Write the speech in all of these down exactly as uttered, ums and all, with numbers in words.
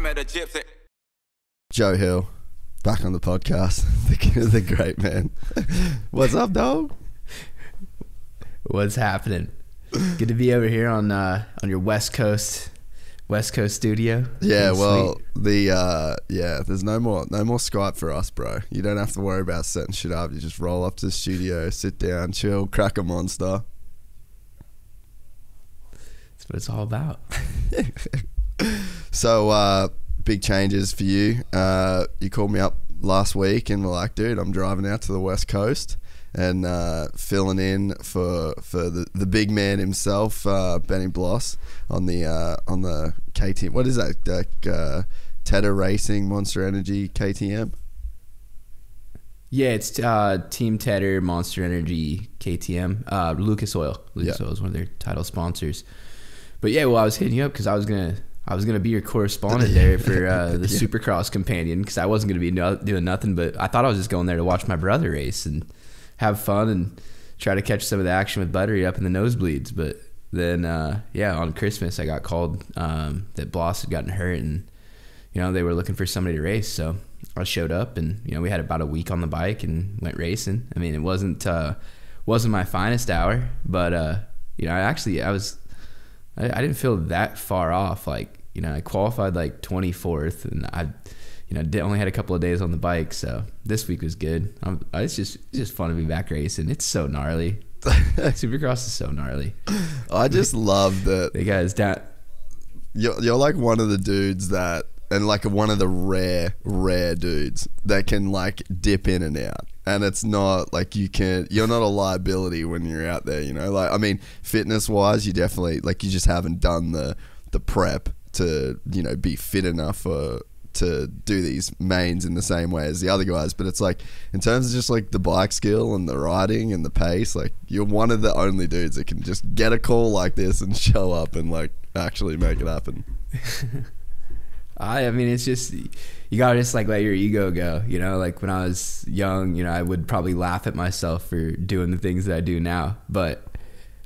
met a gypsy. Joe Hill, back on the podcast. the, the great man. What's up, dog? What's happening? Good to be over here on uh, on your West Coast, West Coast studio. Yeah, well, sweet. the uh, yeah, there's no more no more Skype for us, bro. You don't have to worry about setting shit up. You just roll up to the studio, sit down, chill, crack a monster. That's what it's all about. So, uh, big changes for you. Uh, you called me up last week and were like, dude, I'm driving out to the West Coast. And uh, filling in for for the, the big man himself, uh, Benny Bloss, on the uh, on the K T M. What is that? Like, uh, Tedder Racing, Monster Energy, K T M. Yeah, it's uh, Team Tedder, Monster Energy, K T M. Uh, Lucas Oil. Lucas yeah. Oil is one of their title sponsors. But yeah, well, I was hitting you up because I was gonna I was gonna be your correspondent there for uh, the yeah. Supercross Companion, because I wasn't gonna be no doing nothing. But I thought I was just going there to watch my brother race and have fun and try to catch some of the action with Buttery up in the nosebleeds. But then, uh, yeah, on Christmas I got called um, that Bloss had gotten hurt, and you know they were looking for somebody to race. So I showed up, and you know we had about a week on the bike and went racing. I mean, it wasn't uh, wasn't my finest hour, but uh, you know I actually I was I, I didn't feel that far off. Like you know I qualified like twenty-fourth, and I. You know, only had a couple of days on the bike, so this week was good. I'm, it's just it's just fun to be back racing. It's so gnarly. Supercross is so gnarly. I just love that. The guys down. You're, you're like one of the dudes that, and like one of the rare, rare dudes that can like dip in and out. And it's not like you can, you're not a liability when you're out there, you know? Like, I mean, fitness wise, you definitely, like you just haven't done the, the prep to, you know, be fit enough for, to do these mains in the same way as the other guys, but it's like in terms of just like the bike skill and the riding and the pace, like you're one of the only dudes that can just get a call like this and show up and like actually make it happen. I, I mean, it's just, you gotta just like let your ego go, you know? Like when I was young, you know, I would probably laugh at myself for doing the things that I do now, but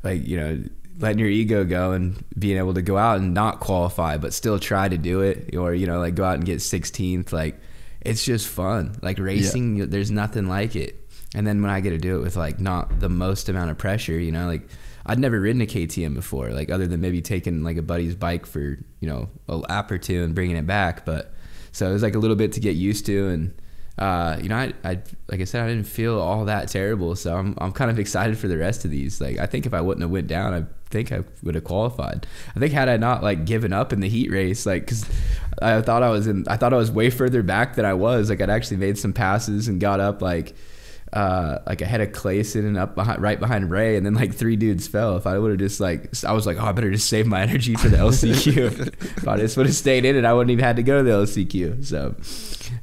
like, you know, letting your ego go and being able to go out and not qualify, but still try to do it, or, you know, like go out and get sixteenth. Like, it's just fun. Like racing, yeah. There's nothing like it. And then when I get to do it with like not the most amount of pressure, you know, like I'd never ridden a K T M before, like other than maybe taking like a buddy's bike for, you know, a lap or two and bringing it back. But so it was like a little bit to get used to. And, uh, you know, I, I, like I said, I didn't feel all that terrible. So I'm, I'm kind of excited for the rest of these. Like, I think if I wouldn't have went down, I think I would have qualified. I think had I not like given up in the heat race, like because I thought I was in I thought I was way further back than I was. Like I'd actually made some passes and got up like uh like ahead of Clayson and up behind, right behind Ray, and then like three dudes fell. If I would have just like I was like, oh, I better just save my energy for the L C Q. If I just would have stayed in it, I wouldn't even had to go to the L C Q. So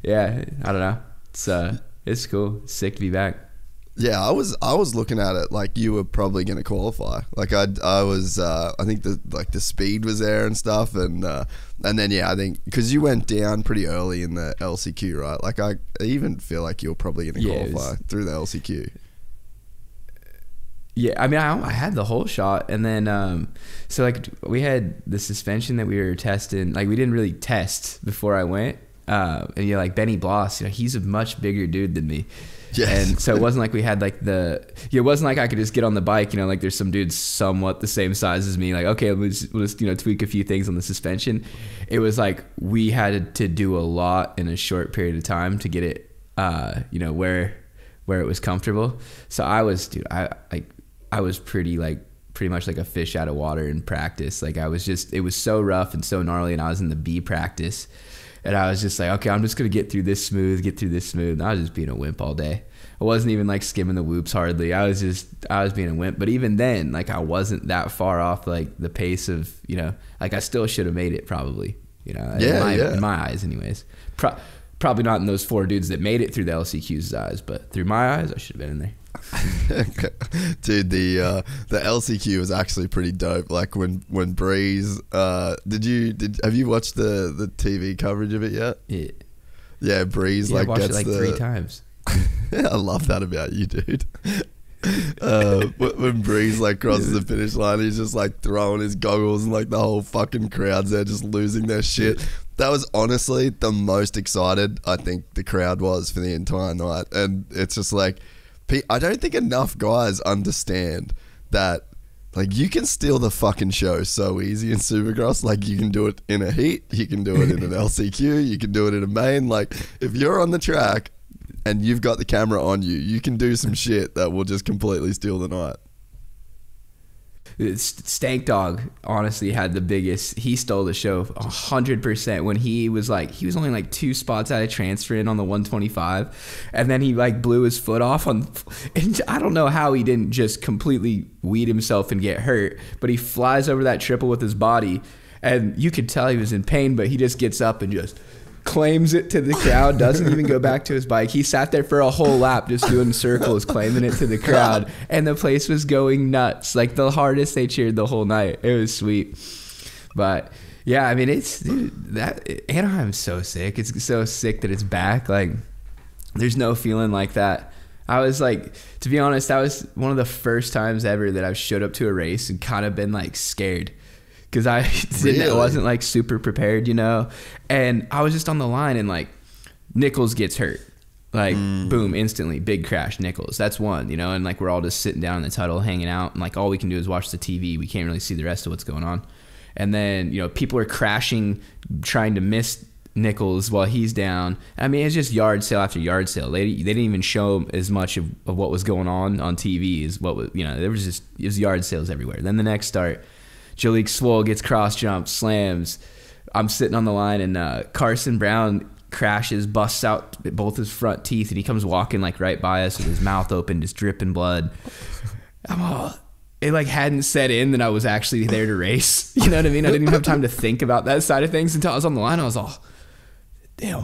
yeah, I don't know, it's uh it's cool, sick to be back. Yeah, I was I was looking at it like you were probably going to qualify. Like I I was uh, I think the like the speed was there and stuff, and uh, and then yeah, I think because you went down pretty early in the L C Q, right? Like I even feel like you're probably going to yeah, qualify was, through the L C Q. Yeah, I mean I I had the whole shot, and then um, so like we had the suspension that we were testing. Like we didn't really test before I went, uh, and you know, like Benny Bloss, you know, he's a much bigger dude than me. Yes. And so it wasn't like we had like the, it wasn't like I could just get on the bike, you know, like there's some dudes somewhat the same size as me. Like, okay, we'll just, we'll just, you know, tweak a few things on the suspension. It was like, we had to do a lot in a short period of time to get it, uh, you know, where, where it was comfortable. So I was, dude, I, like, I was pretty like, pretty much like a fish out of water in practice. Like I was just, it was so rough and so gnarly, and I was in the B practice. And I was just like, okay, I'm just going to get through this smooth, get through this smooth. And I was just being a wimp all day. I wasn't even like skimming the whoops hardly. I was just, I was being a wimp. But even then, like I wasn't that far off like the pace of, you know, like I still should have made it probably, you know, yeah, in, my, yeah. in my eyes anyways. Pro probably not in those four dudes that made it through the L C Q's eyes, but through my eyes, I should have been in there. Dude, the uh, the L C Q was actually pretty dope. Like when when Breeze, uh, did you did have you watched the the T V coverage of it yet? Yeah, yeah. Breeze yeah, like I watched gets it like the, three times. I love that about you, dude. Uh, when Breeze like crosses yeah. the finish line, he's just like throwing his goggles, and like the whole fucking crowd's there just losing their shit. That was honestly the most excited I think the crowd was for the entire night. And it's just like, I don't think enough guys understand that like you can steal the fucking show so easy in Supercross. Like you can do it in a heat, you can do it in an L C Q, you can do it in a main. Like if you're on the track and you've got the camera on you, you can do some shit that will just completely steal the night. Stank Dog honestly had the biggest, he stole the show one hundred percent when he was like, he was only like two spots out of transferring on the one twenty-five, and then he like blew his foot off on, and I don't know how he didn't just completely weed himself and get hurt, but he flies over that triple with his body, and you could tell he was in pain, but he just gets up and just claims it to the crowd, doesn't even go back to his bike. He sat there for a whole lap just doing circles, claiming it to the crowd, and the place was going nuts. Like the hardest they cheered the whole night. It was sweet. But yeah, I mean, it's dude, that Anaheim's so sick. It's so sick that it's back. Like there's no feeling like that. I was like, to be honest, that was one of the first times ever that I've showed up to a race and kind of been like scared. Because I didn't, really? I wasn't like super prepared, you know? And I was just on the line and like Nichols gets hurt. Like, mm. boom, instantly, big crash, Nichols. That's one, you know? And like we're all just sitting down in the tunnel, hanging out. And like all we can do is watch the T V. We can't really see the rest of what's going on. And then, you know, people are crashing, trying to miss Nichols while he's down. I mean, it's just yard sale after yard sale. They, they didn't even show as much of, of what was going on on T V as what was, you know, there was just, it was yard sales everywhere. Then the next start, Jalik Swole gets cross jumped, slams. I'm sitting on the line, and uh, Carson Brown crashes, busts out both his front teeth, and he comes walking like right by us with his mouth open, just dripping blood. I'm all, it like hadn't set in that I was actually there to race. You know what I mean? I didn't even have time to think about that side of things until I was on the line. I was all, damn,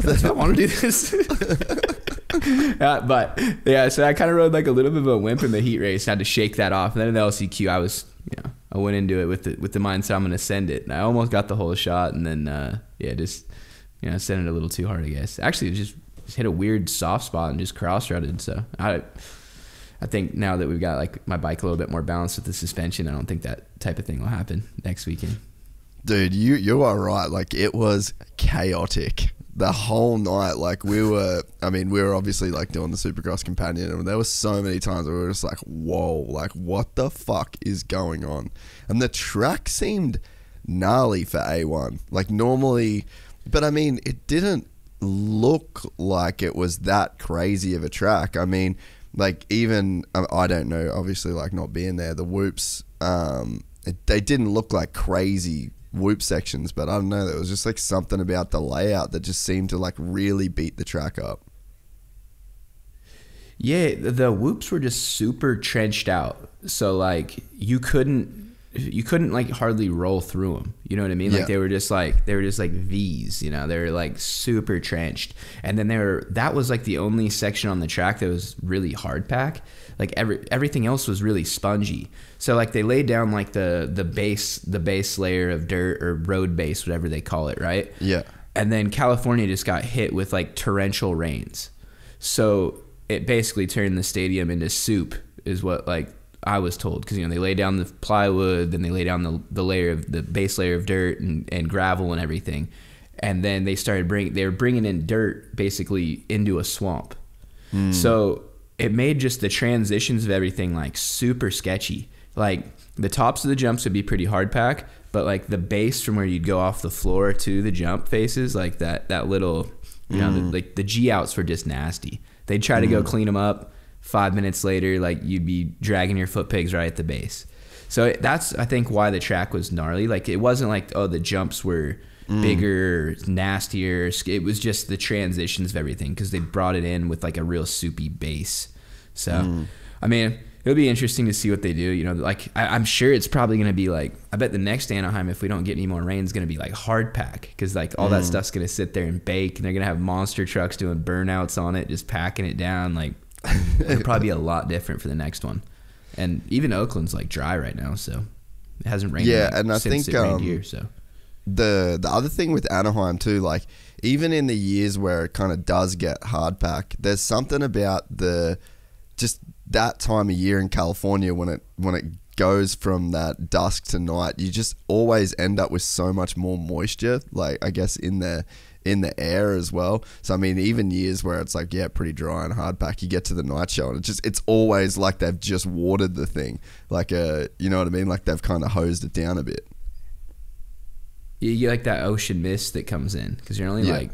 God, I want to do this. Yeah, but yeah, so I kind of rode like a little bit of a wimp in the heat race. I had to shake that off, and then in the L C Q, I was. You know, I went into it with the with the mindset I'm gonna send it, and I almost got the whole shot, and then uh, yeah, just you know, sent it a little too hard, I guess. Actually, it just, just hit a weird soft spot and just cross routed. So I I think now that we've got like my bike a little bit more balanced with the suspension, I don't think that type of thing will happen next weekend. Dude, you you are right. Like it was chaotic the whole night. Like we were, I mean, we were obviously like doing the Supercross Companion, and there were so many times where we were just like, whoa, like what the fuck is going on? And the track seemed gnarly for A one. Like normally, but I mean, it didn't look like it was that crazy of a track. I mean, like even, I don't know, obviously like not being there, the whoops, um, it, they didn't look like crazy whoop sections, but I don't know, there was just like something about the layout that just seemed to like really beat the track up. Yeah, the whoops were just super trenched out, so like you couldn't you couldn't like hardly roll through them, you know what I mean? Yeah. Like they were just like they were just like V's, you know, they were like super trenched. And then they were, that was like the only section on the track that was really hard pack. Like every everything else was really spongy. So like they laid down like the the base the base layer of dirt, or road base, whatever they call it, right? Yeah. And then California just got hit with like torrential rains, so it basically turned the stadium into soup, is what like I was told, because you know they lay down the plywood, then they lay down the the layer of the base layer of dirt and, and gravel and everything, and then they started bringing they were bringing in dirt basically into a swamp. Mm. So it made just the transitions of everything like super sketchy. Like the tops of the jumps would be pretty hard pack, but like the base from where you'd go off the floor to the jump faces, like that that little, you mm. know, the, like the G outs were just nasty. They'd try to mm. go clean them up. Five minutes later, like you'd be dragging your foot pegs right at the base. So it, that's I think why the track was gnarly. Like it wasn't like, oh, the jumps were mm. bigger, nastier. It was just the transitions of everything, because they brought it in with like a real soupy base. So mm. I mean, it'll be interesting to see what they do, you know. Like I, I'm sure it's probably going to be like, I bet the next Anaheim, if we don't get any more rain, is going to be like hard pack, because like all mm. that stuff's going to sit there and bake, and they're going to have monster trucks doing burnouts on it, just packing it down. Like it'll probably be a lot different for the next one. And even Oakland's like dry right now, so it hasn't rained. Yeah, and I think um, here, so. the the other thing with Anaheim too, like even in the years where it kind of does get hard pack, there's something about the just that time of year in California, when it when it goes from that dusk to night, you just always end up with so much more moisture, like I guess in the in the air as well. So I mean, even years where it's like, yeah, pretty dry and hard pack, you get to the night show and it just it's always like they've just watered the thing, like a you know what I mean, like they've kind of hosed it down a bit. Yeah, you get like that ocean mist that comes in because you're only yeah. like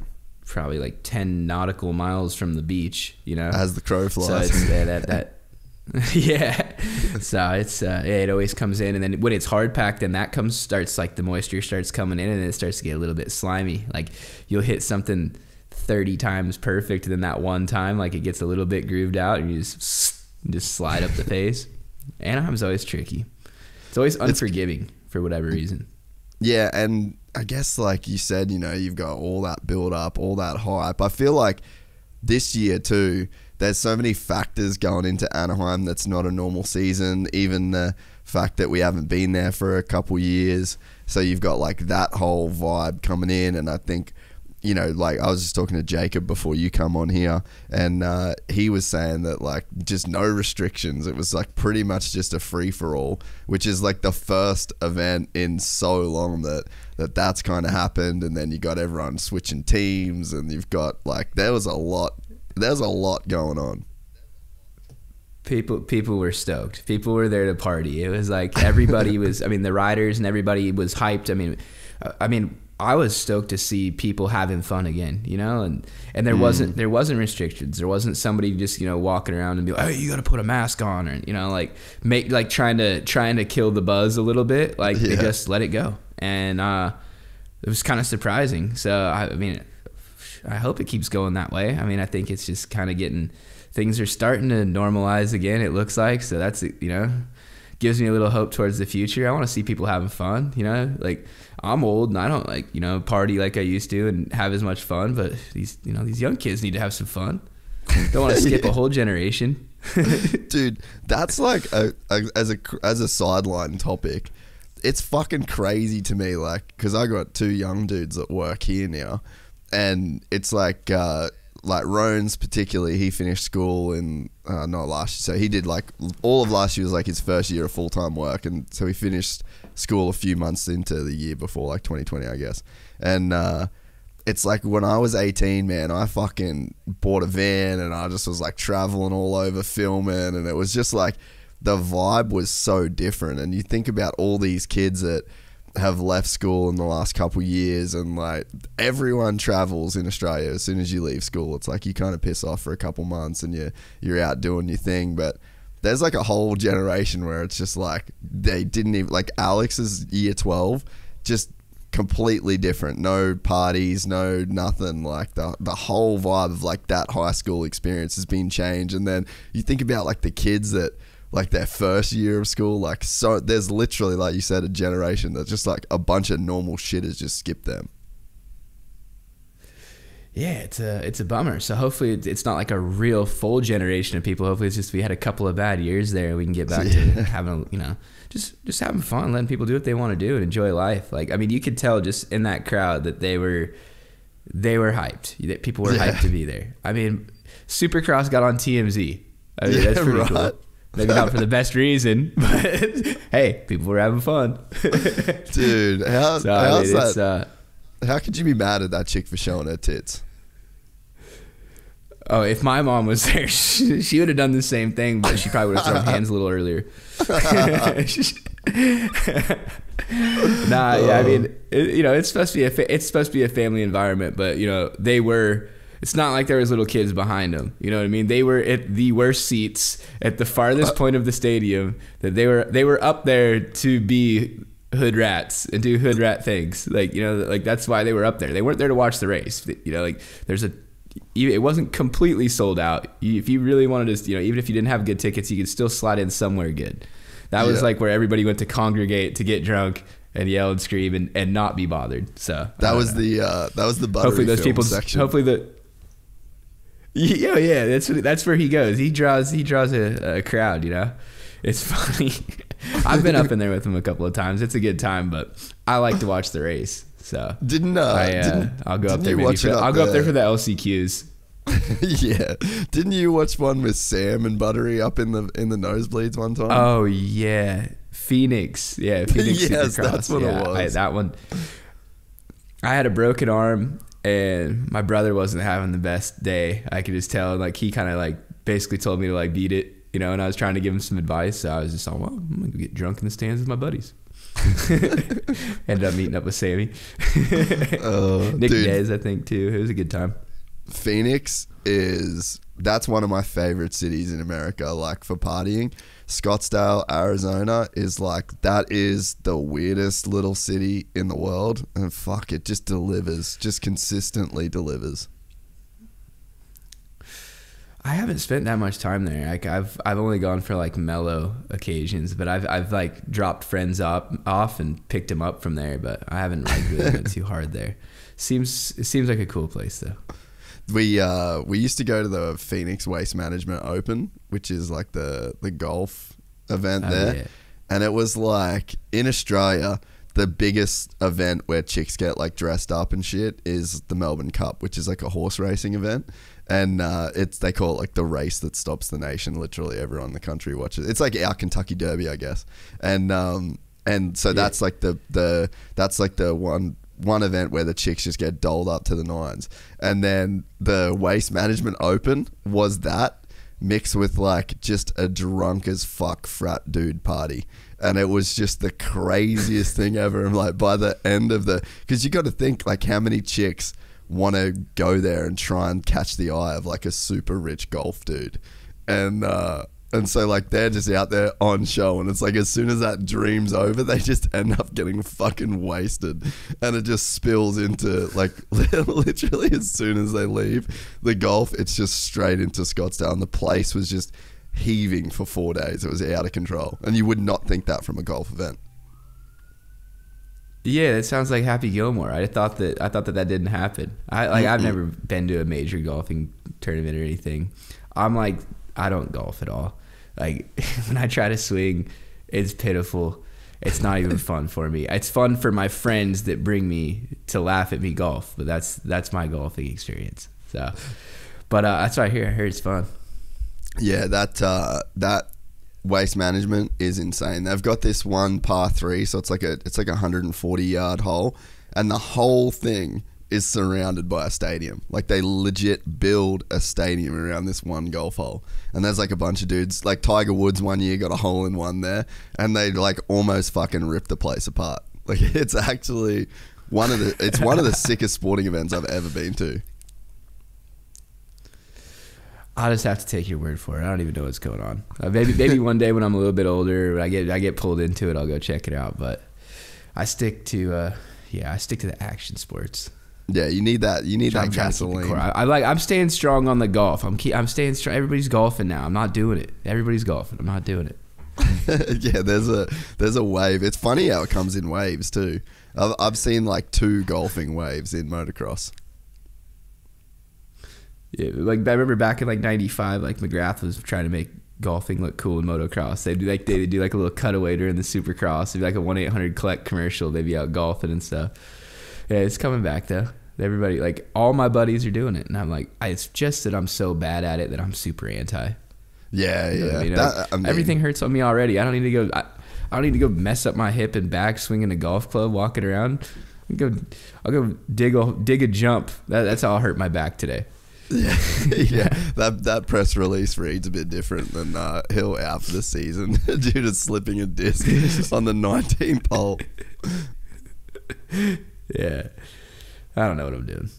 probably like ten nautical miles from the beach, you know, as the crow flies. So it's, yeah, that that yeah. So it's uh, yeah, it always comes in, and then when it's hard packed, then that comes starts like the moisture starts coming in, and it starts to get a little bit slimy. Like you'll hit something thirty times perfect, and then that one time, like it gets a little bit grooved out, and you just just slide up the face. Anaheim's always tricky. It's always unforgiving it's, for whatever reason. Yeah, and I guess like you said, you know, you've got all that build up, all that hype. I feel like this year too, there's so many factors going into Anaheim that's not a normal season, even the fact that we haven't been there for a couple years. So you've got like that whole vibe coming in, and I think, you know, like I was just talking to Jacob before you come on here, and uh, he was saying that like just no restrictions. It was like pretty much just a free for all, which is like the first event in so long that that that's kind of happened. And then you got everyone switching teams, and you've got like there was a lot, there's a lot going on. People, people were stoked. People were there to party. It was like everybody was. I mean, the riders and everybody was hyped. I mean, I mean. I was stoked to see people having fun again, you know, and, and there mm. wasn't, there wasn't restrictions. There wasn't somebody just, you know, walking around and be like, oh, you got to put a mask on, or, you know, like make, like trying to, trying to kill the buzz a little bit. Like yeah. they just let it go. And, uh, it was kind of surprising. So I, I mean, I hope it keeps going that way. I mean, I think it's just kind of getting, things are starting to normalize again, it looks like. So that's, you know, gives me a little hope towards the future. I want to see people having fun, you know, like I'm old and I don't like, you know, party like I used to and have as much fun, but these, you know, these young kids need to have some fun. Don't want to skip yeah. a whole generation. Dude, that's like a, a, as a, as a sideline topic, it's fucking crazy to me. Like, cause I got two young dudes that work here now, and it's like, uh, like Rones particularly, he finished school in uh, not last year, so he did like all of last year was like his first year of full-time work, and so he finished school a few months into the year before, like twenty twenty I guess, and uh, it's like when I was eighteen, man, I fucking bought a van and I just was like traveling all over filming, and it was just like the vibe was so different. And you think about all these kids that have left school in the last couple years, and like everyone travels in Australia. As soon as you leave school, it's like you kind of piss off for a couple months and you're, you're out doing your thing. But there's like a whole generation where it's just like they didn't even, like Alex's year twelve, just completely different. No parties, no nothing. Like the, the whole vibe of like that high school experience has been changed. And then you think about like the kids that like their first year of school, like, so there's literally, like you said, a generation that's just like a bunch of normal shit has just skipped them. Yeah, it's a, it's a bummer. So hopefully it's not like a real full generation of people. Hopefully it's just, we had a couple of bad years there, and we can get back yeah. to having, you know, just, just having fun, letting people do what they want to do and enjoy life. Like, I mean, you could tell just in that crowd that they were, they were hyped, that people were yeah. hyped to be there. I mean, Supercross got on T M Z. I mean, yeah, that's pretty right. cool. Maybe not for the best reason, but hey, people were having fun. Dude, how, so, how's I mean, that? Uh, how could you be mad at that chick for showing her tits? Oh, if my mom was there, she, she would have done the same thing, but she probably would have thrown hands a little earlier. Nah, yeah, I mean, it, you know, it's supposed to be a fa it's supposed to be a family environment, but you know, they were. It's not like there was little kids behind them. You know what I mean? They were at the worst seats at the farthest point of the stadium. That they were they were up there to be hood rats and do hood rat things. Like, you know, like that's why they were up there. They weren't there to watch the race. You know, like there's a it wasn't completely sold out. If you really wanted to, you know, even if you didn't have good tickets, you could still slide in somewhere good. That was yeah. like where everybody went to congregate to get drunk and yell and scream and, and not be bothered. So that was know. the uh, that was the buttery hopefully those people section. Hopefully the Yeah, yeah, that's that's where he goes. He draws he draws a, a crowd, you know. It's funny. I've been up in there with him a couple of times. It's a good time, but I like to watch the race. So didn't uh, I? Uh, didn't, I'll go up there. Maybe for, I'll go up there for the L C Qs. Yeah, didn't you watch one with Sam and Buttery up in the in the nosebleeds one time? Oh yeah, Phoenix. Yeah, Phoenix. Yes, Supercross. That's what yeah, it was. I, that one. I had a broken arm, and my brother wasn't having the best day. I could just tell. Like he kind of like basically told me to like beat it, you know. And I was trying to give him some advice. So I was just like, well, I'm gonna get drunk in the stands with my buddies. Ended up meeting up with Sammy. uh, Nick dude. Dez, I think too. It was a good time. Phoenix is that's one of my favorite cities in America, like for partying. Scottsdale, Arizona is like that is the weirdest little city in the world, and fuck, it just delivers, just consistently delivers. I haven't spent that much time there. Like I've I've only gone for like mellow occasions, but I've I've like dropped friends up off and picked them up from there, but I haven't like really been too hard there. Seems it seems like a cool place though. We uh we used to go to the Phoenix Waste Management Open, which is like the the golf event oh, there, yeah. And it was like in Australia the biggest event where chicks get like dressed up and shit is the Melbourne Cup, which is like a horse racing event, and uh, it's they call it like the race that stops the nation. Literally everyone in the country watches. It's like our Kentucky Derby, I guess, and um and so yeah. that's like the the that's like the one. one event where the chicks just get doled up to the nines. And then the Waste Management Open was that mixed with like just a drunk as fuck frat dude party. And it was just the craziest thing ever. And like by the end of the, cause you got to think like how many chicks want to go there and try and catch the eye of like a super rich golf dude. And, uh, And so like they're just out there on show, and it's like as soon as that dream's over, they just end up getting fucking wasted, and it just spills into like literally as soon as they leave the golf, it's just straight into Scottsdale. And the place was just heaving for four days. It was out of control, and you would not think that from a golf event. Yeah, it sounds like Happy Gilmore. I thought that I thought that that didn't happen. I like I've never been to a major golfing tournament or anything. I'm like I don't golf at all. Like when I try to swing, it's pitiful. It's not even fun for me. It's fun for my friends that bring me to laugh at me golf, but that's that's my golfing experience. So, but uh, that's what I hear. I heard it's fun. Yeah, that uh, that Waste Management is insane. They've got this one par three, so it's like a it's like a one hundred forty yard hole, and the whole thing is surrounded by a stadium. Like they legit build a stadium around this one golf hole, and there's like a bunch of dudes. Like Tiger Woods one year got a hole in one there, and they like almost fucking ripped the place apart. Like it's actually one of the it's one of the sickest sporting events I've ever been to. I'll just have to take your word for it. I don't even know what's going on. Uh, maybe maybe one day when I'm a little bit older, I get I get pulled into it, I'll go check it out. But I stick to uh, yeah, I stick to the action sports. Yeah, you need that. You need that gasoline. I, I like. I'm staying strong on the golf. I'm. Keep, I'm staying strong. Everybody's golfing now. I'm not doing it. Everybody's golfing. I'm not doing it. Yeah, there's a there's a wave. It's funny how it comes in waves too. I've I've seen like two golfing waves in motocross. Yeah, like I remember back in like ninety-five, like McGrath was trying to make golfing look cool in motocross. They'd do like they'd do like a little cutaway during the Supercross. It'd be like a one eight hundred collect commercial. They'd be out golfing and stuff. Yeah, it's coming back though. Everybody, like all my buddies are doing it, and I'm like, I, it's just that I'm so bad at it that I'm super anti. Yeah, you know yeah. I mean? That, I mean, everything hurts on me already. I don't need to go. I, I don't need to go mess up my hip and back swinging a golf club, walking around. I'll go, I'll go dig a dig a jump. That, that's how I'll hurt my back today. Yeah, yeah. That that press release reads a bit different than uh, Hill out for the season due to slipping a disc on the nineteenth hole. Yeah, I don't know what I'm doing.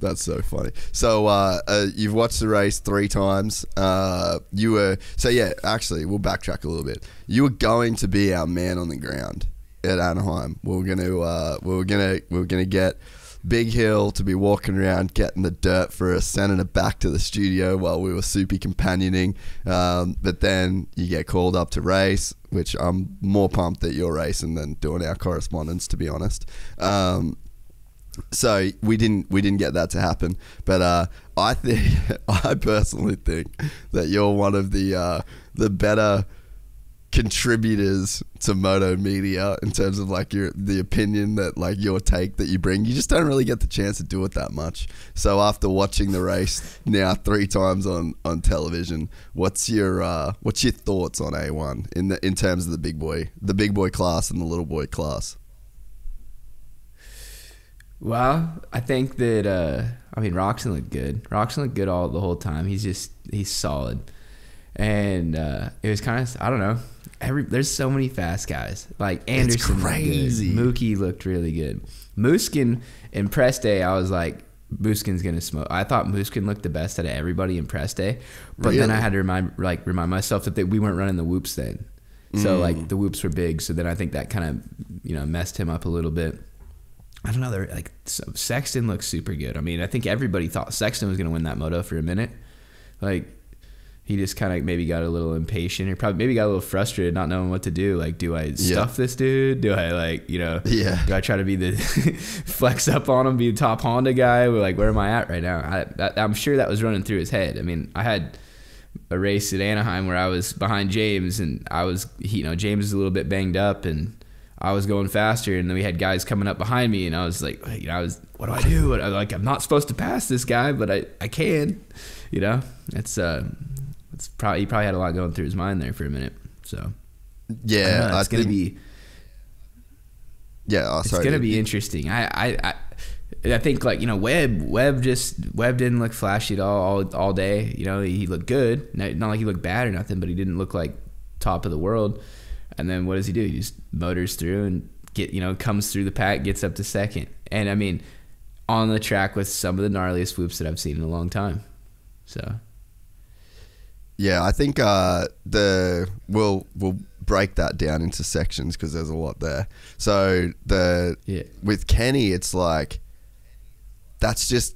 That's so funny. So uh, uh, you've watched the race three times. Uh, you were so yeah. Actually, we'll backtrack a little bit. You were going to be our man on the ground at Anaheim. We were gonna uh, we were gonna we were gonna get Big Hill to be walking around getting the dirt for us, sending it back to the studio while we were super companioning. Um, but then you get called up to race, which I'm more pumped that you're racing than doing our correspondence, to be honest. Um, so we didn't we didn't get that to happen. But uh, I think I personally think that you're one of the uh, the better contributors to Moto Media in terms of like your the opinion that like your take that you bring. You just don't really get the chance to do it that much. So after watching the race now three times on on television, what's your uh, what's your thoughts on A one in the in terms of the big boy the big boy class and the little boy class? Well, I think that uh, I mean Roxon looked good. Roxon looked good all the whole time. He's just he's solid. And uh, it was kind of, I don't know. Every there's so many fast guys. Like Anderson, it's crazy. Looked good. Mookie looked really good. Muskin in press day, I was like, Muskin's gonna smoke. I thought Muskin looked the best out of everybody in press day, but really? Then I had to remind like remind myself that they, we weren't running the whoops then, so mm. like the whoops were big. So then I think that kind of you know messed him up a little bit. I don't know. They're like so Sexton looked super good. I mean, I think everybody thought Sexton was gonna win that moto for a minute, like. He just kind of maybe got a little impatient or probably maybe got a little frustrated not knowing what to do. Like, do I stuff yeah. this dude? Do I like, you know, yeah. do I try to be the flex up on him, be the top Honda guy? We're like, where am I at right now? I, that, I'm sure that was running through his head. I mean, I had a race at Anaheim where I was behind James and I was, he, you know, James was a little bit banged up and I was going faster. And then we had guys coming up behind me and I was like, you know, I was, what do I do? What, like, I'm not supposed to pass this guy, but I, I can, you know, it's, uh, It's probably, he probably had a lot going through his mind there for a minute. So, yeah, know, it's going to be. Yeah, oh, sorry, it's going to be you, interesting. I, I, I, I think like you know, Webb, Webb just Webb didn't look flashy at all, all, all day. You know, he, he looked good. Not, not like he looked bad or nothing, but he didn't look like top of the world. And then what does he do? He just motors through and get you know comes through the pack, gets up to second. And I mean, on the track with some of the gnarliest whoops that I've seen in a long time. So. Yeah, I think uh, the we'll we'll break that down into sections because there's a lot there. So the yeah. with Kenny, it's like that's just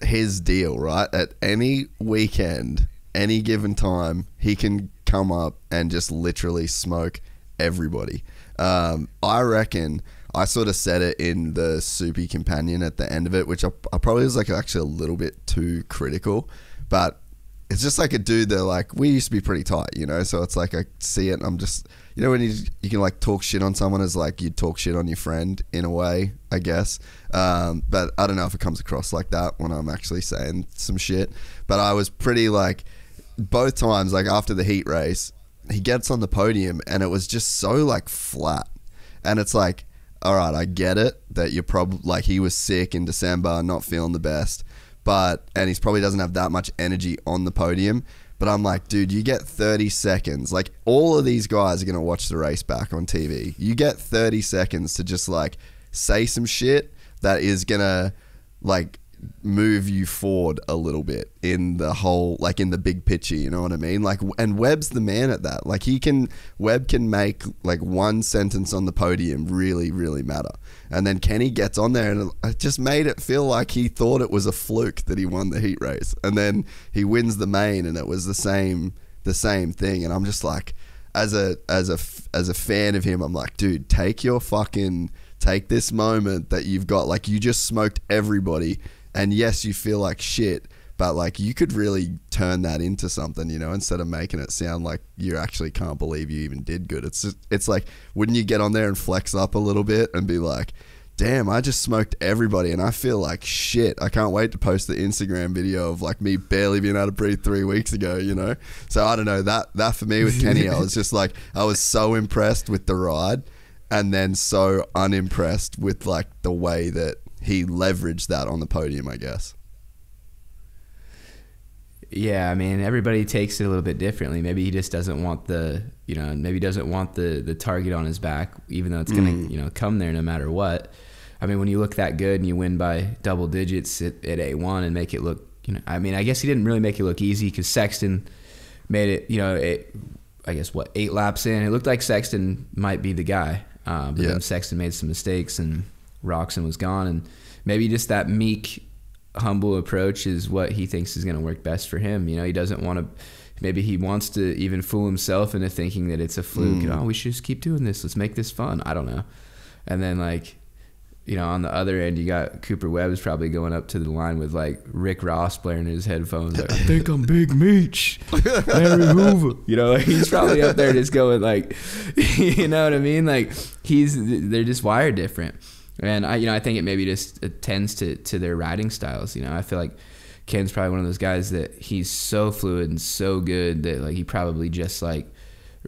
his deal, right? At any weekend, any given time, he can come up and just literally smoke everybody. Um, I reckon I sort of said it in the Soupy Companion at the end of it, which I, I probably was like actually a little bit too critical, but. It's just like a dude that like, we used to be pretty tight, you know? So it's like, I see it and I'm just, you know, when you, you can like talk shit on someone as like you talk shit on your friend in a way, I guess. Um, but I don't know if it comes across like that when I'm actually saying some shit. But I was pretty like, both times, like after the heat race, he gets on the podium and it was just so like flat. And it's like, all right, I get it that you're probably like, he was sick in December, not feeling the best. But, and he's probably doesn't have that much energy on the podium. But I'm like, dude, you get thirty seconds. Like, all of these guys are going to watch the race back on T V. You get thirty seconds to just, like, say some shit that is going to, like, move you forward a little bit in the whole, like, in the big picture, you know what I mean? Like, and Webb's the man at that. Like, he can, Webb can make, like, one sentence on the podium really, really matter. And then Kenny gets on there and it just made it feel like he thought it was a fluke that he won the heat race. And then he wins the main and it was the same the same thing. And I'm just like, as a as a as a fan of him, I'm like, dude, take your fucking take this moment that you've got, like you just smoked everybody and yes, you feel like shit, but like you could really turn that into something, you know, instead of making it sound like you actually can't believe you even did good. It's just, it's like, wouldn't you get on there and flex up a little bit and be like, damn, I just smoked everybody and I feel like shit. I can't wait to post the Instagram video of like me barely being able to breathe three weeks ago, you know? So I don't know, that, that for me with Kenny, I was just like, I was so impressed with the ride and then so unimpressed with like the way that he leveraged that on the podium, I guess. Yeah, I mean, everybody takes it a little bit differently. Maybe he just doesn't want the, you know, maybe doesn't want the the target on his back, even though it's going to, mm. you know, come there no matter what. I mean, when you look that good and you win by double digits at, at A one and make it look, you know, I mean, I guess he didn't really make it look easy because Sexton made it, you know, it, I guess, what, eight laps in? It looked like Sexton might be the guy. Uh, but yeah. then Sexton made some mistakes and Roxon was gone. And maybe just that meek, humble approach is what he thinks is going to work best for him. You know, he doesn't want to, maybe he wants to even fool himself into thinking that it's a fluke. Mm. Oh, we should just keep doing this. Let's make this fun. I don't know. And then like, you know, on the other end, you got Cooper Webb's probably going up to the line with like Rick Ross blaring his headphones. Like, I think I'm Big Meech, Larry Hoover. You know, like, he's probably up there just going like, you know what I mean? Like he's, they're just wired different. And I, you know, I think it maybe just attends to, to their riding styles. You know, I feel like Ken's probably one of those guys that he's so fluid and so good that like he probably just like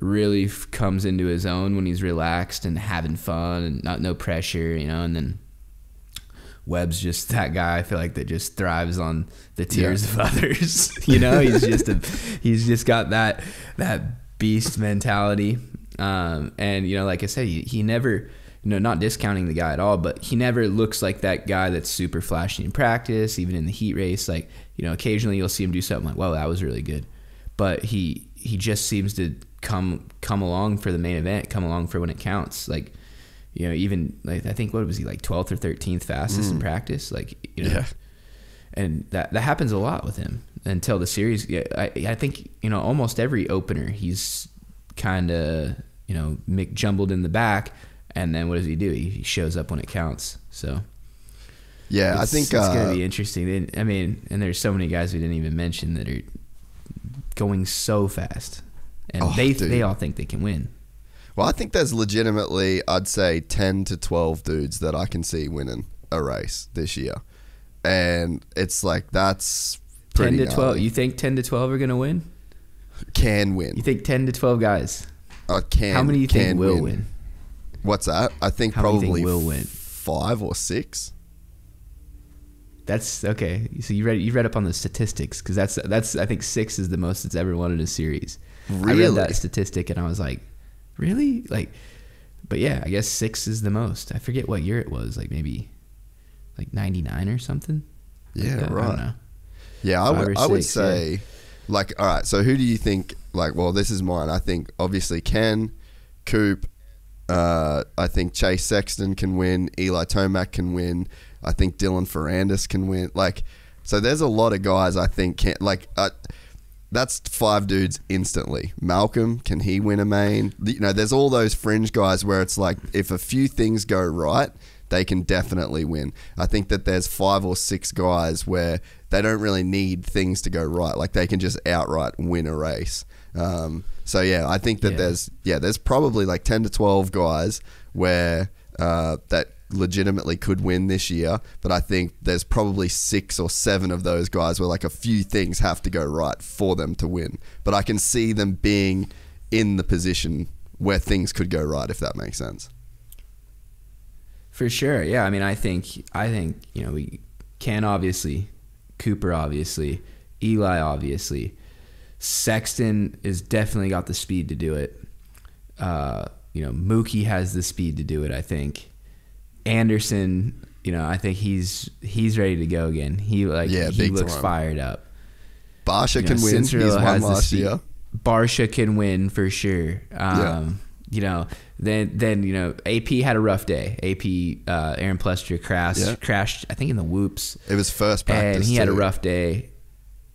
really f comes into his own when he's relaxed and having fun and not no pressure, you know. And then Webb's just that guy, I feel like, that just thrives on the tears yeah. of others. You know, he's just a, he's just got that that beast mentality. Um, and you know, like I said, he, he never. You know, not discounting the guy at all, but he never looks like that guy that's super flashy in practice, even in the heat race. Like, you know, occasionally you'll see him do something like, "Wow, that was really good," but he he just seems to come come along for the main event, come along for when it counts. Like, you know, even like I think what was he like twelfth or thirteenth fastest mm. in practice? Like, you know, yeah. and that that happens a lot with him until the series. I I think you know almost every opener he's kind of you know mixed jumbled in the back. And then what does he do? He shows up when it counts. So, yeah, I think it's uh, going to be interesting. I mean, and there's so many guys we didn't even mention that are going so fast, and oh, they dude. they all think they can win. Well, I think there's legitimately, I'd say, ten to twelve dudes that I can see winning a race this year, and it's like that's pretty ten to twelve. Gnarly. You think ten to twelve are going to win? Can win. You think ten to twelve guys? I can. How many do you think will win? win? What's that? I think How probably think Will win? five or six. That's okay. So you read you read up on the statistics because that's that's I think six is the most it's ever won in a series. Really? I read that statistic and I was like, really? Like, but yeah, I guess six is the most. I forget what year it was. Like maybe like ninety nine or something. Yeah, like right. I don't know. Yeah, I would, I would say, yeah. like, all right. So who do you think? Like, well, this is mine. I think obviously Ken, Coop. Uh, I think Chase Sexton can win. Eli Tomac can win. I think Dylan Ferrandis can win. Like, so there's a lot of guys I think can. Like, uh, that's five dudes instantly. Malcolm, can he win a main? You know, there's all those fringe guys where it's like, if a few things go right, they can definitely win. I think that there's five or six guys where they don't really need things to go right. Like, they can just outright win a race. Um, so yeah, I think that yeah. there's yeah there's probably like ten to twelve guys where uh, that legitimately could win this year, but I think there's probably six or seven of those guys where like a few things have to go right for them to win. But I can see them being in the position where things could go right, if that makes sense. For sure, yeah. I mean, I think I think you know we Ken obviously, Cooper obviously, Eli obviously. Sexton is definitely got the speed to do it. Uh, you know, Mookie has the speed to do it, I think. Anderson, you know, I think he's he's ready to go again. He like yeah, he looks time. fired up. Barsha you know, can win. He's won last year. Barsha can win for sure. Um, yeah. You know, then then you know, A P had a rough day. A P uh, Aaron Plester crashed yeah. crashed. I think in the whoops. It was first practice, and he too. had a rough day.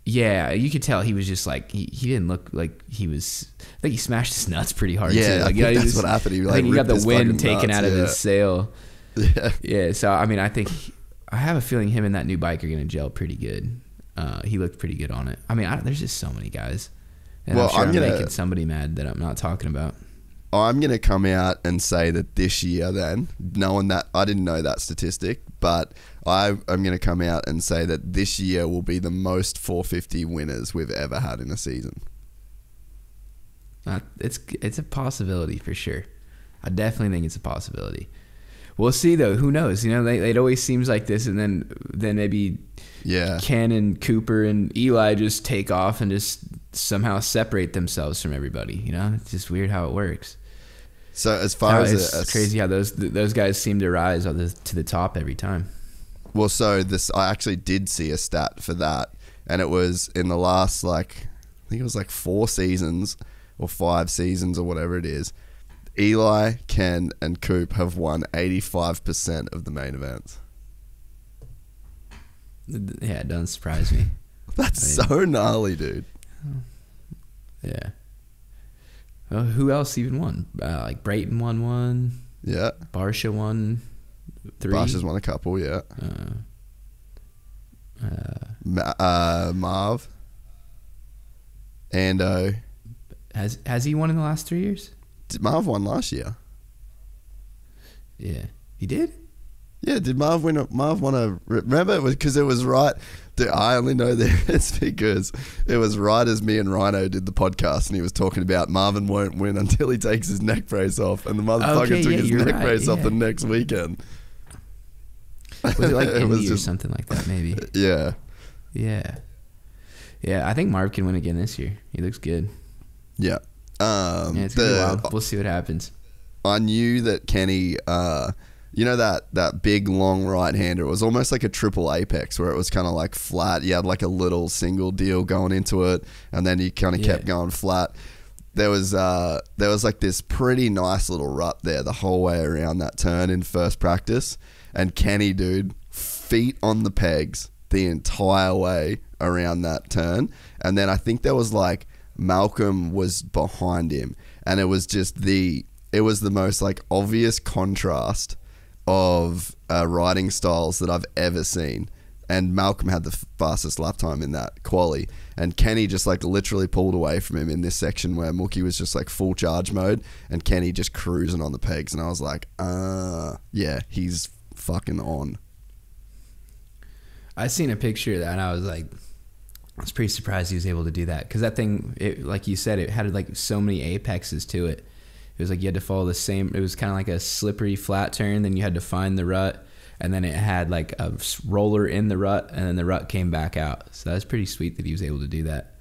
Yeah, you could tell he was just like he, he didn't look like he was. I think he smashed his nuts pretty hard. Yeah, too. Like, I think you know, that's was, what happened. He like I think he got the wind taken nuts, out of yeah. his sail. Yeah, yeah. So I mean, I think I have a feeling him and that new bike are going to gel pretty good. Uh, he looked pretty good on it. I mean, I, there's just so many guys. And well, I'm, sure I'm, I'm gonna, making somebody mad that I'm not talking about. I'm going to come out and say that this year, then knowing that I didn't know that statistic, but I, I'm going to come out and say that this year will be the most four fifty winners we've ever had in a season. Uh, it's it's a possibility for sure. I definitely think it's a possibility. We'll see though. Who knows? You know, they, it always seems like this, and then then maybe yeah, Ken and Cooper and Eli just take off and just somehow separate themselves from everybody. You know, it's just weird how it works. So as far as it's a, crazy how those those guys seem to rise to the top every time. Well, so this I actually did see a stat for that, and it was in the last like I think it was like four seasons or five seasons or whatever it is. Eli, Ken, and Coop have won eighty-five percent of the main events. Yeah, it doesn't surprise me. That's I mean, so gnarly, dude. Yeah. Well, who else even won? Uh, like Brayton won one. Yeah. Barsha won Three? Bosch has won a couple, yeah. Uh, uh, Ma- uh, Marv. Ando. Has has he won in the last three years? Did Marv won last year. Yeah. He did? Yeah, did Marv win? A, Marv won a... Remember, it was because it was right... Dude, I only know this because it was right as me and Rhino did the podcast and he was talking about Marvin won't win until he takes his neck brace off, and the motherfucker okay, took yeah, his neck right, brace yeah. off the next weekend. Was it like it was just, or something like that, maybe? Yeah. Yeah. Yeah, I think Marv can win again this year. He looks good. Yeah. Um, yeah, it's gonna the, be wild. We'll see what happens. I knew that Kenny... Uh, You know that, that big, long right-hander? It was almost like a triple apex where it was kind of like flat. You had like a little single deal going into it, and then you kind of yeah. kept going flat. There was uh, there was like this pretty nice little rut there the whole way around that turn in first practice. And Kenny, dude, feet on the pegs the entire way around that turn. And then I think there was like Malcolm was behind him. And it was just the it was the most like obvious contrast of uh, riding styles that I've ever seen, and Malcolm had the fastest lap time in that quali, and Kenny just like literally pulled away from him in this section where Mookie was just like full charge mode and Kenny just cruising on the pegs, and I was like, uh yeah, he's fucking on. I seen a picture of that and I was like, I was pretty surprised he was able to do that, because that thing, it, like you said, it had like so many apexes to it. It was like you had to follow the same, it was kind of like a slippery flat turn, then you had to find the rut, and then it had like a roller in the rut, and then the rut came back out. So that was pretty sweet that he was able to do that.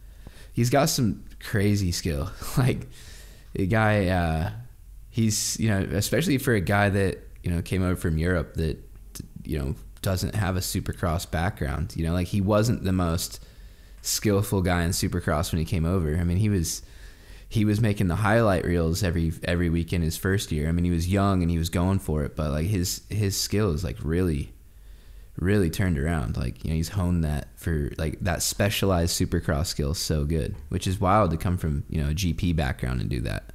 He's got some crazy skill. Like the guy, uh, he's, you know, especially for a guy that, you know, came over from Europe that, you know, doesn't have a supercross background, you know, like he wasn't the most skillful guy in supercross when he came over. I mean, he was... he was making the highlight reels every every weekend his first year. I mean, he was young and he was going for it, but like his his skills like really really turned around. Like, you know, he's honed that for like that specialized supercross skill so good, which is wild to come from, you know, a G P background and do that.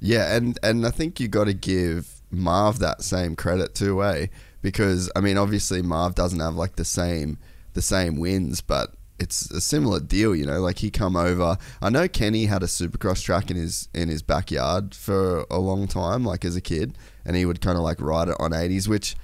Yeah, and and I think you got to give Marv that same credit too, eh? Because I mean, obviously Marv doesn't have like the same the same wins, but it's a similar deal, you know, like he come over. I know Kenny had a supercross track in his in his backyard for a long time, like as a kid, and he would kind of like ride it on eighties, which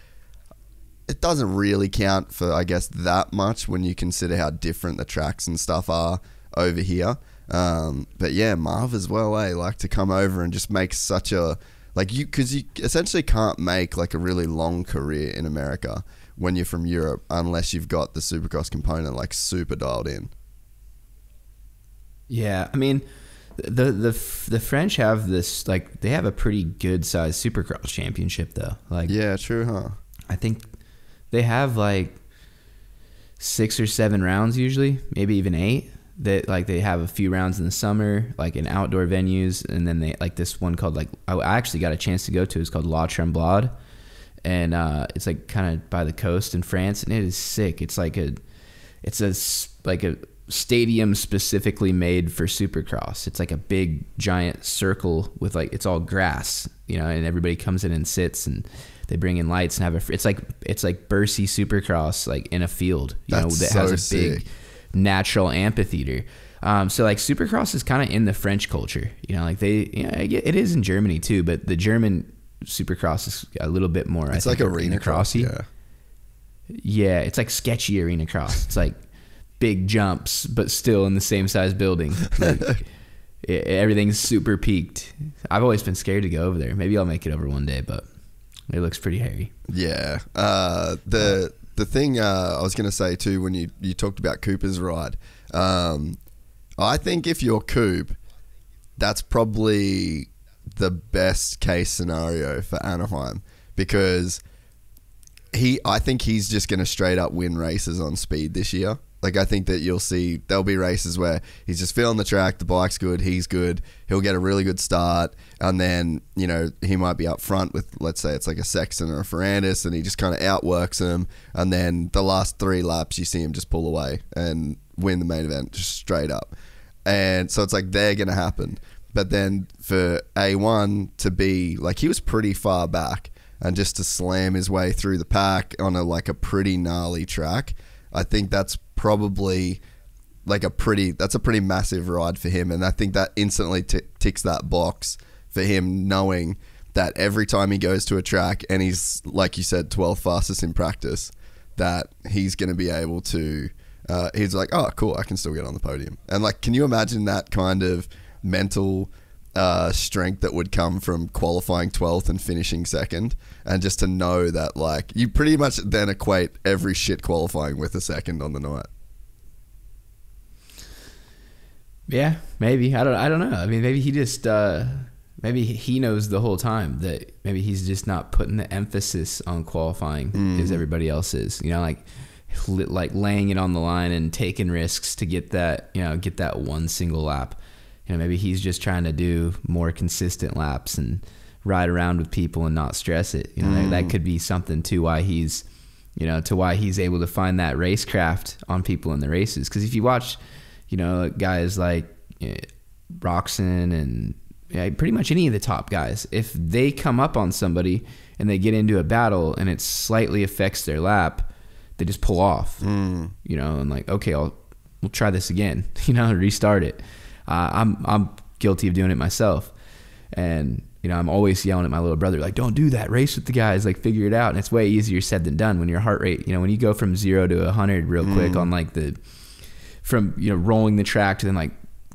it doesn't really count for, I guess, that much when you consider how different the tracks and stuff are over here. Um, but yeah, Marv as well, eh? Like to come over and just make such a, like you, because you essentially can't make like a really long career in America when you're from Europe, unless you've got the supercross component like super dialed in. Yeah, I mean, the the the French have this, like they have a pretty good sized supercross championship though. Like yeah, true, huh? I think they have like six or seven rounds usually, maybe even eight. That like they have a few rounds in the summer, like in outdoor venues, and then they like this one called like I actually got a chance to go to. It's called La Tremblade. And uh, it's like kind of by the coast in France, and it is sick. It's like a, it's a like a stadium specifically made for supercross. It's like a big giant circle with like it's all grass, you know, and everybody comes in and sits, and they bring in lights and have a. It's like it's like Bercy Supercross, like in a field, you That's know, that so has a sick. big natural amphitheater. Um, so like supercross is kind of in the French culture, you know, like they, you know, it is in Germany too, but the German supercross is a little bit more, it's I like think, arena crossy. Yeah. Yeah, it's like sketchy arena cross. It's like big jumps but still in the same size building, like, it, everything's super peaked. I've always been scared to go over there. Maybe I'll make it over one day, but it looks pretty hairy. Yeah. uh the the thing uh I was gonna say too, when you you talked about Cooper's ride, um I think if you're Coop, that's probably the best case scenario for Anaheim, because he, I think he's just going to straight up win races on speed this year. Like I think that you'll see there'll be races where he's just feeling the track, the bike's good, he's good, he'll get a really good start, and then, you know, he might be up front with, let's say it's like a Sexton or a Ferrandis, and he just kind of outworks him, and then the last three laps you see him just pull away and win the main event just straight up. And so it's like they're going to happen. But then for A one to be, like, he was pretty far back and just to slam his way through the pack on a like a pretty gnarly track, I think that's probably like a pretty that's a pretty massive ride for him. And I think that instantly t ticks that box for him, knowing that every time he goes to a track and he's, like you said, twelfth fastest in practice, that he's going to be able to, uh, he's like, oh, cool, I can still get on the podium. And like, can you imagine that kind of mental uh, strength that would come from qualifying twelfth and finishing second? And just to know that, like, you pretty much then equate every shit qualifying with a second on the night. Yeah, maybe. I don't, I don't know. I mean, maybe he just... Uh Maybe he knows the whole time that maybe he's just not putting the emphasis on qualifying mm. as everybody else is, you know, like, like laying it on the line and taking risks to get that, you know, get that one single lap. You know, maybe he's just trying to do more consistent laps and ride around with people and not stress it. You know, mm. that, that could be something to why he's, you know, to why he's able to find that racecraft on people in the races. 'Cause if you watch, you know, guys like you know, Roxon and, yeah, pretty much any of the top guys, if they come up on somebody and they get into a battle and it slightly affects their lap, they just pull off, mm. you know, and like, okay, I'll we'll try this again, you know, restart it. Uh, I'm I'm guilty of doing it myself, and you know, I'm always yelling at my little brother like, don't do that, race with the guys, like figure it out. And it's way easier said than done when your heart rate, you know, when you go from zero to a hundred real mm. quick on like the, from you know rolling the track to then like,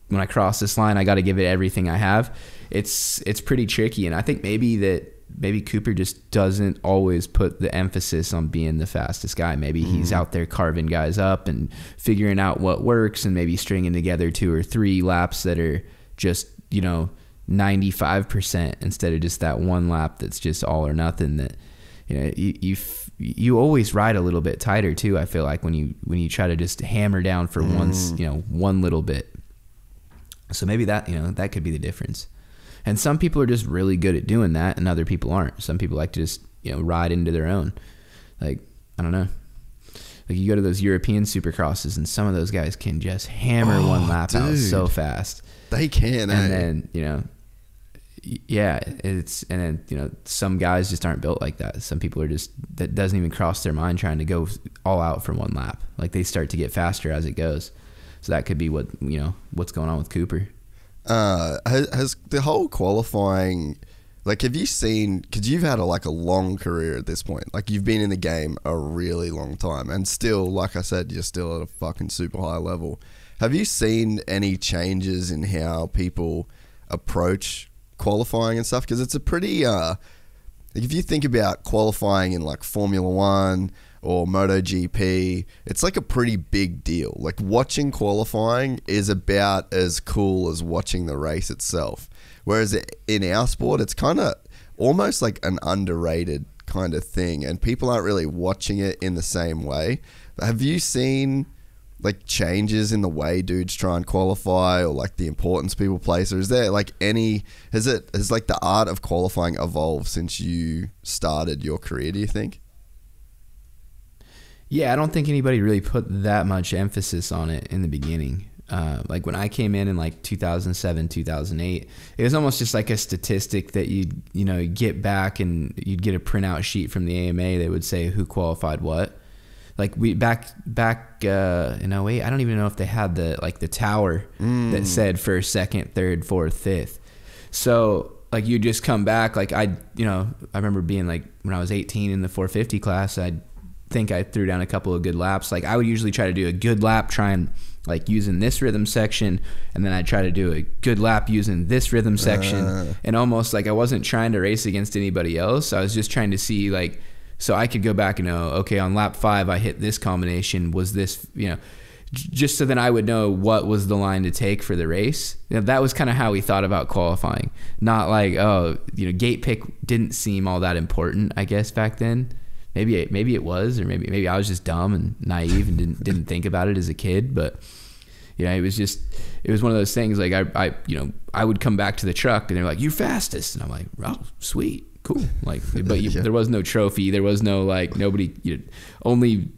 when I cross this line, I got to give it everything I have. It's it's pretty tricky, and I think maybe that maybe Cooper just doesn't always put the emphasis on being the fastest guy. Maybe mm-hmm. he's out there carving guys up and figuring out what works, and maybe stringing together two or three laps that are just you know ninety-five percent instead of just that one lap that's just all or nothing. That you know you you, f you always ride a little bit tighter too. I feel like when you when you try to just hammer down for mm-hmm. once you know one little bit. So maybe that, you know, that could be the difference. And some people are just really good at doing that and other people aren't. Some people like to just, you know, ride into their own. Like, I don't know. Like you go to those European supercrosses and some of those guys can just hammer oh, one lap dude. out so fast. They can. And eh? then, you know, yeah, it's, and then, you know, some guys just aren't built like that. Some people are just, that doesn't even cross their mind trying to go all out for one lap. Like they start to get faster as it goes. So that could be what, you know, what's going on with Cooper. Uh, has, has the whole qualifying, like, have you seen, because you've had a, like a long career at this point, like you've been in the game a really long time and still, like I said, you're still at a fucking super high level. Have you seen any changes in how people approach qualifying and stuff? Because it's a pretty, uh, like if you think about qualifying in like Formula One, or MotoGP, it's like a pretty big deal. Like watching qualifying is about as cool as watching the race itself. Whereas in our sport, it's kind of almost like an underrated kind of thing and people aren't really watching it in the same way. Have you seen like changes in the way dudes try and qualify or like the importance people place, or is there like any, has it, has like the art of qualifying evolved since you started your career, do you think? Yeah, I don't think anybody really put that much emphasis on it in the beginning. Uh, like when I came in in like two thousand seven, two thousand eight, it was almost just like a statistic that you'd, you know, get back and you'd get a printout sheet from the A M A that would say who qualified what. Like we back back uh, in oh eight, I don't even know if they had the like the tower mm. that said first, second, third, fourth, fifth. So like you just come back, like I, you know, I remember being like when I was eighteen in the four fifty class, I'd think I threw down a couple of good laps. Like I would usually try to do a good lap trying like using this rhythm section, and then I'd try to do a good lap using this rhythm section, uh. and almost like I wasn't trying to race against anybody else. I was just trying to see like, so I could go back and know, okay, on lap five I hit this combination, was this, you know, just so then I would know what was the line to take for the race. You know, that was kind of how we thought about qualifying. Not like, oh, you know, gate pick didn't seem all that important, I guess, back then. Maybe it, maybe it was, or maybe maybe I was just dumb and naive and didn't didn't think about it as a kid. But you know, it was just it was one of those things. Like I, I you know I would come back to the truck and they're like, "You're fastest," and I'm like, "Oh, sweet, cool." Like, but you, yeah. there was no trophy. There was no like nobody. You know, only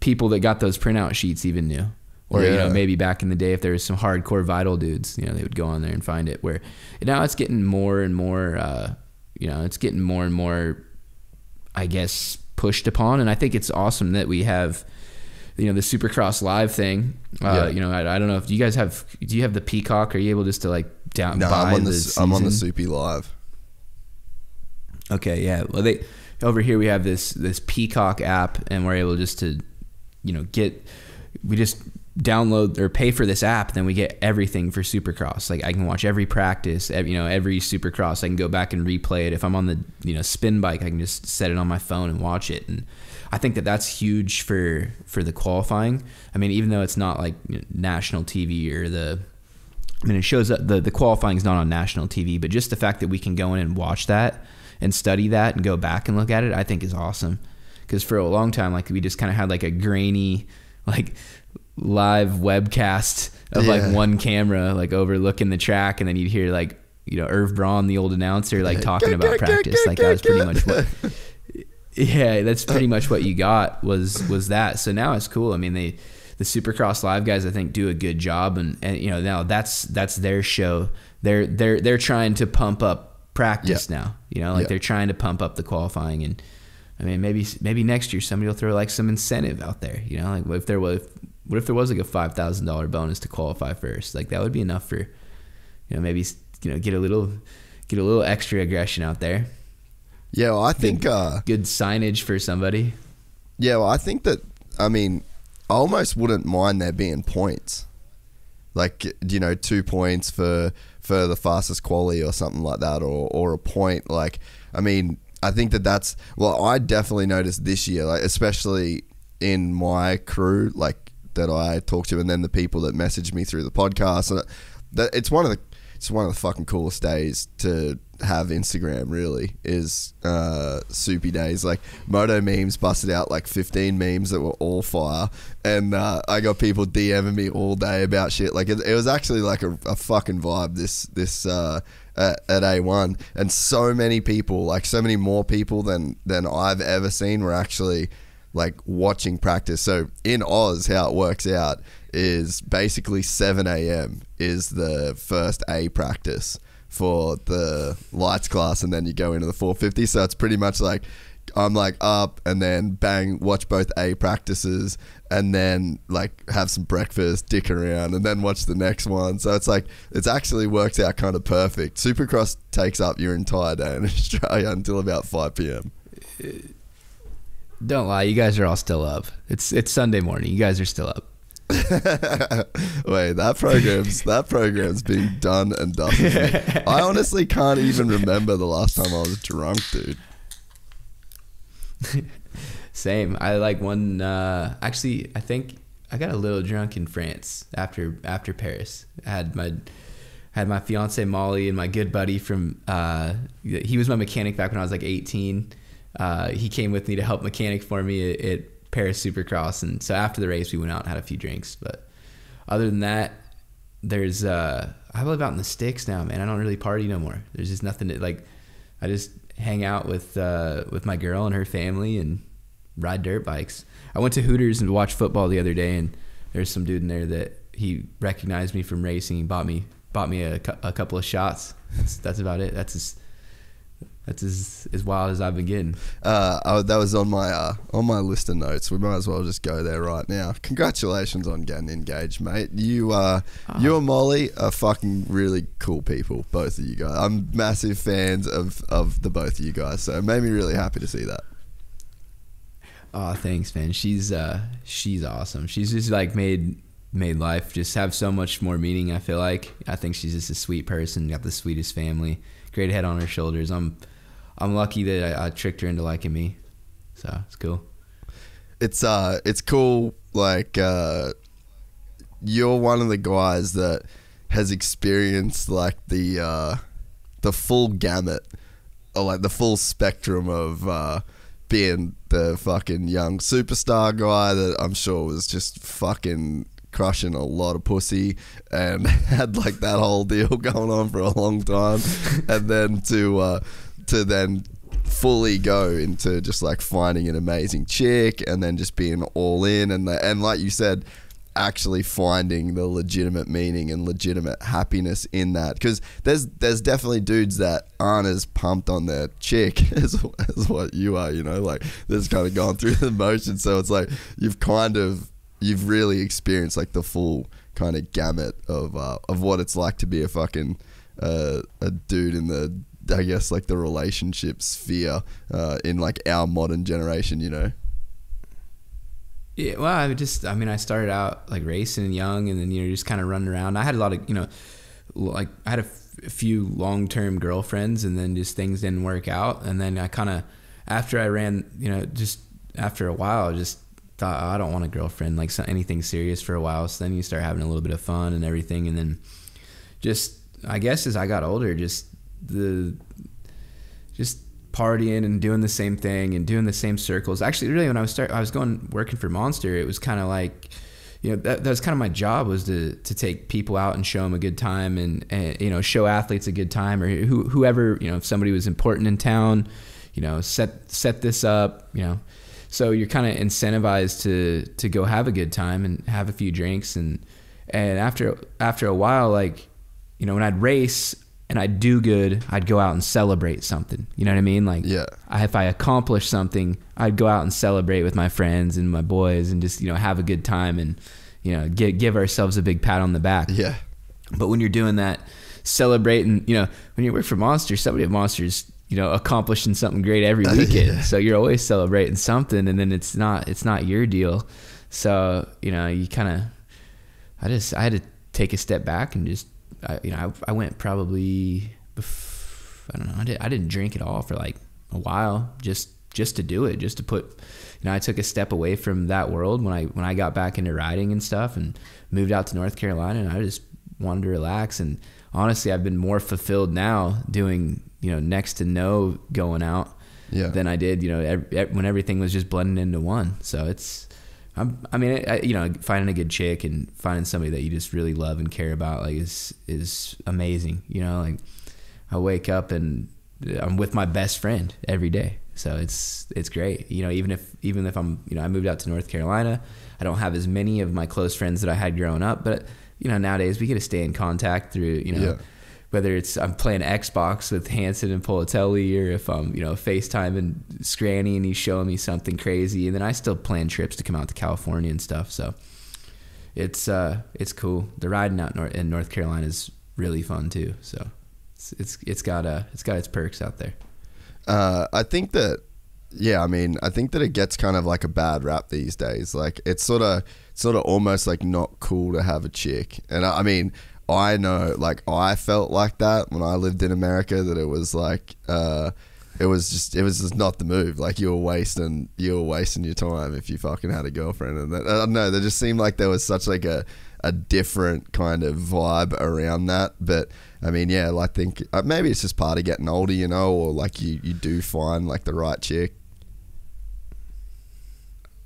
people that got those printout sheets even knew. Or yeah. you know maybe back in the day if there was some hardcore Vital dudes, you know they would go on there and find it. Where now it's getting more and more. Uh, you know, it's getting more and more. I guess, pushed upon. And I think it's awesome that we have, you know, the Supercross Live thing. Uh, yeah. You know, I, I don't know if you guys have, do you have the Peacock? Are you able just to like down? No, buy I'm on the, the I'm on the Soupy Live. Okay. Yeah. Well, they, over here we have this, this Peacock app, and we're able just to, you know, get, we just download or pay for this app, then we get everything for Supercross. Like I can watch every practice, every, you know, every Supercross. I can go back and replay it. If I'm on the, you know, spin bike, I can just set it on my phone and watch it. And I think that that's huge for, for the qualifying. I mean, even though it's not like national T V or the, I mean, it shows up, the, the qualifying is not on national T V, but just the fact that we can go in and watch that and study that and go back and look at it, I think is awesome. Cause for a long time, like we just kind of had like a grainy, like live webcast of yeah. like one camera, like overlooking the track. And then you'd hear like, you know, Irv Braun, the old announcer, like talking about practice. Like that was pretty much what, yeah, that's pretty much what you got was, was that. So now it's cool. I mean, they, the Supercross Live guys, I think do a good job. And, and you know, now that's, that's their show. They're, they're, they're trying to pump up practice yeah. now, you know, like yeah. they're trying to pump up the qualifying. And I mean, maybe, maybe next year somebody will throw like some incentive out there, you know, like what if there was, what if there was like a five thousand dollar bonus to qualify first? Like that would be enough for, you know, maybe, you know, get a little, get a little extra aggression out there. Yeah. Well, I think, good, uh, good signage for somebody. Yeah. Well, I think that, I mean, I almost wouldn't mind there being points, like, you know, two points for, for the fastest quali or something like that, or, or a point. Like, I mean, I think that that's, well, I definitely noticed this year, like, especially in my crew, like that I talked to, and then the people that messaged me through the podcast. And that it's one of the, it's one of the fucking coolest days to have Instagram, really, is uh, Soupy Days. Like Moto Memes busted out like fifteen memes that were all fire, and uh, I got people DMing me all day about shit. Like it, it was actually like a, a fucking vibe this this uh, at, at A one, and so many people, like so many more people than than I've ever seen were actually like watching practice. So in Oz, how it works out is basically seven A M is the first A practice for the lights class, and then you go into the four fifty. So it's pretty much like I'm like up, and then bang, watch both A practices, and then like have some breakfast, dick around, and then watch the next one. So it's like it's actually works out kind of perfect. Supercross takes up your entire day in Australia until about five P M Don't lie, you guys are all still up. It's it's Sunday morning. You guys are still up. Wait, that program's that program's been done and dusted. I honestly can't even remember the last time I was drunk, dude. Same. I like one. Uh, actually, I think I got a little drunk in France after after Paris. I had my had my fiance Molly and my good buddy from. Uh, he was my mechanic back when I was like eighteen. Uh, he came with me to help mechanic for me at, at Paris Supercross, and so after the race we went out and had a few drinks, but other than that, there's uh I live out in the sticks now, man. I don't really party no more. There's just nothing to, like, I just hang out with uh with my girl and her family and ride dirt bikes. I went to Hooters and watched football the other day, and there's some dude in there that he recognized me from racing. He bought me bought me a, a couple of shots. That's, that's about it. That's his That's as, as wild as I've been getting. Uh, oh, that was on my uh, on my list of notes. We might as well just go there right now. Congratulations on getting engaged, mate. You uh, oh. you and Molly are fucking really cool people, both of you guys. I'm massive fans of, of the both of you guys, so it made me really happy to see that. Oh, thanks, man. She's uh, she's awesome. She's just like made made life just have so much more meaning, I feel like. I think she's just a sweet person, got the sweetest family, great head on her shoulders. I'm I'm lucky that I, I tricked her into liking me, so it's cool. It's uh, it's cool. Like uh, you're one of the guys that has experienced like the uh, the full gamut, or like the full spectrum of uh, being the fucking young superstar guy that I'm sure was just fucking crushing a lot of pussy and had like that whole deal going on for a long time, and then to. Uh, to then fully go into just like finding an amazing chick and then just being all in, and the, and like you said, actually finding the legitimate meaning and legitimate happiness in that, because there's there's definitely dudes that aren't as pumped on their chick as, as what you are, you know, like that's kind of gone through the motions. So it's like you've kind of you've really experienced like the full kind of gamut of uh, of what it's like to be a fucking uh, a dude in the, I guess, like the relationship sphere uh, in like our modern generation, you know. Yeah, well, I just, I mean, I started out like racing and young, and then, you know, just kind of running around. I had a lot of, you know, like I had a, f a few long-term girlfriends, and then just things didn't work out. And then I kind of, after I ran, you know, just after a while, I just thought, oh, I don't want a girlfriend, like so, anything serious for a while. So then you start having a little bit of fun and everything. And then just, I guess as I got older, just the, just, partying and doing the same thing and doing the same circles. Actually, really, when I was start, I was going working for Monster, it was kind of like, you know, that, that was kind of my job, was to to take people out and show them a good time, and, and you know, show athletes a good time, or who, whoever, you know, if somebody was important in town, you know, set set this up, you know. So you're kind of incentivized to to go have a good time and have a few drinks, and and after after a while, like, you know, when I'd race and I'd do good, I'd go out and celebrate something. You know what I mean? Like, yeah. I, if I accomplished something, I'd go out and celebrate with my friends and my boys, and just, you know, have a good time, and, you know, get, give ourselves a big pat on the back. Yeah. But when you're doing that, celebrating, you know, when you work for Monster, somebody at Monster's, you know, accomplishing something great every weekend. Yeah. So you're always celebrating something, and then it's not, it's not your deal. So, you know, you kind of, I just, I had to take a step back and just, I, you know, I, I went probably, I don't know, I, did, I didn't drink at all for like a while, just just to do it, just to put, you know, I took a step away from that world when I when I got back into riding and stuff, and moved out to North Carolina, and I just wanted to relax. And honestly, I've been more fulfilled now doing, you know, next to no going out, yeah, than I did, you know, every, when everything was just blending into one. So it's, I'm, I mean, I, you know, finding a good chick and finding somebody that you just really love and care about, like, is is amazing. You know, like, I wake up and I'm with my best friend every day, so it's it's great. You know, even if even if I'm, you know, I moved out to North Carolina, I don't have as many of my close friends that I had growing up, but you know, nowadays we get to stay in contact through, you know, yeah, whether it's I'm playing Xbox with Hanson and Politelli, or if I'm, you know, FaceTime and Scranny and he's showing me something crazy, and then I still plan trips to come out to California and stuff. So it's uh, it's cool. The riding out in North Carolina is really fun too. So it's it's, it's got uh, it's got its perks out there. Uh, I think that, yeah, I mean, I think that it gets kind of like a bad rap these days. Like, it's sort of sort of almost like not cool to have a chick, and I, I mean. I know, like, I felt like that when I lived in America, that it was like, uh, it was just, it was just not the move. Like, you were wasting, you were wasting your time if you fucking had a girlfriend. And that, I don't know, there just seemed like there was such like a, a different kind of vibe around that. But I mean, yeah, like, I think uh, maybe it's just part of getting older, you know, or like you, you do find like the right chick.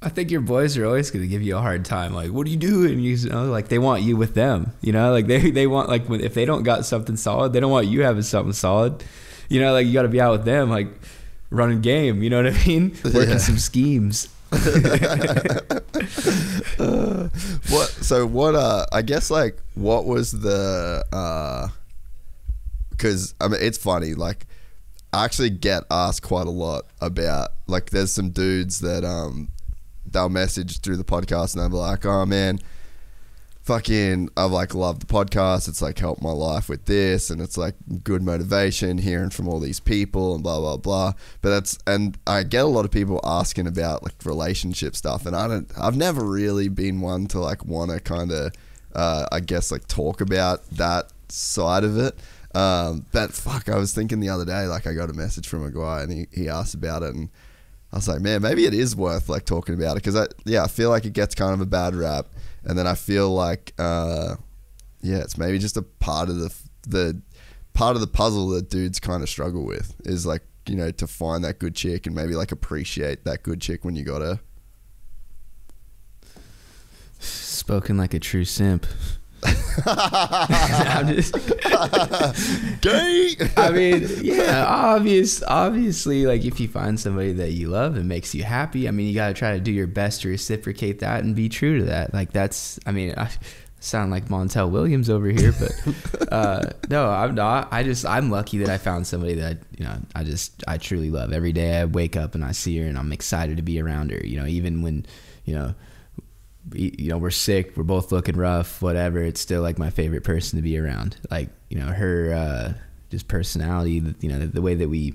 I think your boys are always going to give you a hard time. Like, what are you doing? You know, like, they want you with them, you know, like they, they want, like, if they don't got something solid, they don't want you having something solid, you know, like, you got to be out with them, like running game, you know what I mean? Working yeah. some schemes. uh, what, so what, uh, I guess, like, what was the, uh, cause I mean, it's funny, like, I actually get asked quite a lot about, like, there's some dudes that, um, they'll message through the podcast and they'll be like, oh man, fucking, I've like loved the podcast. It's like helped my life with this, and it's like good motivation hearing from all these people and blah, blah, blah. But that's, and I get a lot of people asking about like relationship stuff, and I don't, I've never really been one to like want to kind of, uh, I guess like talk about that side of it. Um, but fuck, I was thinking the other day, like I got a message from a guy and he, he asked about it, and I was like, man, maybe it is worth like talking about it, because I, yeah, I feel like it gets kind of a bad rap, and then I feel like, uh, yeah, it's maybe just a part of the the part of the puzzle that dudes kind of struggle with, is like, you know, to find that good chick and maybe like appreciate that good chick when you got her. Spoken like a true simp. I'm just gay. I mean, yeah, obvious, obviously, like if you find somebody that you love and makes you happy, I mean, you got to try to do your best to reciprocate that and be true to that. Like that's, I mean, I sound like Montel Williams over here, but uh, no, I'm not. I just, I'm lucky that I found somebody that, you know, I just, I truly love. Every day I wake up and I see her and I'm excited to be around her, you know, even when, you know, you know, we're sick, we're both looking rough, whatever, it's still like my favorite person to be around. Like, you know, her uh just personality, you know, the, the way that we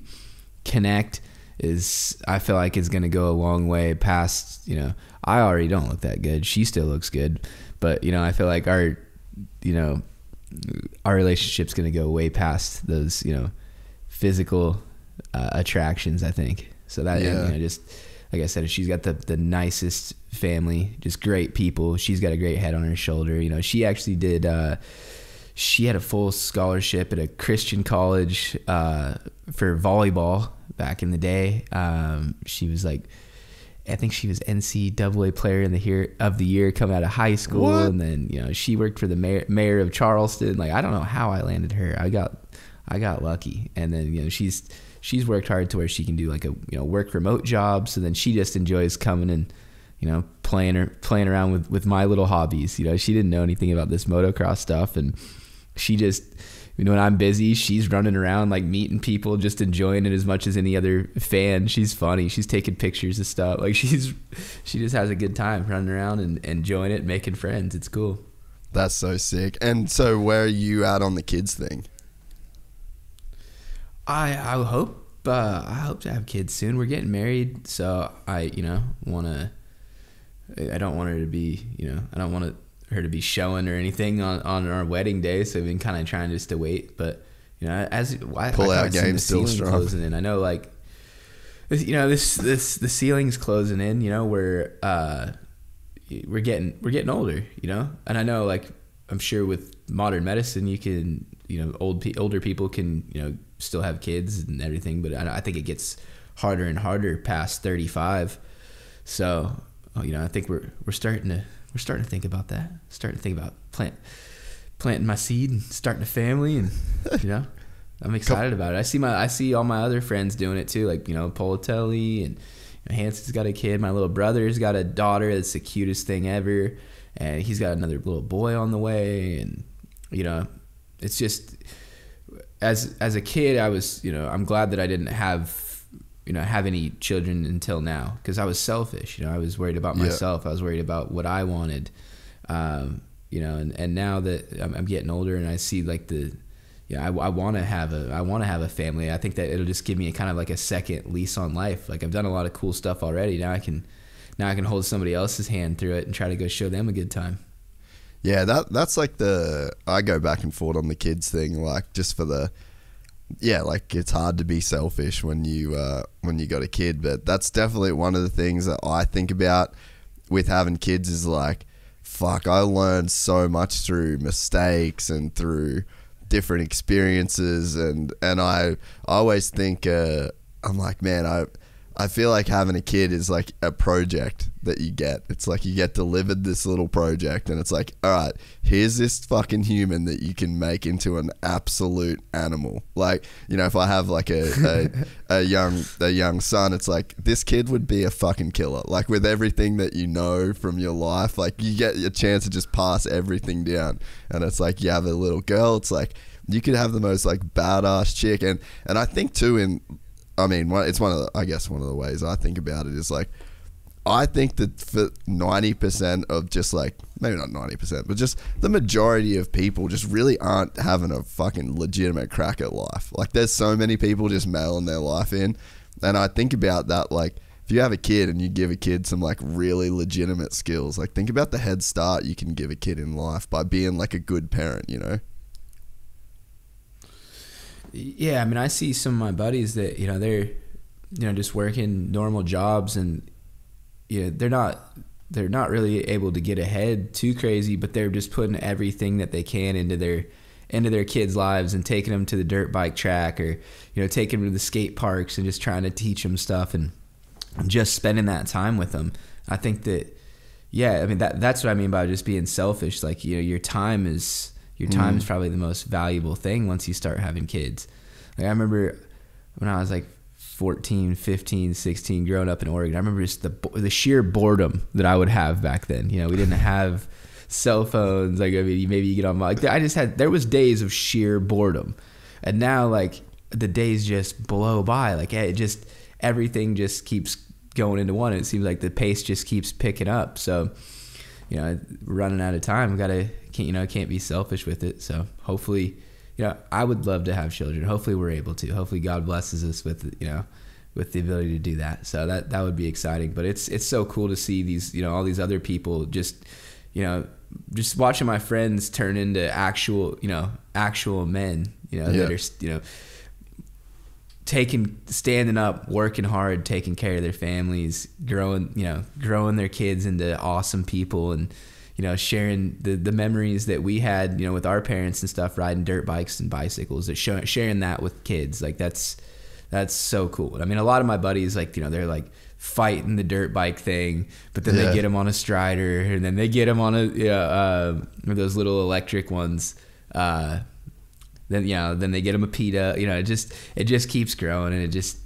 connect is, I feel like it's gonna go a long way past, you know, I already don't look that good, she still looks good, but you know, I feel like our, you know, our relationship's gonna go way past those, you know, physical uh, attractions, I think. So that, yeah. And, you know, just like I said, she's got the, the nicest family, just great people. She's got a great head on her shoulder. You know, she actually did, uh, she had a full scholarship at a Christian college uh, for volleyball back in the day. Um, she was like, I think she was N C A A player in the year, of the year coming out of high school. What? And then, you know, she worked for the mayor, mayor of Charleston. Like, I don't know how I landed her. I got, I got lucky. And then, you know, she's, she's worked hard to where she can do like a, you know, work remote job. So then she just enjoys coming and, you know, playing her, playing around with, with my little hobbies. You know, she didn't know anything about this motocross stuff. And she just, you know, when I'm busy, she's running around like meeting people, just enjoying it as much as any other fan. She's funny. She's taking pictures of stuff. Like she's, she just has a good time running around and enjoying it, making friends. It's cool. That's so sick. And so where are you at on the kids thing? I, I hope uh, I hope to have kids soon. We're getting married, so I you know want to. I don't want her to be you know I don't want her to be showing or anything on, on our wedding day. So we've been kind of trying just to wait, but you know as I, pull I out game still strong. Closing in. I know like you know this this the ceiling's closing in. You know we're uh, we're getting we're getting older. You know, and I know like I'm sure with modern medicine you can. You know, old pe older people can, you know, still have kids and everything, but I, I think it gets harder and harder past thirty-five. So, you know, I think we're we're starting to we're starting to think about that. Starting to think about plant planting my seed and starting a family, and you know, I'm excited about it. I see my I see all my other friends doing it too, like you know, Politelli and you know, Hanson's got a kid. My little brother's got a daughter. That's the cutest thing ever, and he's got another little boy on the way, and you know. It's just as as a kid, I was you know I'm glad that I didn't have you know have any children until now because I was selfish. You know I was worried about myself. Yeah. I was worried about what I wanted. Um, you know, and, and now that I'm, I'm getting older and I see like the yeah you know, I, I want to have a I want to have a family. I think that it'll just give me a kind of like a second lease on life. Like I've done a lot of cool stuff already. Now I can now I can hold somebody else's hand through it and try to go show them a good time. Yeah, that that's like the I go back and forth on the kids thing, like just for the yeah, like it's hard to be selfish when you uh, when you got a kid, but that's definitely one of the things that I think about with having kids is like, fuck, I learned so much through mistakes and through different experiences, and and I, I always think uh, I'm like, man, I. I feel like having a kid is like a project that you get. It's like you get delivered this little project and it's like, all right, here's this fucking human that you can make into an absolute animal. Like, you know, if I have like a, a, a young a young son, it's like this kid would be a fucking killer. Like with everything that you know from your life, like you get a chance to just pass everything down. And it's like you have a little girl, it's like you could have the most like badass chick. And, and I think too in... I mean, it's one of the, I guess one of the ways I think about it is like, I think that for ninety percent of just like, maybe not ninety percent, but just the majority of people just really aren't having a fucking legitimate crack at life. Like there's so many people just mailing their life in. And I think about that, like if you have a kid and you give a kid some like really legitimate skills, like think about the head start you can give a kid in life by being like a good parent, you know? Yeah, I mean, I see some of my buddies that, you know, they're, you know, just working normal jobs and, you know, they're not, they're not really able to get ahead too crazy, but they're just putting everything that they can into their, into their kids' lives and taking them to the dirt bike track or, you know, taking them to the skate parks and just trying to teach them stuff and just spending that time with them. I think that, yeah, I mean, that that's what I mean by just being selfish. Like, you know, your time is... your time mm. is probably the most valuable thing once you start having kids. Like I remember when I was like fourteen, fifteen, sixteen, growing up in Oregon, I remember just the the sheer boredom that I would have back then. You know, we didn't have cell phones. Like I mean, maybe you get on my, like I just had, there was days of sheer boredom. And now like the days just blow by. Like it just, everything just keeps going into one. And it seems like the pace just keeps picking up. So, you know, running out of time, gotta, can't, you know, can't be selfish with it. So hopefully, you know, I would love to have children. Hopefully we're able to, hopefully God blesses us with, you know, with the ability to do that. So that, that would be exciting, but it's, it's so cool to see these, you know, all these other people just, you know, just watching my friends turn into actual, you know, actual men, you know, yeah. that are, you know, taking, standing up, working hard, taking care of their families, growing, you know, growing their kids into awesome people, and, you know, sharing the, the memories that we had, you know, with our parents and stuff, riding dirt bikes and bicycles, that show, sharing that with kids. Like that's, that's so cool. I mean, a lot of my buddies, like, you know, they're like fighting the dirt bike thing, but then yeah. they get them on a Strider, and then they get them on a, you know, uh, those little electric ones, uh, then, you know, then they get them a PETA, you know, it just, it just keeps growing, and it just,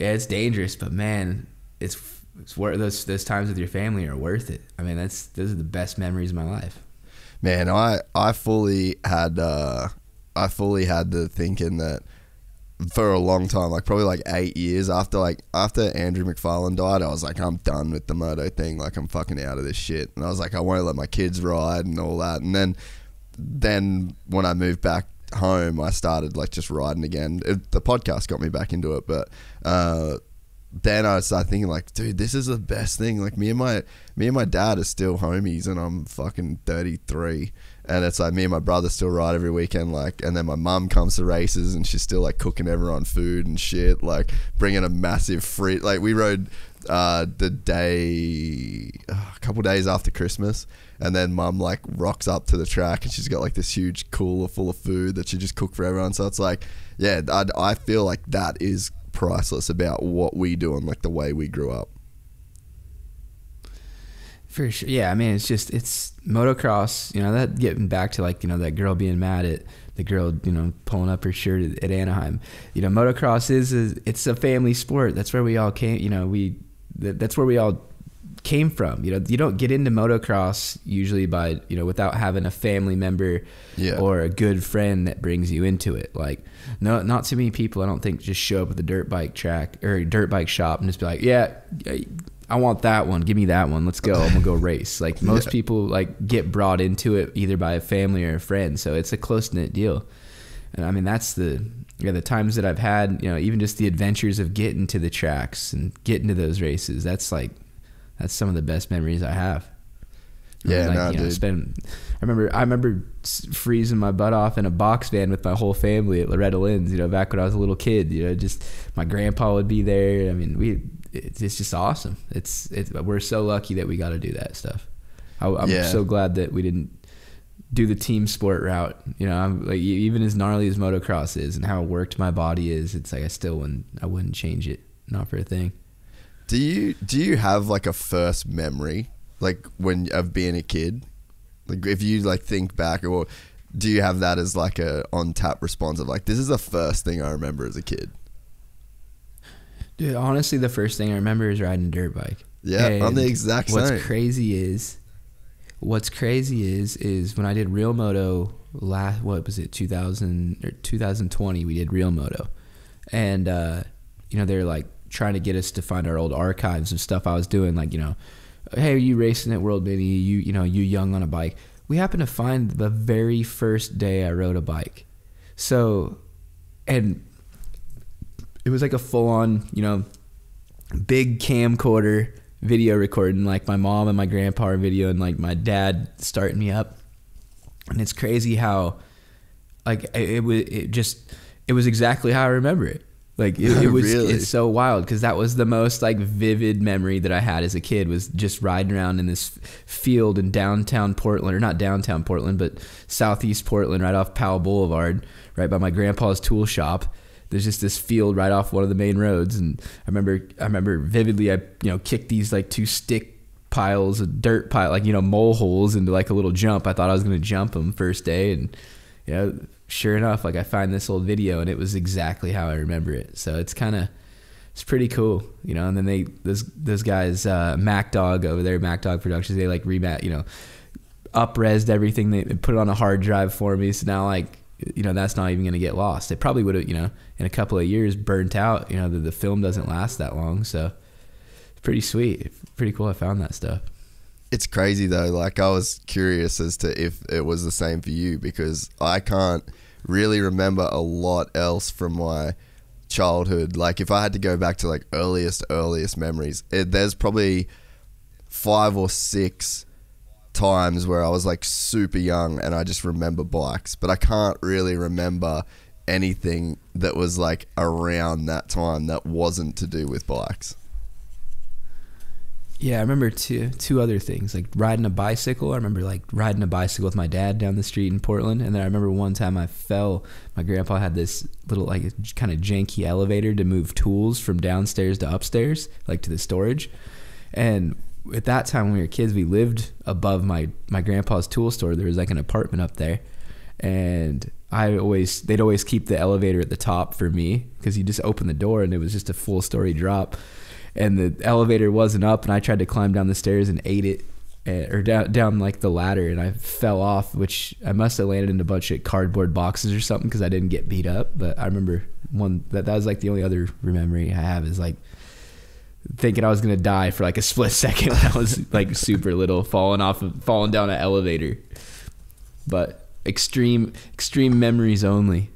yeah, it's dangerous, but man, it's, it's worth those, those times with your family are worth it. I mean, that's, those are the best memories of my life, man. I, I fully had, uh, I fully had the thinking that for a long time, like probably like eight years after, like after Andrew McFarlane died, I was like, I'm done with the moto thing. Like I'm fucking out of this shit. And I was like, I won't let my kids ride and all that. And then, then when I moved back home, I started like just riding again. It, the podcast got me back into it, but uh, then I started thinking like, dude, this is the best thing. Like me and my me and my dad are still homies, and I'm fucking thirty-three, and it's like me and my brother still ride every weekend. Like, and then my mum comes to races, and she's still like cooking everyone food and shit, like bringing a massive free. Like we rode uh, the day uh, a couple days after Christmas. And then mum like rocks up to the track, and she's got like this huge cooler full of food that she just cooked for everyone. So it's like, yeah, I, I feel like that is priceless about what we do and like the way we grew up. For sure. Yeah. I mean, it's just, it's motocross, you know, that getting back to like, you know, that girl being mad at the girl, you know, pulling up her shirt at, at Anaheim, you know, motocross is, is, it's a family sport. That's where we all came, you know, we, that, that's where we all came from. You know, you don't get into motocross usually by, you know, without having a family member yeah. or a good friend that brings you into it. Like, no, not too many people, I don't think, just show up at the dirt bike track or dirt bike shop and just be like, yeah, I want that one. Give me that one. Let's go. I'm gonna go race. Like most yeah. people like get brought into it either by a family or a friend. So it's a close knit deal. And I mean, that's the, yeah, the times that I've had, you know, even just the adventures of getting to the tracks and getting to those races. That's like, that's some of the best memories I have. Yeah, like, no, you know, dude. Spend, I remember, I remember freezing my butt off in a box van with my whole family at Loretta Lynn's. You know, back when I was a little kid. You know, just my grandpa would be there. I mean, we, it's, it's just awesome. It's, it's, we're so lucky that we got to do that stuff. I, I'm yeah. so glad that we didn't do the team sport route. You know, I'm, like even as gnarly as motocross is and how worked my body is, it's like I still wouldn't, I wouldn't change it, not for a thing. Do you do you have like a first memory, like when of being a kid, like if you like think back, or do you have that as like a on tap response of like, this is the first thing I remember as a kid? Dude, honestly, the first thing I remember is riding a dirt bike. Yeah, and I'm the exact same. What's crazy is, what's crazy is is when I did Real Moto last, what was it, two thousand or twenty twenty? We did Real Moto, and uh, you know they're like trying to get us to find our old archives of stuff I was doing, like, you know, hey, are you racing at World Mini? You, you know, you young on a bike. We happened to find the very first day I rode a bike. So, and it was like a full on, you know, big camcorder video recording, like my mom and my grandpa are videoing, and like my dad starting me up. And it's crazy how like it was, it, it just, it was exactly how I remember it. Like it, it was, really? It's so wild. Cause that was the most like vivid memory that I had as a kid, was just riding around in this field in downtown Portland, or not downtown Portland, but Southeast Portland, right off Powell Boulevard, right by my grandpa's tool shop. There's just this field right off one of the main roads. And I remember, I remember vividly, I, you know, kicked these like two stick piles of dirt pile, like, you know, mole holes into like a little jump. I thought I was going to jump them first day, and you know, sure enough, like I find this old video and it was exactly how I remember it. So it's kind of, it's pretty cool, you know. And then they, those, those guys, uh, Mac Dog over there, Mac Dog Productions, they like remat, you know, up-resed everything. They put it on a hard drive for me. So now, like, you know, that's not even going to get lost. It probably would have, you know, in a couple of years burnt out, you know, the, the film doesn't last that long. So it's pretty sweet. Pretty cool. I found that stuff. It's crazy though. Like, I was curious as to if it was the same for you, because I can't really remember a lot else from my childhood. Like, if I had to go back to like earliest earliest memories, it, there's probably five or six times where I was like super young and I just remember bikes, but I can't really remember anything that was like around that time that wasn't to do with bikes. Yeah, I remember two two other things, like riding a bicycle. I remember like riding a bicycle with my dad down the street in Portland, and then I remember one time I fell. My grandpa had this little like kind of janky elevator to move tools from downstairs to upstairs, like to the storage. And at that time when we were kids, we lived above my my grandpa's tool store. There was like an apartment up there, and I always they'd always keep the elevator at the top for me, because you just open the door and it was just a full story drop. And the elevator wasn't up, and I tried to climb down the stairs and ate it, or down, down like the ladder, and I fell off, which I must have landed in a bunch of cardboard boxes or something, because I didn't get beat up. But I remember one that that was like the only other memory I have, is like thinking I was gonna die for like a split second when I was like super little, falling off, of, falling down an elevator. But extreme, extreme memories only.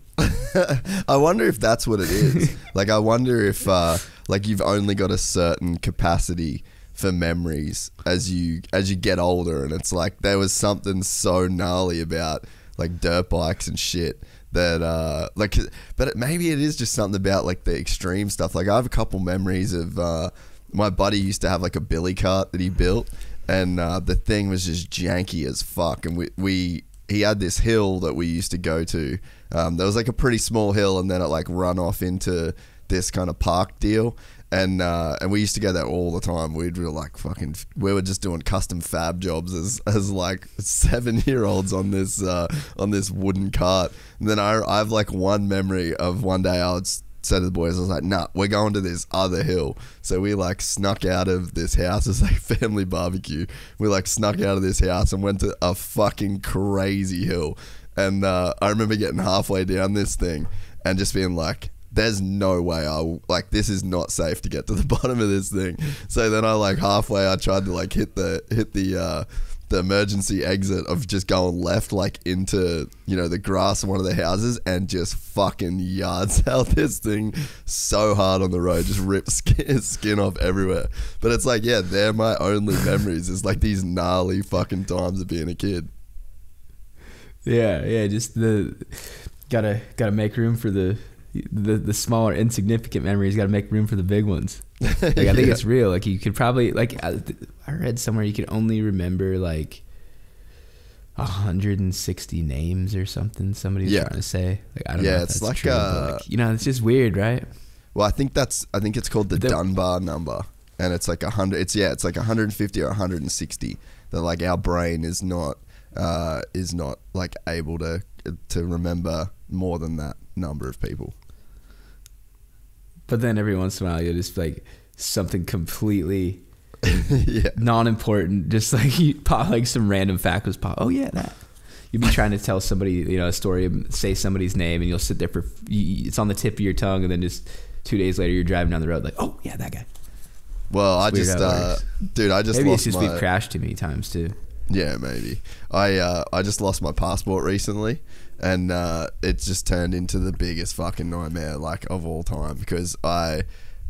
I wonder if that's what it is. Like, I wonder if uh, like you've only got a certain capacity for memories as you as you get older, and it's like there was something so gnarly about like dirt bikes and shit that uh, like, but it, maybe it is just something about like the extreme stuff. Like, I have a couple memories of uh, my buddy used to have like a billy cart that he built, and uh, the thing was just janky as fuck, and we we. He had this hill that we used to go to. Um, there was like a pretty small hill, and then it like run off into this kind of park deal. And uh, and we used to go there all the time. We'd we were like fucking, we were just doing custom fab jobs as as like seven year olds on this uh, on this wooden cart. And then I I have like one memory of one day I would said to the boys, I was like, nah, we're going to this other hill. So we like snuck out of this house. It's like family barbecue. We like snuck out of this house and went to a fucking crazy hill. And uh, I remember getting halfway down this thing and just being like, there's no way I like, this is not safe to get to the bottom of this thing. So then I like halfway, I tried to like hit the, hit the, uh, the emergency exit of just going left, like into, you know, the grass in one of the houses, and just fucking yards out this thing so hard on the road, just ripped skin, skin off everywhere. But it's like, yeah, they're my only memories, is like these gnarly fucking times of being a kid. Yeah, yeah, just the gotta gotta make room for the the, the smaller insignificant memories, gotta make room for the big ones. Like, I think yeah. It's real. Like, you could probably, like, I, I read somewhere you could only remember like one hundred sixty names or something. Somebody's yeah. trying to say, like, I don't yeah, know. Yeah, it's like, true, uh, like, you know, it's just weird, right? Well, I think that's, I think it's called the, the Dunbar number, and it's like a hundred. It's yeah, it's like one hundred fifty or one hundred sixty. That like our brain is not uh, is not like able to to remember more than that number of people. But then every once in a while, you'll just like something completely yeah. non-important. Just like you pop, like some random fact was pop. Oh yeah, that. You'll be trying to tell somebody, you know, a story, say somebody's name, and you'll sit there for, it's on the tip of your tongue, and then just two days later, you're driving down the road like, oh yeah, that guy. Well, it's I just, uh, dude, I just maybe lost it's just my... we've crashed too many times too. Yeah, maybe. I uh, I just lost my passport recently. And uh, it just turned into the biggest fucking nightmare like of all time, because I,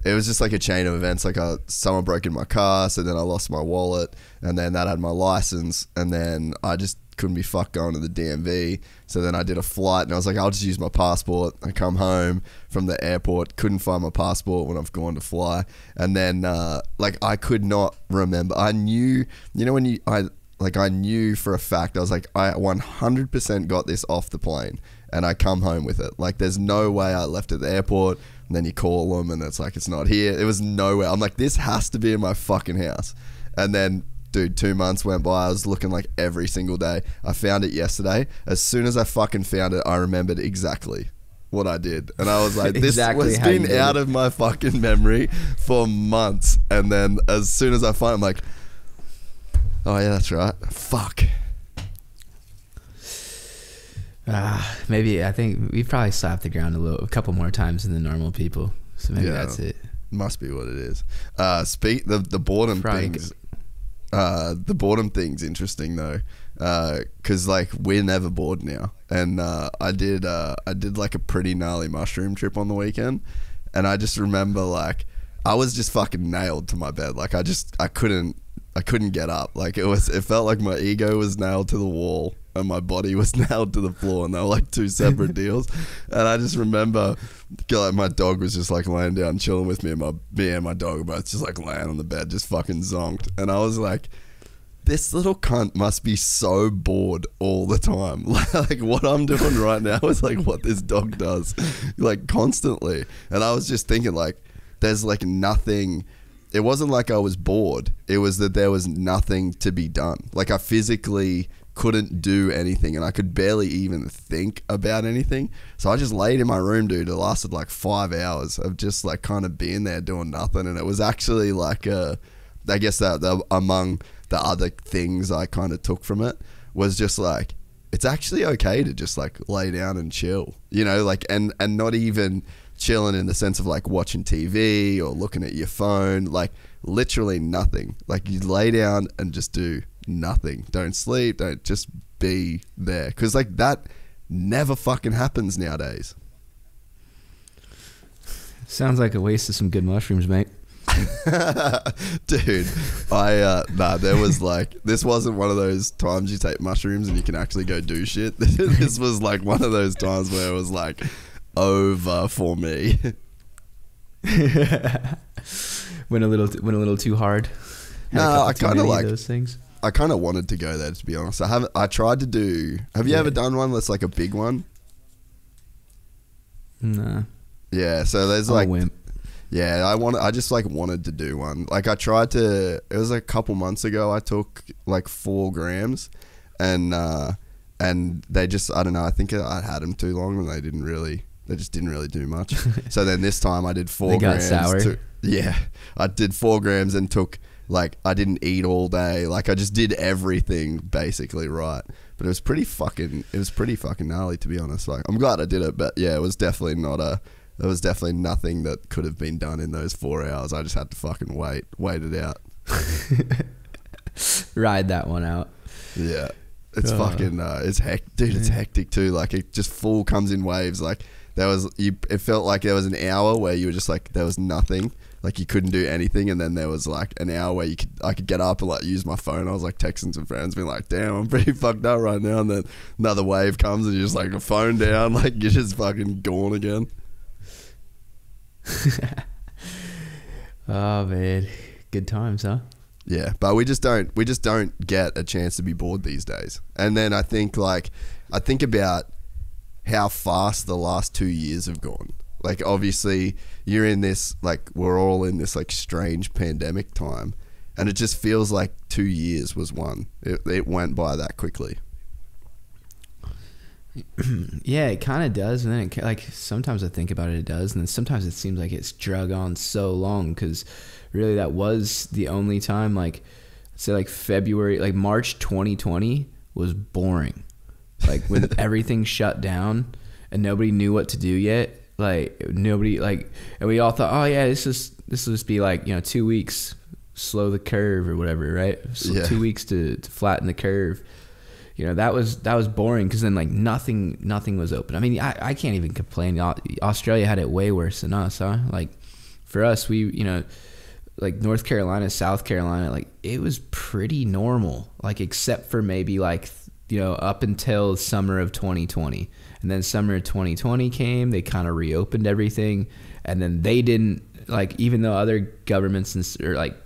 it was just like a chain of events. Like I, someone broke in my car, so then I lost my wallet, and then that had my license, and then I just couldn't be fucked going to the D M V. So then I did a flight, and I was like, I'll just use my passport. I come home from the airport, couldn't find my passport when I've gone to fly, and then uh, like I could not remember. I knew, you know, when you I. Like I knew for a fact, I was like, I one hundred percent got this off the plane, and I come home with it. Like, there's no way I left at the airport. And then you call them, and it's like, it's not here. It was nowhere. I'm like, this has to be in my fucking house. And then Dude, two months went by. I was looking like every single day. I found it yesterday. As soon as I fucking found it, I remembered exactly what I did. And I was like, this exactly was been out of my fucking memory for months. And then as soon as I find it, I'm like, oh yeah, that's right. Fuck. Uh, maybe I think we probably slapped the ground a little, a couple more times than the normal people. So maybe yeah, that's it. Must be what it is. Uh, speak the the boredom probably things. Uh, the boredom thing's interesting though, uh, cause like we're never bored now. And uh, I did uh, I did like a pretty gnarly mushroom trip on the weekend, and I just remember like I was just fucking nailed to my bed. Like I just I couldn't I couldn't get up. Like it was it felt like my ego was nailed to the wall and my body was nailed to the floor, and they were like two separate deals. And I just remember like my dog was just like laying down chilling with me, and my me and my dog were both just like laying on the bed just fucking zonked. And I was like, this little cunt must be so bored all the time. Like what I'm doing right now is like what this dog does like constantly. And I was just thinking like there's like nothing. It wasn't like I was bored, it was that there was nothing to be done. Like I physically couldn't do anything, and I could barely even think about anything. So I just laid in my room, dude. It lasted like five hours of just like kind of being there doing nothing. And it was actually like a, I guess that the, among the other things I kind of took from it was just like, it's actually okay to just like lay down and chill, you know, like, and, and not even chilling in the sense of like watching T V or looking at your phone, like literally nothing. Like you lay down and just do nothing. Don't sleep, don't, just be there, because like that never fucking happens nowadays. Sounds like a waste of some good mushrooms, mate. Dude, I uh nah there was like, this wasn't one of those times you take mushrooms and you can actually go do shit. This was like one of those times where it was like over for me. went a little went a little too hard. Had no I kind of like those things. I kind of wanted to go there, to be honest. I haven't. I tried to do. Have you yeah. ever done one that's like a big one? Nah. Yeah. So there's I'm like. A wimp. Yeah, I want. I just like wanted to do one. Like I tried to. It was like a couple months ago. I took like four grams, and uh, and they just. I don't know. I think I had them too long, and they didn't really. They just didn't really do much. So then this time I did four. They got grams sour. To, yeah, I did four grams and took. Like I didn't eat all day. Like I just did everything basically right. But it was pretty fucking it was pretty fucking gnarly, to be honest. Like I'm glad I did it, but yeah, it was definitely not a it was definitely nothing that could have been done in those four hours. I just had to fucking wait, wait it out. Ride that one out. Yeah. It's oh. fucking uh, it's hectic, dude, it's hectic too. Like it just full comes in waves. Like there was you it felt like there was an hour where you were just like there was nothing. Like you couldn't do anything, and then there was like an hour where you could I could get up and like use my phone. I was like texting some friends, being like, "Damn, I'm pretty fucked up right now." And then another wave comes, and you're just like, "Phone down," like you're just fucking gone again. Oh man, good times, huh? Yeah, but we just don't we just don't get a chance to be bored these days. And then I think like I think about how fast the last two years have gone. Like obviously you're in this like we're all in this like strange pandemic time, and it just feels like two years was one. It, it went by that quickly. Yeah, it kind of does, and then it, like sometimes I think about it, it does, and then sometimes it seems like it's drug on so long, because really that was the only time. Like say like February, like March twenty twenty was boring, like when everything shut down and nobody knew what to do yet. Like nobody like, and we all thought, oh yeah, this is this will just be like, you know, two weeks, slow the curve or whatever, right? So yeah. Two weeks to, to flatten the curve. You know, that was that was boring, because then like nothing nothing was open. I mean, I I can't even complain. Australia had it way worse than us, huh? Like for us, we you know, like North Carolina, South Carolina, like it was pretty normal, like except for maybe like you know up until summer of twenty twenty. And then summer of twenty twenty came, they kind of reopened everything. And then they didn't, like, even though other governments and, or, like,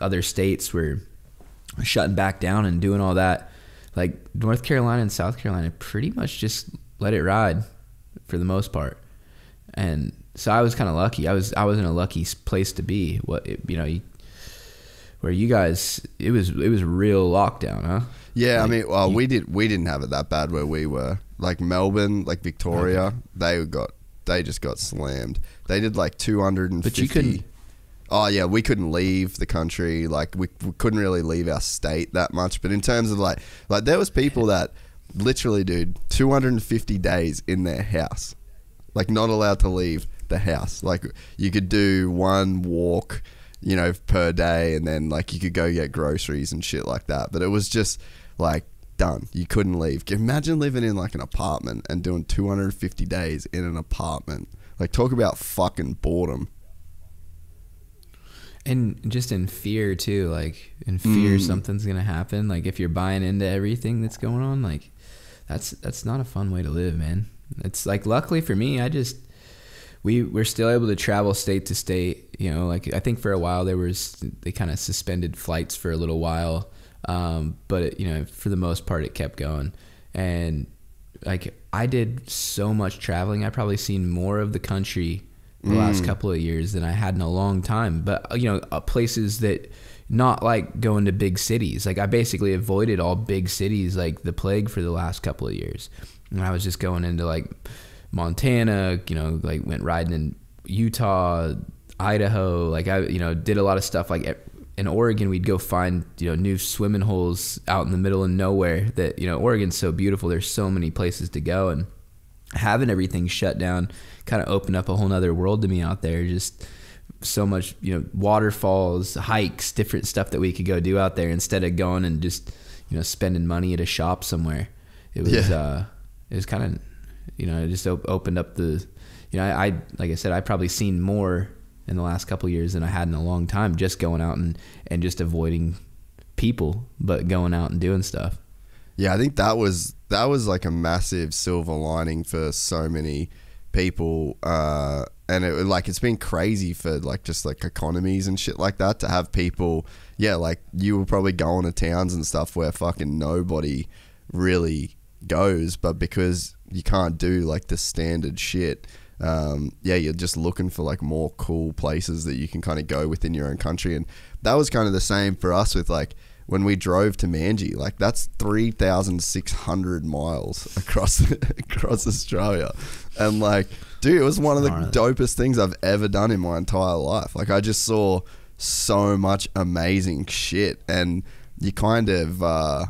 other states were shutting back down and doing all that, like, North Carolina and South Carolina pretty much just let it ride for the most part. And so I was kind of lucky. I was I was in a lucky place to be. What, you know, you, where you guys, it was it was real lockdown, huh? Yeah, like, I mean, well, you, we did we didn't have it that bad where we were. Like Melbourne, like Victoria, okay. they got they just got slammed. They did like two hundred fifty. But you couldn't. Oh yeah, we couldn't leave the country. Like we, we couldn't really leave our state that much. But in terms of like, like there was people that literally, dude, two hundred fifty days in their house, like not allowed to leave the house. Like you could do one walk, you know, per day, and then like you could go get groceries and shit like that. But it was just like done. You couldn't leave. Imagine living in like an apartment and doing two hundred fifty days in an apartment. Like talk about fucking boredom. And just in fear too, like in fear mm. something's gonna happen. Like if you're buying into everything that's going on, like that's that's not a fun way to live, man. It's like luckily for me, I just we we're still able to travel state to state. You know, like I think for a while there was they kind of suspended flights for a little while, um, but it, you know for the most part it kept going. And like I did so much traveling, I probably seen more of the country the mm. last couple of years than I had in a long time. But you know, uh, places that not like going to big cities. Like I basically avoided all big cities like the plague for the last couple of years. And I was just going into like Montana, you know, like went riding in Utah, Idaho. Like I, you know, did a lot of stuff like in Oregon. We'd go find, you know, new swimming holes out in the middle of nowhere that, you know, Oregon's so beautiful. There's so many places to go, and having everything shut down kind of opened up a whole nother world to me out there. Just so much, you know, waterfalls, hikes, different stuff that we could go do out there instead of going and just, you know, spending money at a shop somewhere. It was, yeah. uh, it was kind of, you know, it just op opened up the, you know, I, I, like I said, I probably seen more in the last couple of years than I had in a long time, just going out and, and just avoiding people, but going out and doing stuff. Yeah, I think that was that was like a massive silver lining for so many people, uh, and it like it's been crazy for like just like economies and shit like that to have people. Yeah, like you were probably going to towns and stuff where fucking nobody really goes, but because you can't do like the standard shit, um, yeah, you're just looking for like more cool places that you can kind of go within your own country, and that was kind of the same for us with like. When we drove to Manji, like that's three thousand six hundred miles across across Australia. And like, dude, it was one of the right. dopest things I've ever done in my entire life. Like I just saw so much amazing shit, and you kind of, uh,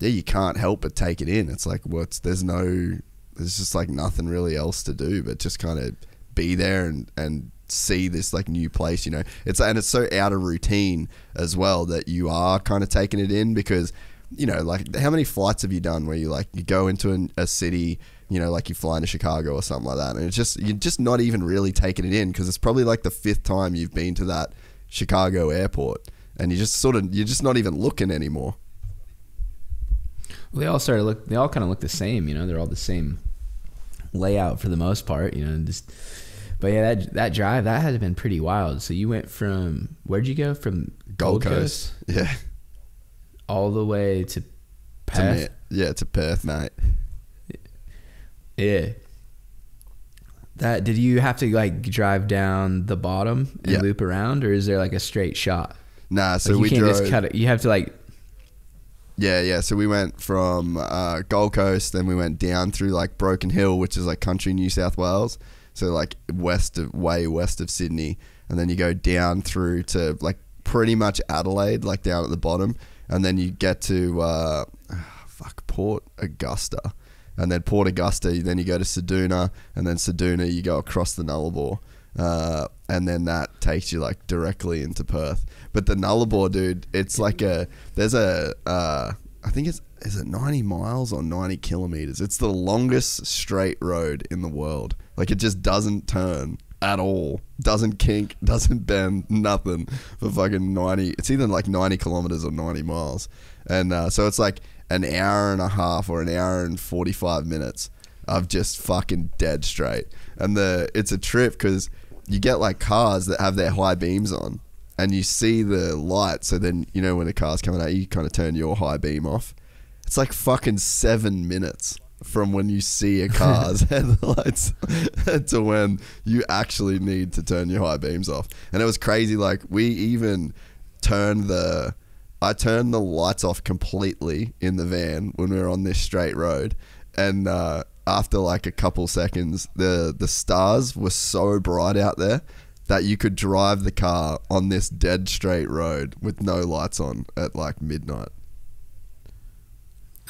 yeah, you can't help but take it in. It's like, what's, there's no, there's just like nothing really else to do, but just kind of be there and, and, see this like new place, you know. It's and it's so out of routine as well that you are kind of taking it in, because you know, like how many flights have you done where you like you go into an, a city, you know, like you fly into Chicago or something like that, and it's just you're just not even really taking it in, because it's probably like the fifth time you've been to that Chicago airport, and you just sort of you're just not even looking anymore. Well, they all sort of look, they all kind of look the same, you know. They're all the same layout for the most part, you know. And just But yeah, that that drive that had been pretty wild. So you went from where'd you go from Gold, Gold Coast, Coast, yeah, all the way to Perth. To yeah, to Perth, mate. Yeah. That did you have to like drive down the bottom and yeah. loop around, or is there like a straight shot? Nah, so like, you we can't drove, just cut it. You have to like. Yeah, yeah. So we went from uh, Gold Coast, then we went down through like Broken Hill, which is like country New South Wales. So like west of way west of Sydney, and then you go down through to like pretty much Adelaide, like down at the bottom, and then you get to uh, fuck Port Augusta, and then Port Augusta, then you go to Ceduna, and then Ceduna you go across the Nullarbor, uh, and then that takes you like directly into Perth. But the Nullarbor, dude, it's like a there's a uh, I think it's is it ninety miles or ninety kilometers? It's the longest straight road in the world. Like it just doesn't turn at all. Doesn't kink, doesn't bend, nothing for fucking ninety. It's either like ninety kilometers or ninety miles. And uh, so it's like an hour and a half or an hour and forty-five minutes of just fucking dead straight. And the it's a trip because you get like cars that have their high beams on and you see the light. So then, you know, when a car's coming at you, you kind of turn your high beam off. It's like fucking seven minutes from when you see a car's headlights to when you actually need to turn your high beams off. And it was crazy. Like we even turned the I turned the lights off completely in the van when we were on this straight road, and uh, after like a couple seconds, the the stars were so bright out there that you could drive the car on this dead straight road with no lights on at like midnight.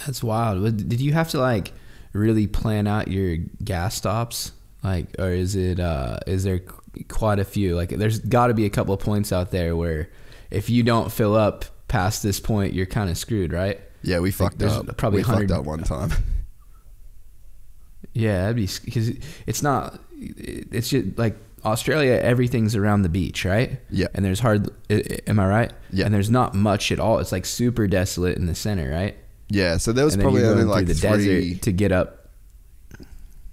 That's wild. Did you have to like really plan out your gas stops? Like, or is it, uh, is there quite a few? Like, there's gotta be a couple of points out there where if you don't fill up past this point, you're kind of screwed, right? Yeah, we fucked like, up. Probably we fucked up one time. Yeah, that'd be, because it's not, it's just like Australia, everything's around the beach, right? Yeah. And there's hard, am I right? Yeah. And there's not much at all. It's like super desolate in the center, right? Yeah, so there was probably only like the three desert to get up.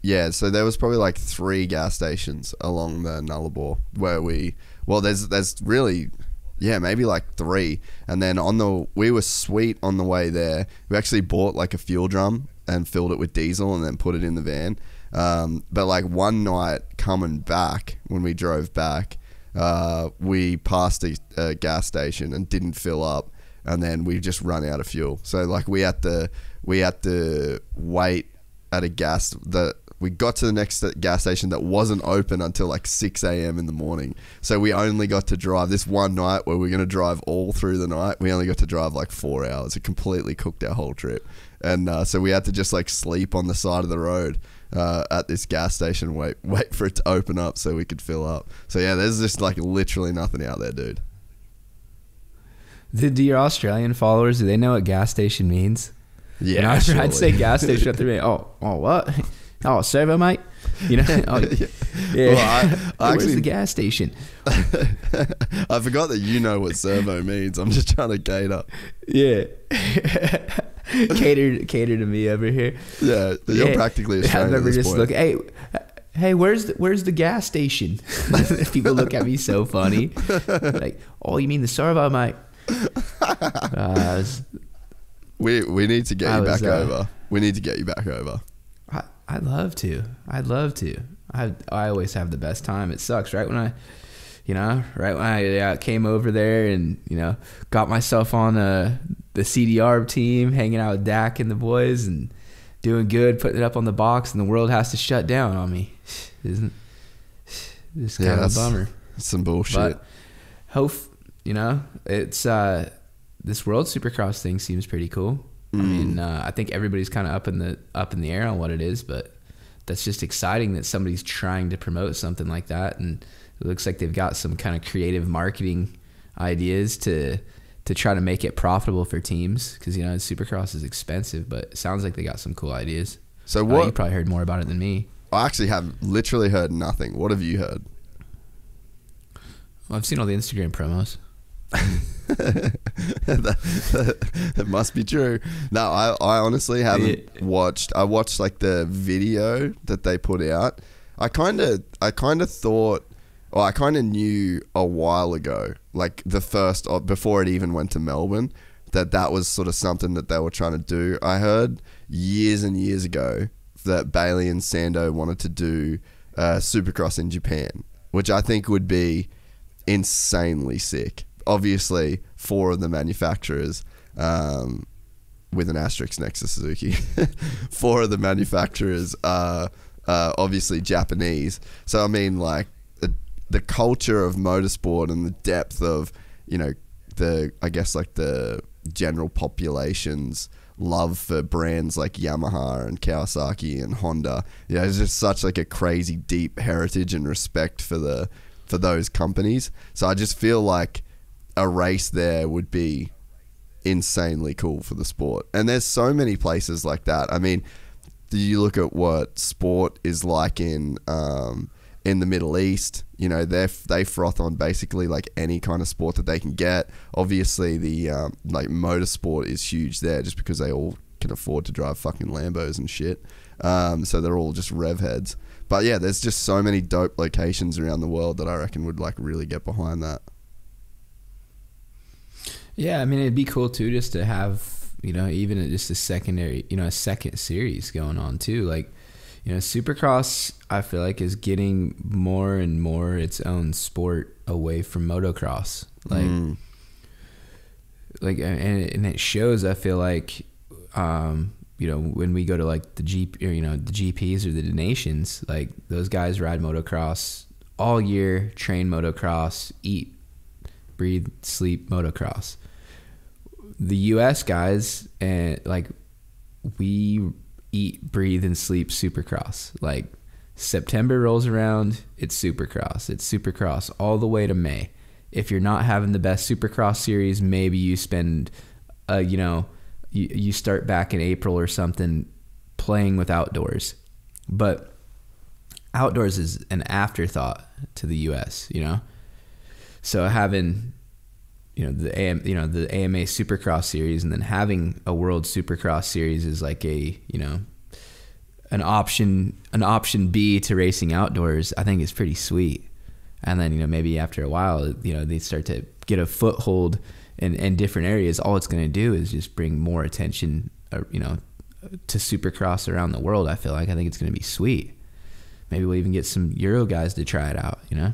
Yeah, so there was probably like three gas stations along the Nullarbor where we, well, there's there's really, yeah, maybe like three. And then on the, we were sweet on the way there. We actually bought like a fuel drum and filled it with diesel and then put it in the van. Um, but like one night coming back, when we drove back, uh, we passed a, a gas station and didn't fill up. And then we just run out of fuel. So like we had to, we had to wait at a gas that we got to the next gas station that wasn't open until like six A M in the morning. So we only got to drive this one night where we we're going to drive all through the night. We only got to drive like four hours. It completely cooked our whole trip. And uh, so we had to just like sleep on the side of the road uh, at this gas station, wait, wait for it to open up so we could fill up. So yeah, there's just like literally nothing out there, dude. Did your Australian followers, do they know what gas station means? Yeah, I, I'd say gas station after me. Oh, oh, what? Oh, servo, mate. You know, oh, yeah. Yeah. Well, I, I where's actually, the gas station? I forgot that you know what servo means. I'm just trying to cater. Yeah, cater, cater to me over here. Yeah, you're yeah. practically Australian. I remember at this just point. Look, hey. Hey, where's the, where's the gas station? People look at me so funny. Like, oh, you mean the servo, mate? uh, was, we we need to get I you was, back uh, over. We need to get you back over. I I'd love to. I'd love to. I I always have the best time. It sucks, right when I, you know, right when I uh, came over there and you know got myself on uh, the C D R team, hanging out with Dak and the boys and doing good, putting it up on the box, and the world has to shut down on me. Isn't this kind yeah, of a bummer? That's some bullshit. But hope. You know, it's uh, this World Supercross thing seems pretty cool. Mm. I mean, uh, I think everybody's kind of up in the up in the air on what it is, but that's just exciting that somebody's trying to promote something like that, and it looks like they've got some kind of creative marketing ideas to to try to make it profitable for teams because you know Supercross is expensive, but it sounds like they got some cool ideas. So what? Uh, you probably heard more about it than me. I actually have literally heard nothing. What have you heard? Well, I've seen all the Instagram promos. that, that, that must be true. No, I, I honestly haven't yeah. watched. I watched like the video that they put out. I kind of I kind of thought, or I kind of knew a while ago, like the first, before it even went to Melbourne, that that was sort of something that they were trying to do. I heard years and years ago that Bailey and Sando wanted to do uh, Supercross in Japan, which I think would be insanely sick. Obviously, four of the manufacturers, um, with an asterisk next to Suzuki, four of the manufacturers are uh, obviously Japanese. So, I mean, like, the, the culture of motorsport and the depth of, you know, the, I guess, like, the general population's love for brands like Yamaha and Kawasaki and Honda. Yeah, it's just such, like, a crazy deep heritage and respect for the for those companies. So, I just feel like a race there would be insanely cool for the sport. And there's so many places like that. I mean, do you look at what sport is like in um, in the Middle East? You know, they they froth on basically like any kind of sport that they can get. Obviously, the um, like motorsport is huge there just because they all can afford to drive fucking Lambos and shit. Um, so they're all just rev heads. But yeah, there's just so many dope locations around the world that I reckon would like really get behind that. Yeah, I mean, it'd be cool too, just to have, you know, even just a secondary, you know, a second series going on too. Like, you know, Supercross, I feel like, is getting more and more its own sport away from motocross. Like, mm. like, and and it shows. I feel like, um, you know, when we go to like the G P, or, you know, the G Ps or the donations, like those guys ride motocross all year, train motocross, eat, breathe, sleep motocross. The U S guys, and like, we eat, breathe, and sleep supercross. Like September rolls around, it's supercross. It's supercross all the way to May. If you're not having the best supercross series, maybe you spend, uh, you know, you, you start back in April or something playing with outdoors. But outdoors is an afterthought to the U S, you know? So having, you know, the A M, you know, the A M A Supercross series, and then having a World Supercross series is like a, you know, an option, an option B to racing outdoors. I think is pretty sweet. And then, you know, maybe after a while, you know, they start to get a foothold in, in different areas. All it's going to do is just bring more attention, uh, you know, to Supercross around the world. I feel like, I think it's going to be sweet. Maybe we'll even get some Euro guys to try it out, you know?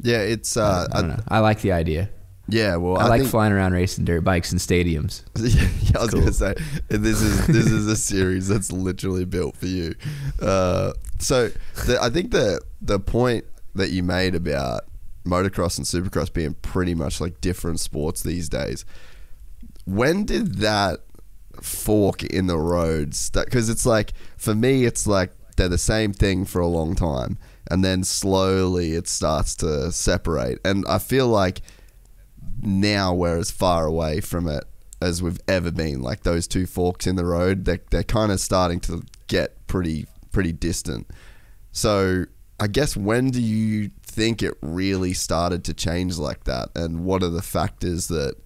Yeah. It's, uh, I, I, don't know. I like the idea. Yeah, well, I, I like think, flying around racing dirt bikes in stadiums. Yeah, yeah, I was cool. gonna say this is this is a series that's literally built for you. Uh, so the, I think the the point that you made about motocross and supercross being pretty much like different sports these days. When did that fork in the road start? Because it's like, for me, it's like they're the same thing for a long time, and then slowly it starts to separate. And I feel like now we're as far away from it as we've ever been. Like those two forks in the road, they're, they're kind of starting to get pretty pretty distant. So I guess, when do you think it really started to change like that, and what are the factors that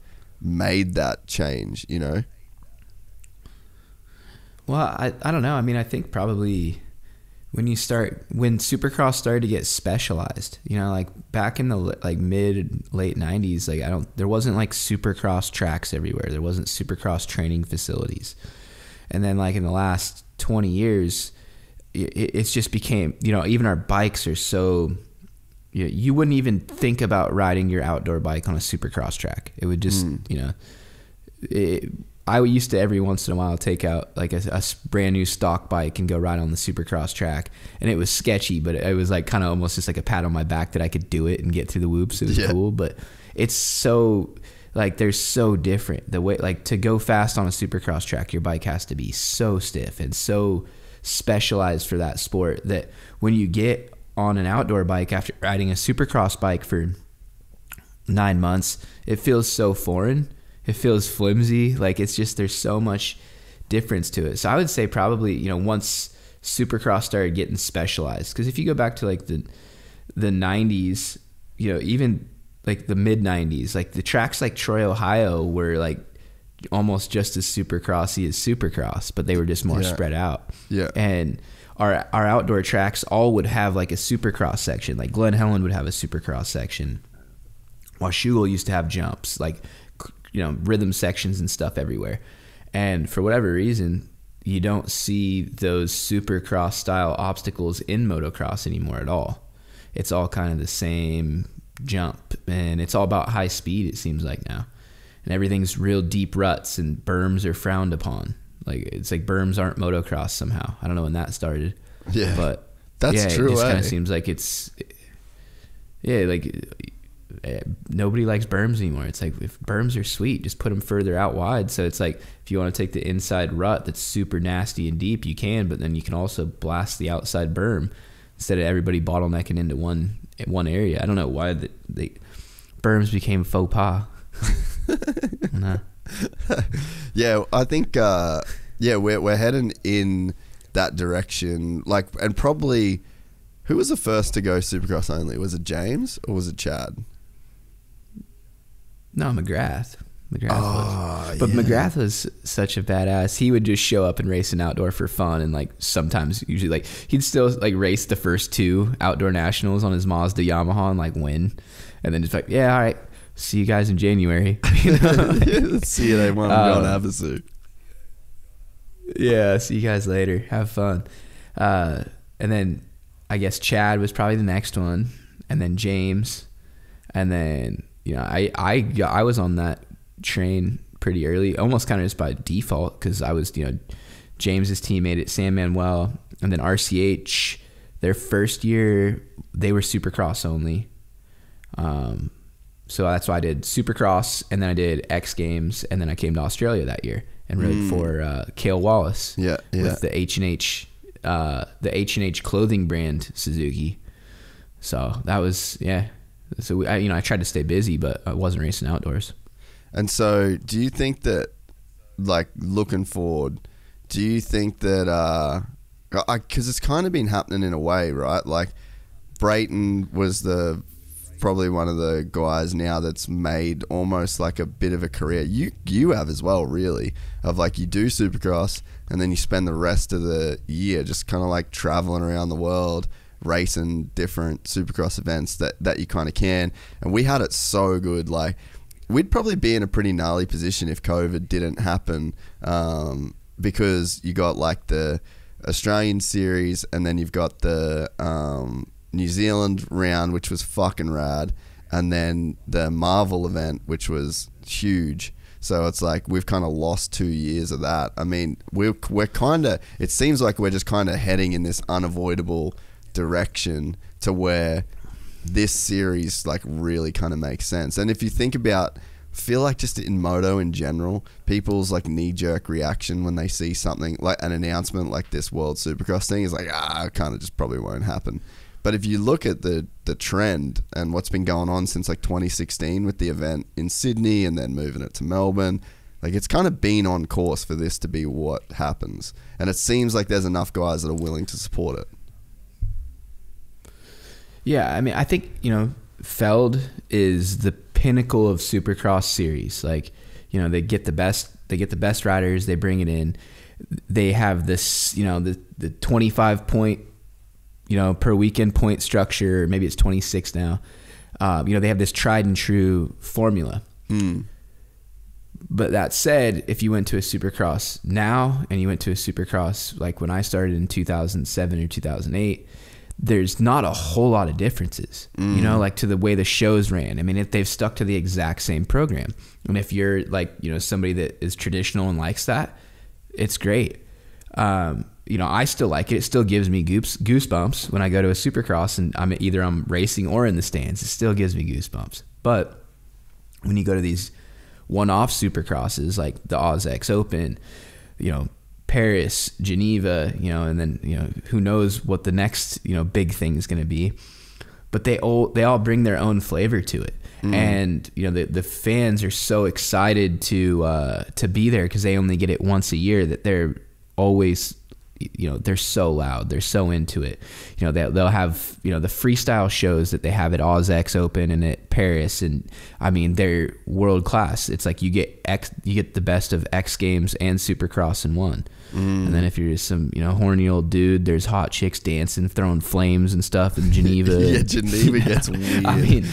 made that change, you know? Well, I, I don't know. I mean, I think probably when you start, when Supercross started to get specialized, you know, like back in the like mid late nineties, like I don't, there wasn't like Supercross tracks everywhere. There wasn't Supercross training facilities. And then like in the last twenty years, it, it's just became, you know, even our bikes are so, you know, you wouldn't even think about riding your outdoor bike on a Supercross track. It would just, mm. you know, it, I used to every once in a while take out like a, a brand new stock bike and go ride on the Supercross track, and it was sketchy, but it was like kind of almost just like a pat on my back that I could do it and get through the whoops. It was yeah. cool, but it's so like they're so different. The way like to go fast on a Supercross track, your bike has to be so stiff and so specialized for that sport that when you get on an outdoor bike after riding a Supercross bike for nine months, it feels so foreign. It feels flimsy. Like it's just, there's so much difference to it. So I would say probably, you know, once Supercross started getting specialized, because if you go back to like the the nineties, you know, even like the mid nineties, like the tracks like Troy, Ohio were like almost just as Supercrossy as Supercross, but they were just more yeah. spread out. Yeah. And our our outdoor tracks all would have like a Supercross section. Like Glen Helen would have a Supercross section. Washougal used to have jumps. Like, you know, rhythm sections and stuff everywhere. And for whatever reason, you don't see those Supercross style obstacles in motocross anymore at all. It's all kind of the same jump, and it's all about high speed, it seems like now. And everything's real deep ruts, and berms are frowned upon. Like it's like berms aren't motocross somehow. I don't know when that started. Yeah. But that's yeah, true. It just eh? kind of seems like it's yeah, like nobody likes berms anymore. It's like, if berms are sweet, just put them further out wide. So it's like, if you want to take the inside rut that's super nasty and deep, you can, but then you can also blast the outside berm instead of everybody bottlenecking into one one area. I don't know why the, the berms became faux pas. Nah. Yeah, I think uh, yeah, we're, we're heading in that direction. Like, and probably, who was the first to go Supercross only? Was it James or was it Chad? No, McGrath. McGrath oh, was. But yeah. McGrath was such a badass. He would just show up and race an outdoor for fun, and like sometimes, usually, like he'd still like race the first two outdoor nationals on his Mazda Yamaha and like win, and then just like, yeah, all right, see you guys in January. You know? Yeah, see you later. Mom, um, go on Havasu. Yeah, see you guys later. Have fun. Uh, and then I guess Chad was probably the next one, and then James, and then, you know, I I I was on that train pretty early, almost kind of just by default, because I was, you know, James's teammate at San Manuel, and then R C H, their first year, they were Supercross only. Um, so that's why I did Supercross, and then I did X Games, and then I came to Australia that year and rode mm. for uh, Cale Wallace yeah, yeah. with the H and H, uh, the H and H clothing brand Suzuki. So that was, yeah. So, we, I, you know, I tried to stay busy, but I wasn't racing outdoors. And so do you think that, like, looking forward, do you think that, uh, I, 'cause it's kind of been happening in a way, right? Like, Brayton was the, probably one of the guys now that's made almost like a bit of a career. You, you have as well, really, of like, you do Supercross and then you spend the rest of the year just kind of like traveling around the world, racing different Supercross events that, that you kind of can. And we had it so good. Like, we'd probably be in a pretty gnarly position if COVID didn't happen, um, because you got like the Australian series, and then you've got the um, New Zealand round, which was fucking rad, and then the Marvel event, which was huge. So it's like we've kind of lost two years of that. I mean, we're, we're kind of, it seems like we're just kind of heading in this unavoidable direction to where this series like really kind of makes sense. And if you think about, feel like just in moto in general, people's like knee-jerk reaction when they see something like an announcement like this World Supercross thing is like, ah, kind of just probably won't happen. But if you look at the the trend and what's been going on since like twenty sixteen with the event in Sydney and then moving it to Melbourne, like, it's kind of been on course for this to be what happens. And it seems like there's enough guys that are willing to support it. Yeah, I mean, I think, you know, Feld is the pinnacle of Supercross series. Like, you know, they get the best, they get the best riders, they bring it in. They have this, you know, the the twenty-five point, you know, per weekend point structure. Maybe it's twenty-six now. Uh, you know, they have this tried and true formula. Mm. But that said, if you went to a Supercross now and you went to a Supercross like when I started in two thousand seven or two thousand eight, there's not a whole lot of differences, mm. you know, like to the way the shows ran. I mean, if they've stuck to the exact same program, and if you're like, you know, somebody that is traditional and likes that, it's great. Um, you know, I still like it. It still gives me goose, goosebumps when I go to a Supercross and I'm either I'm racing or in the stands. It still gives me goosebumps. But when you go to these one-off Supercrosses, like the Ozex Open, you know, Paris, Geneva, you know, and then, you know, who knows what the next, you know, big thing is going to be, but they all, they all bring their own flavor to it. Mm. And, you know, the, the fans are so excited to, uh, to be there, 'cause they only get it once a year, that they're always, you know, they're so loud. They're so into it. You know, they, they'll have, you know, the freestyle shows that they have at Ozex Open and at Paris. And I mean, they're world class. It's like you get X, you get the best of X Games and Supercross in one. Mm. And then if you're just some, you know, horny old dude, there's hot chicks dancing, throwing flames and stuff in Geneva. Yeah, Geneva gets weird. I mean,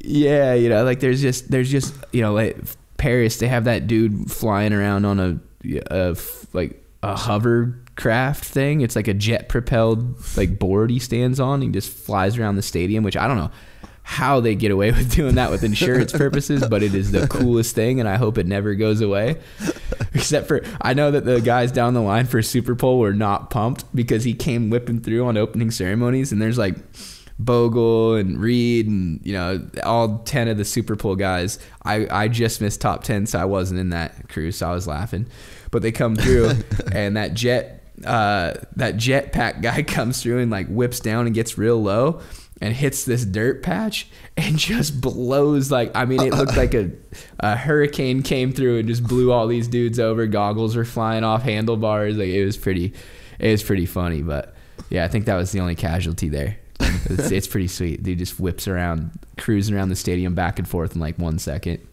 yeah, you know, like there's just, there's just, you know, like Paris, they have that dude flying around on a, a like a hovercraft thing. It's like a jet propelled like board he stands on and he just flies around the stadium, which I don't know how they get away with doing that with insurance purposes, but it is the coolest thing, and I hope it never goes away. Except for, I know that the guys down the line for Super Pole were not pumped because he came whipping through on opening ceremonies, and there's like Bogle and Reed and, you know, all ten of the Super Pole guys. I, I just missed top ten, so I wasn't in that crew, so I was laughing. But they come through, and that jet uh, that jet pack guy comes through and like whips down and gets real low and hits this dirt patch and just blows, like, I mean, it looked like a, a hurricane came through and just blew all these dudes over. Goggles were flying off handlebars. Like, it was pretty, it was pretty funny. But yeah, I think that was the only casualty there. It's, it's pretty sweet. Dude just whips around, cruising around the stadium back and forth in like one second.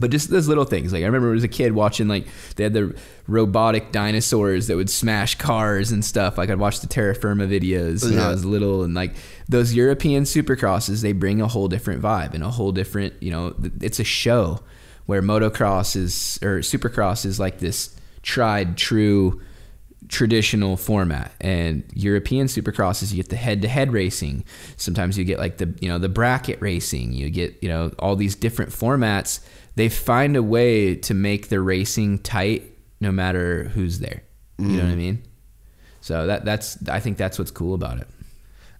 But just those little things. Like, I remember as a kid watching, like, they had the robotic dinosaurs that would smash cars and stuff. Like, I'd watch the Terra Firma videos when yeah. I was little. And, like, those European Supercrosses, they bring a whole different vibe and a whole different, you know, it's a show, where motocross is, or Supercross is like this tried, true traditional format. And European Supercrosses, you get the head-to-head racing. Sometimes you get like the, you know, the bracket racing. You get, you know, all these different formats. They find a way to make the racing tight no matter who's there. You mm. know what I mean? So that that's I think that's what's cool about it.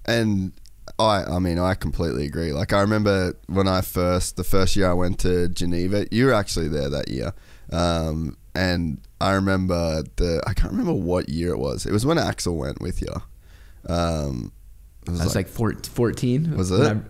And I I mean, I completely agree. Like, I remember when I first the first year I went to Geneva, you were actually there that year. Um and I remember the I can't remember what year it was. It was when Axel went with you. Um it was I was like, like four, fourteen. Was it? I,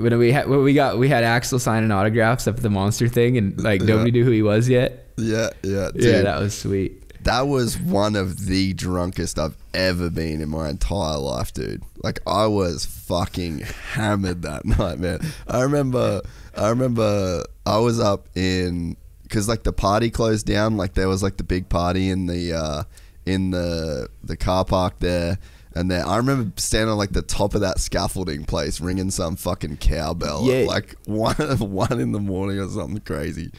when we had when we got we had Axel signing autographs up at the Monster thing, and like yeah. nobody knew who he was yet. Yeah, yeah. Dude. Yeah, that was sweet. That was one of the drunkest I've ever been in my entire life, dude. Like, I was fucking hammered that night, man. I remember, I remember I was up in, cause like the party closed down. Like, there was like the big party in the, uh, in the, the car park there. And then I remember standing on like the top of that scaffolding place, ringing some fucking cowbell yeah. at like one, one in the morning or something crazy.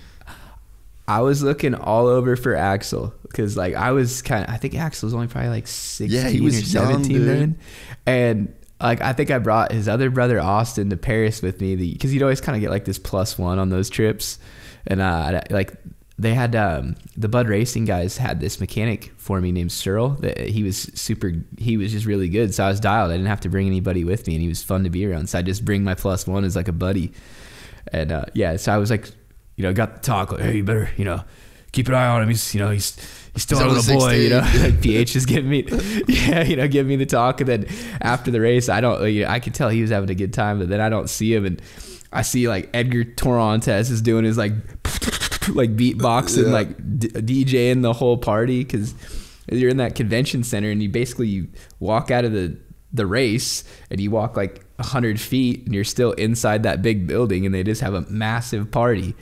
I was looking all over for Axel, because like I was kind of, I think Axel was only probably like sixteen yeah, he was or seventeen young, then. And like, I think I brought his other brother Austin to Paris with me, because you'd always kind of get like this plus one on those trips. And uh, like they had, um, the Bud Racing guys had this mechanic for me named Searle. That he was super, he was just really good. So I was dialed. I didn't have to bring anybody with me, and he was fun to be around. So I just bring my plus one as like a buddy. And uh, yeah, so I was like, you know, got the talk, like, hey, you better, you know, keep an eye on him. He's, you know, he's, he's still a little boy, you know, like P H is giving me, yeah, you know, giving me the talk. And then after the race, I don't, you know, I could tell he was having a good time, but then I don't see him. And I see like Edgar Torrontes is doing his like, like beatboxing, yeah. like DJing the whole party. Cause you're in that convention center, and you basically, you walk out of the, the race, and you walk like a hundred feet and you're still inside that big building, and they just have a massive party.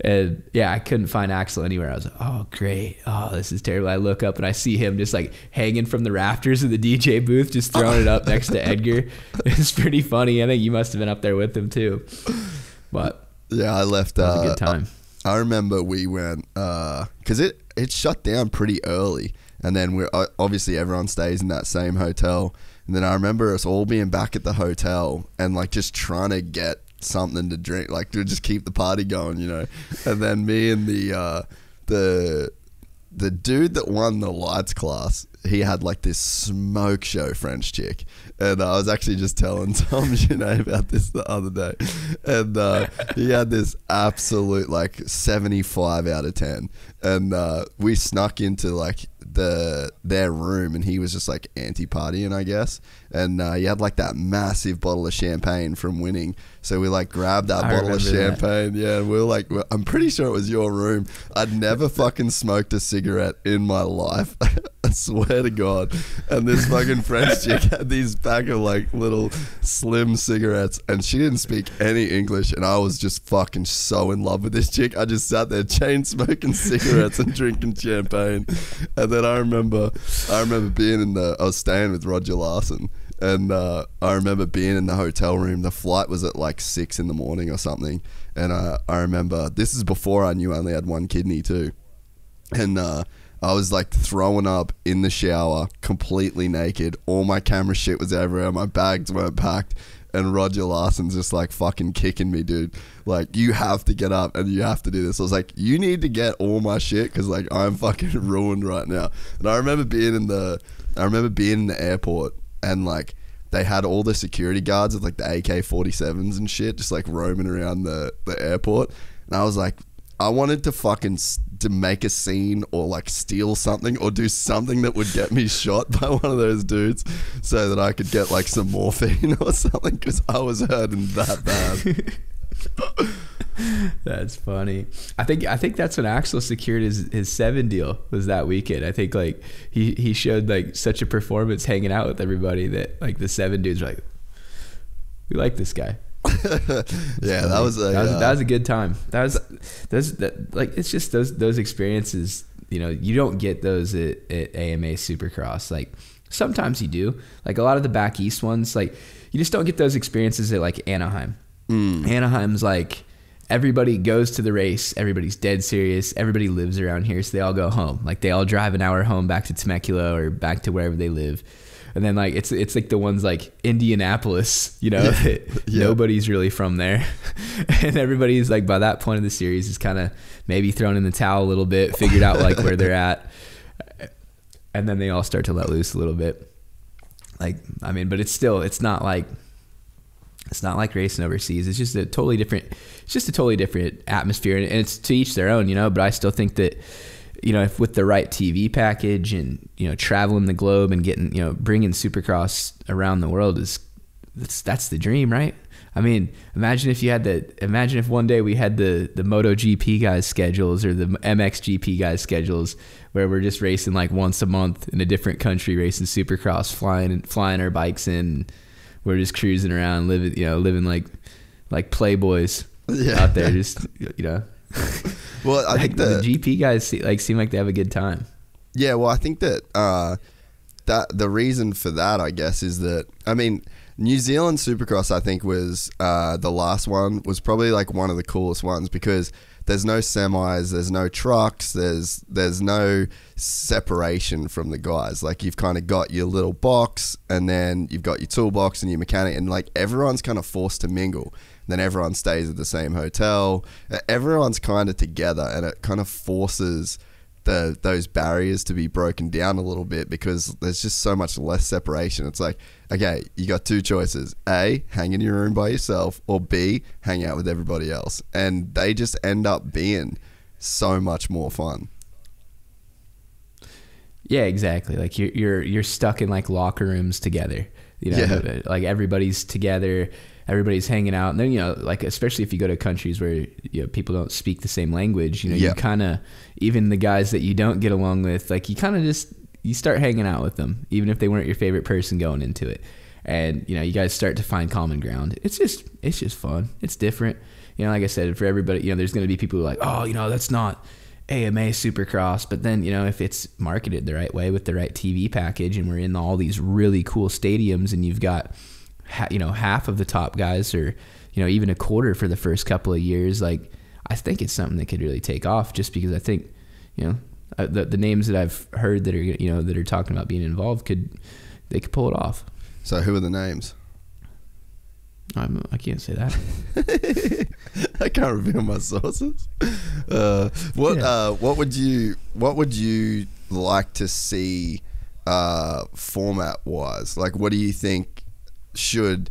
And yeah, I couldn't find Axel anywhere. I was like, oh great, oh this is terrible. I look up and I see him just like hanging from the rafters of the D J booth, just throwing it up next to Edgar. It's pretty funny. I think you must have been up there with him too. But yeah, I left. It was uh, a good time. I remember we went uh, because it it shut down pretty early, and then we're obviously everyone stays in that same hotel. And then I remember us all being back at the hotel and like just trying to get something to drink, like to just keep the party going, you know. And then me and the uh the the dude that won the lights class, he had like this smoke show French chick, and I was actually just telling Tom, you know, about this the other day, and uh he had this absolute like seventy-five out of ten, and uh we snuck into like the their room, and he was just like anti-partying, I guess. And uh, he had like that massive bottle of champagne from winning, so we like grabbed that I bottle of champagne that. Yeah, and we were like, well, I'm pretty sure it was your room. I'd never fucking smoked a cigarette in my life. I swear to God. And this fucking French chick had these pack of like little slim cigarettes, and she didn't speak any English, and I was just fucking so in love with this chick. I just sat there chain smoking cigarettes and drinking champagne. And then I remember I remember being in the I was staying with Roger Larson, and uh, I remember being in the hotel room. The flight was at like six in the morning or something, and uh, I remember this is before I knew I only had one kidney too, and uh, I was like throwing up in the shower, completely naked. All my camera shit was everywhere, my bags weren't packed, and Roger Larson's just like fucking kicking me, dude. Like, you have to get up and you have to do this. I was like, you need to get all my shit, because like I'm fucking ruined right now. And I remember being in the I remember being in the airport, and like they had all the security guards with like the A K forty-sevens and shit just like roaming around the, the airport. And I was like, I wanted to fucking to make a scene, or like steal something, or do something that would get me shot by one of those dudes, so that I could get like some morphine or something, because I was hurting that bad. That's funny. I think I think that's when Axel secured his his seven deal, was that weekend. I think like he he showed like such a performance hanging out with everybody that like the seven dudes were like, we like this guy. Yeah, that was, a, that, was uh, that was a good time. That was those that, like it's just those those experiences. You know, you don't get those at, at A M A Supercross. Like sometimes you do. Like a lot of the back east ones, like you just don't get those experiences at like Anaheim. Mm. Anaheim's like everybody goes to the race. Everybody's dead serious. Everybody lives around here, so they all go home. Like, they all drive an hour home back to Temecula or back to wherever they live. And then, like, it's it's like the ones like Indianapolis, you know, yeah. Yeah. Nobody's really from there. And everybody's like, by that point of the series, is kind of maybe thrown in the towel a little bit, figured out like where they're at. And then they all start to let loose a little bit. Like, I mean, but it's still, it's not like, it's not like racing overseas. It's just a totally different, it's just a totally different atmosphere, and it's to each their own, you know, but I still think that, you know, if with the right T V package and, you know, traveling the globe and getting, you know, bringing Supercross around the world is, that's, that's the dream, right? I mean, imagine if you had the, imagine if one day we had the, the MotoGP guys schedules or the M X G P guys schedules where we're just racing like once a month in a different country, racing Supercross, flying and flying our bikes in. We're just cruising around, living, you know, living like, like playboys yeah. out there, just, you know. Well, I like think the, the G P guys see, like seem like they have a good time. Yeah, well, I think that uh, that the reason for that, I guess, is that, I mean, New Zealand Supercross, I think, was uh, the last one was probably like one of the coolest ones because there's no semis, there's no trucks, there's there's no separation from the guys. Like, you've kind of got your little box, and then you've got your toolbox and your mechanic, and like everyone's kind of forced to mingle. Then everyone stays at the same hotel. Everyone's kind of together, and it kind of forces the those barriers to be broken down a little bit because there's just so much less separation. It's like, okay, you got two choices: A, hang in your room by yourself, or B, hang out with everybody else. And they just end up being so much more fun. Yeah, exactly. Like you're you're you're stuck in like locker rooms together. You know, yeah. Like everybody's together. Everybody's hanging out. And then, you know, like, especially if you go to countries where, you know, people don't speak the same language, you know, yep. you kind of, even the guys that you don't get along with, like, you kind of just, you start hanging out with them, even if they weren't your favorite person going into it. And, you know, you guys start to find common ground. It's just, it's just fun. It's different. You know, like I said, for everybody, you know, there's going to be people who are like, oh, you know, that's not A M A Supercross. But then, you know, if it's marketed the right way with the right T V package and we're in all these really cool stadiums and you've got, you know, half of the top guys or, you know, even a quarter for the first couple of years, like, I think it's something that could really take off just because I think, you know, the, the names that I've heard that are, you know, that are talking about being involved could, they could pull it off. So who are the names? I'm, I can't say that. I can't reveal my sources. Uh, what, yeah. uh, what would you, what would you like to see, uh, format wise? Like, what do you think should,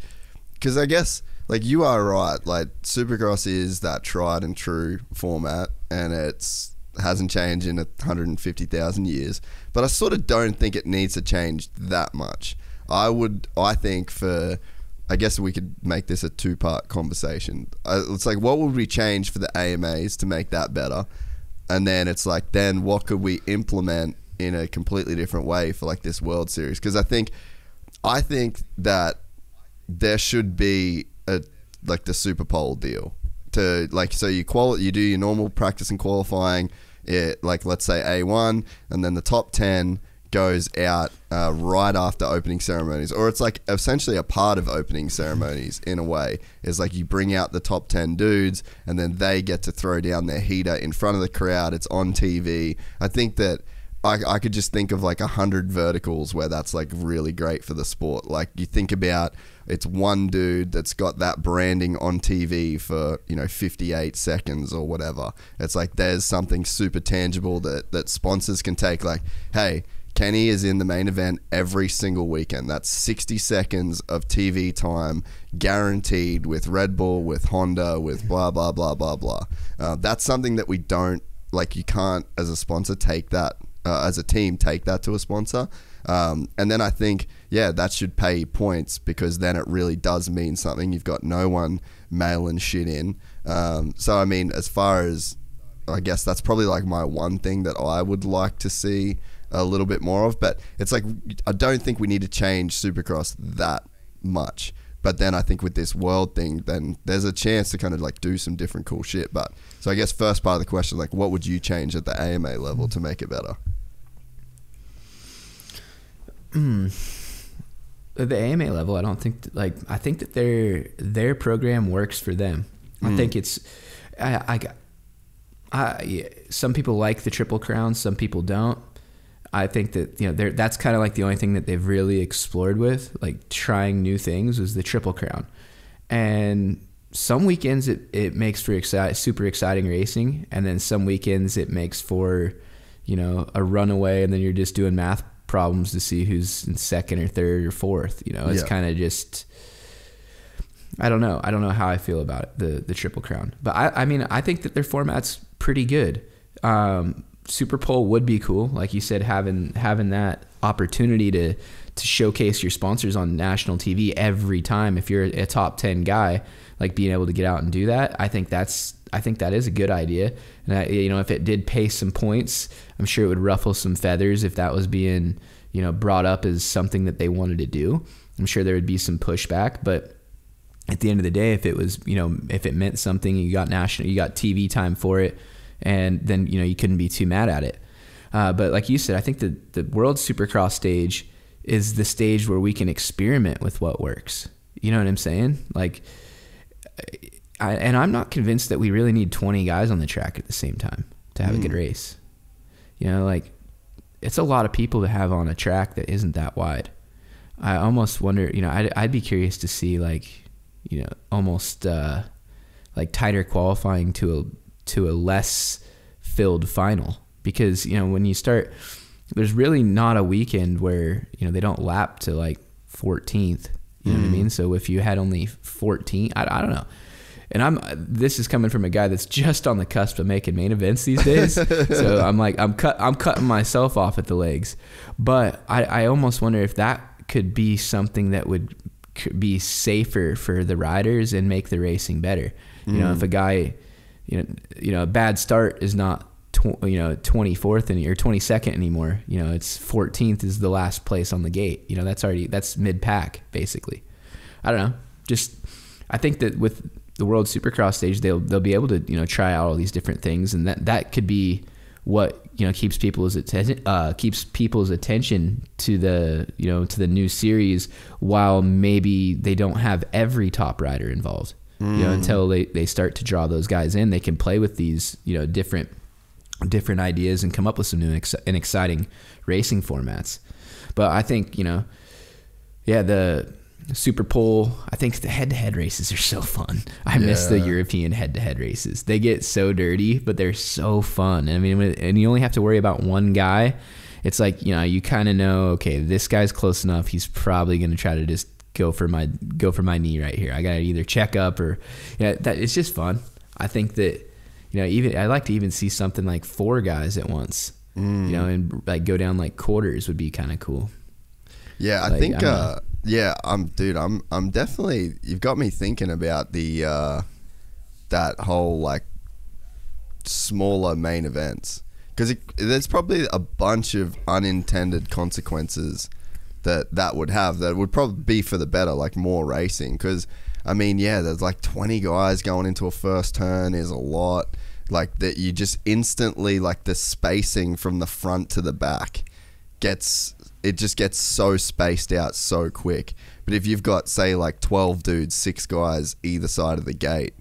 because I guess, like, you are right, like Supercross is that tried and true format and it's hasn't changed in one hundred fifty thousand years, but I sort of don't think it needs to change that much. I would I think for I guess we could make this a two-part conversation. It's like, what would we change for the A M As to make that better? And then it's like, then what could we implement in a completely different way for like this World Series? Because I think I think that there should be a like the Super Pole deal to like, so you quali you do your normal practice and qualifying it, like let's say A one, and then the top ten goes out uh, right after opening ceremonies, or it's like essentially a part of opening ceremonies in a way. It's like you bring out the top ten dudes and then they get to throw down their heater in front of the crowd. It's on T V. I think that I, I could just think of like a hundred verticals where that's like really great for the sport. Like, you think about, it's one dude that's got that branding on T V for, you know, fifty-eight seconds or whatever. It's like, there's something super tangible that, that sponsors can take, like, hey, Kenny is in the main event every single weekend. That's sixty seconds of T V time guaranteed with Red Bull, with Honda, with blah, blah, blah, blah, blah. Uh, that's something that we don't, like, you can't as a sponsor take that. Uh, as a team, take that to a sponsor. Um, and then I think, yeah, that should pay points because then it really does mean something. You've got no one mailing shit in. Um, so, I mean, as far as, I guess that's probably like my one thing that I would like to see a little bit more of. But it's like, I don't think we need to change Supercross that much. But then I think with this world thing, then there's a chance to kind of like do some different cool shit. But so I guess first part of the question, like, what would you change at the A M A level to make it better? At the A M A level, I don't think that, like, I think that their their program works for them. Mm. I think it's I, I, I, some people like the Triple Crown, some people don't. I think that, you know, they're, that's kind of like the only thing that they've really explored with, like trying new things, is the Triple Crown. And some weekends it, it makes for exci- super exciting racing. And then some weekends it makes for, you know, a runaway, and then you're just doing math problems to see who's in second or third or fourth. You know, it's yeah. kind of just, I don't know. I don't know how I feel about it, the, the Triple Crown. But I, I mean, I think that their format's pretty good. Um, Super Pole would be cool, like you said, having having that opportunity to to showcase your sponsors on national T V every time. If you're a top ten guy, like being able to get out and do that, I think that's I think that is a good idea. And I, you know, if it did pay some points, I'm sure it would ruffle some feathers if that was being, you know, brought up as something that they wanted to do. I'm sure there would be some pushback, but at the end of the day, if it was, you know, if it meant something, you got national, you got T V time for it. And then, you know, you couldn't be too mad at it. Uh, but like you said, I think the, the World Supercross stage is the stage where we can experiment with what works. You know what I'm saying? Like, I, and I'm not convinced that we really need twenty guys on the track at the same time to have mm. a good race. You know, like, it's a lot of people to have on a track that isn't that wide. I almost wonder, you know, I'd, I'd be curious to see, like, you know, almost uh, like tighter qualifying to a, to a less filled final, because, you know, when you start, there's really not a weekend where, you know, they don't lap to like fourteenth, you mm. know what I mean? So if you had only fourteen, I, I don't know. And I'm, this is coming from a guy that's just on the cusp of making main events these days. So I'm like, I'm cut, I'm cutting myself off at the legs, but I, I almost wonder if that could be something that would could be safer for the riders and make the racing better. You mm. know, if a guy, You know, you know, a bad start is not, tw you know, twenty-fourth and or twenty-second anymore. You know, it's fourteenth is the last place on the gate. You know, that's already, that's mid pack basically. I don't know. Just, I think that with the World Supercross stage, they'll, they'll be able to, you know, try out all these different things. And that, that could be what, you know, keeps people's attention, uh, keeps people's attention to the, you know, to the new series, while maybe they don't have every top rider involved. You know, until they, they start to draw those guys in, they can play with these, you know, different different ideas and come up with some new and, ex and exciting racing formats. But I think, you know, yeah, the Super Pole, I think the head-to-head races are so fun. I yeah. miss the European head-to-head races. They get so dirty, but they're so fun. And I mean, and you only have to worry about one guy. It's like, you know, you kind of know, okay, this guy's close enough. He's probably going to try to just go for my go for my knee right here. I gotta either check up or, you know, that it's just fun. I think that, you know, even I like to even see something like four guys at once. Mm. You know, and like go down like quarters would be kind of cool. Yeah, like, I think I'm uh, a, yeah, I'm dude, I'm I'm definitely, you've got me thinking about the uh, that whole like smaller main events, because there's probably a bunch of unintended consequences that that would have, that would probably be for the better, like more racing. Because I mean, yeah, there's like twenty guys going into a first turn is a lot. Like that, you just instantly, like the spacing from the front to the back gets, it just gets so spaced out so quick. But if you've got, say, like twelve dudes, six guys either side of the gate,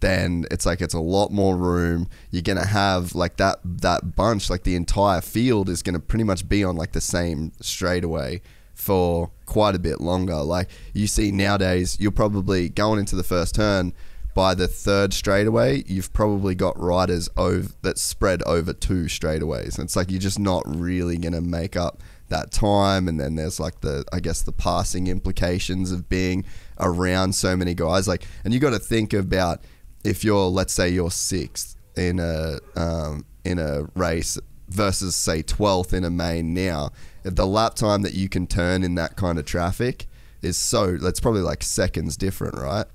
then it's like, it's a lot more room. You're gonna have like that that bunch, like the entire field is gonna pretty much be on like the same straightaway for quite a bit longer. Like you see nowadays, you're probably going into the first turn, by the third straightaway you've probably got riders over that spread over two straightaways, and it's like you're just not really gonna make up that time. And then there's like the, I guess the passing implications of being around so many guys, like, and you got to think about if you're, let's say you're sixth in a um, in a race versus say twelfth in a main now, the lap time that you can turn in that kind of traffic is so, that's probably like seconds different, right?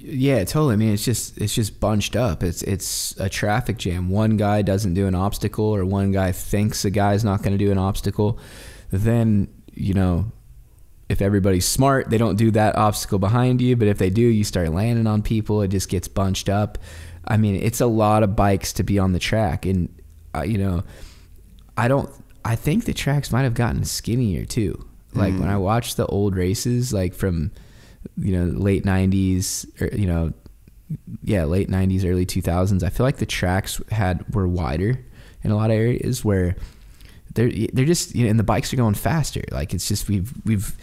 Yeah, totally. I mean, it's just, it's just bunched up. It's, it's a traffic jam. One guy doesn't do an obstacle, or one guy thinks a guy's not going to do an obstacle. Then, you know, if everybody's smart, they don't do that obstacle behind you. But if they do, you start landing on people. It just gets bunched up. I mean, it's a lot of bikes to be on the track. And, uh, you know, I don't, I think the tracks might've gotten skinnier too. Like mm. when I watched the old races, like from, you know, late nineties or, you know, yeah, late nineties, early two thousands, I feel like the tracks had were wider in a lot of areas where they're they're just, you know, and the bikes are going faster. Like, it's just we've we've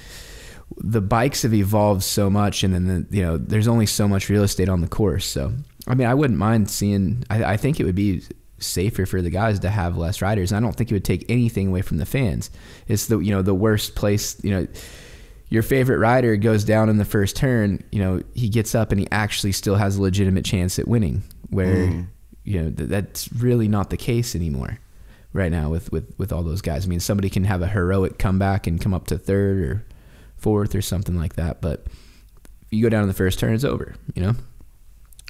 the bikes have evolved so much, and then the, you know, there's only so much real estate on the course. So I mean, I wouldn't mind seeing. I, I think it would be safer for the guys to have less riders. And I don't think it would take anything away from the fans. It's the, you know, the worst place, you know, your favorite rider goes down in the first turn, you know, he gets up and he actually still has a legitimate chance at winning, where, mm. you know, th that's really not the case anymore right now with, with, with all those guys. I mean, somebody can have a heroic comeback and come up to third or fourth or something like that. But if you go down in the first turn, it's over, you know?